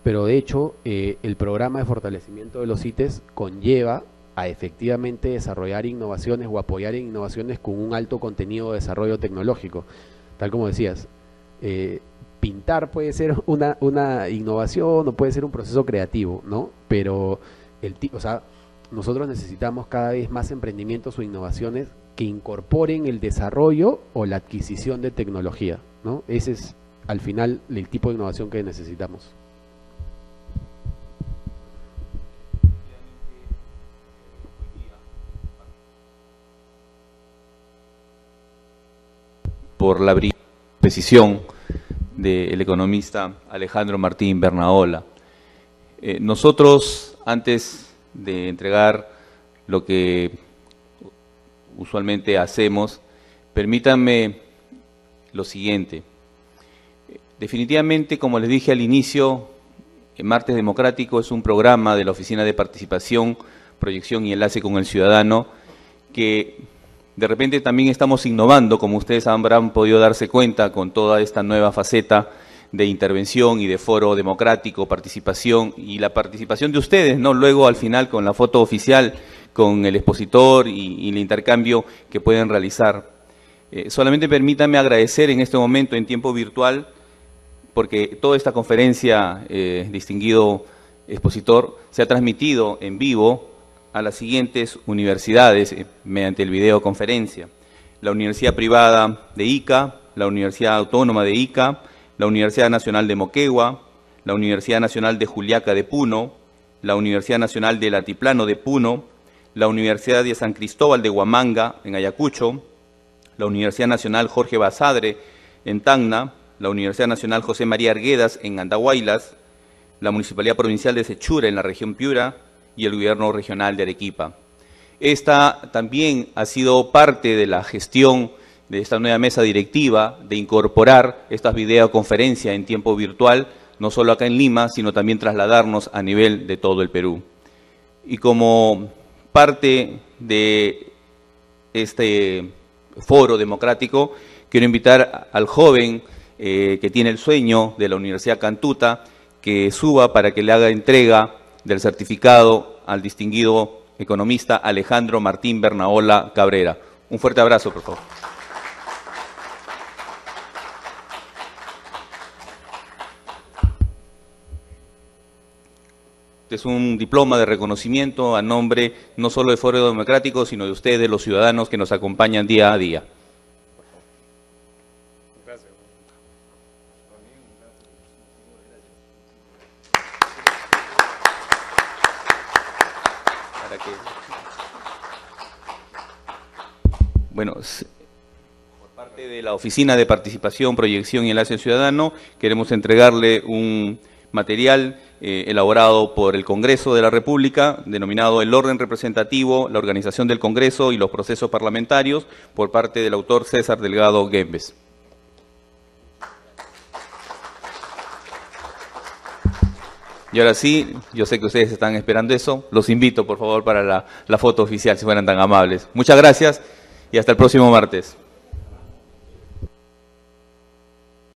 pero de hecho eh, el programa de fortalecimiento de los CITES conlleva a efectivamente desarrollar innovaciones o apoyar innovaciones con un alto contenido de desarrollo tecnológico. Tal como decías, eh, pintar puede ser una, una innovación o puede ser un proceso creativo, ¿no? Pero el, o sea, nosotros necesitamos cada vez más emprendimientos o innovaciones que incorporen el desarrollo o la adquisición de tecnología, ¿no? Ese es, al final, el tipo de innovación que necesitamos. Por la brillante precisión del economista Alejandro Martín Bernaola. Eh, nosotros, antes de entregar lo que usualmente hacemos, permítanme lo siguiente. Definitivamente, como les dije al inicio, Martes Democrático es un programa de la Oficina de Participación, Proyección y Enlace con el Ciudadano que... De repente también estamos innovando, como ustedes habrán podido darse cuenta, con toda esta nueva faceta de intervención y de foro democrático, participación, y la participación de ustedes, ¿no? Luego, al final, con la foto oficial, con el expositor y, y el intercambio que pueden realizar. Eh, solamente permítame agradecer en este momento, en tiempo virtual, porque toda esta conferencia, eh, distinguido expositor, se ha transmitido en vivo a las siguientes universidades eh, mediante el videoconferencia. La Universidad Privada de Ica, la Universidad Autónoma de Ica, la Universidad Nacional de Moquegua, la Universidad Nacional de Juliaca de Puno, la Universidad Nacional del Altiplano de Puno, la Universidad de San Cristóbal de Huamanga, en Ayacucho, la Universidad Nacional Jorge Basadre, en Tacna, la Universidad Nacional José María Arguedas, en Andahuaylas, la Municipalidad Provincial de Sechura, en la región Piura, y el Gobierno Regional de Arequipa. Esta también ha sido parte de la gestión de esta nueva mesa directiva, de incorporar estas videoconferencias en tiempo virtual, no solo acá en Lima, sino también trasladarnos a nivel de todo el Perú. Y como parte de este foro democrático, quiero invitar al joven eh, que tiene el sueño de la Universidad Cantuta, que suba para que le haga entrega del certificado al distinguido economista Alejandro Martín Bernaola Cabrera. Un fuerte abrazo, por favor. Es un diploma de reconocimiento a nombre no solo de Foro Democrático, sino de ustedes, los ciudadanos que nos acompañan día a día. Gracias. ¿Para qué? Bueno, por parte de la Oficina de Participación, Proyección y Enlace Ciudadano, queremos entregarle un material eh, elaborado por el Congreso de la República, denominado El Orden Representativo, la Organización del Congreso y los Procesos Parlamentarios, por parte del autor César Delgado Gembes. Y ahora sí, yo sé que ustedes están esperando eso, los invito por favor para la, la foto oficial, si fueran tan amables. Muchas gracias y hasta el próximo martes.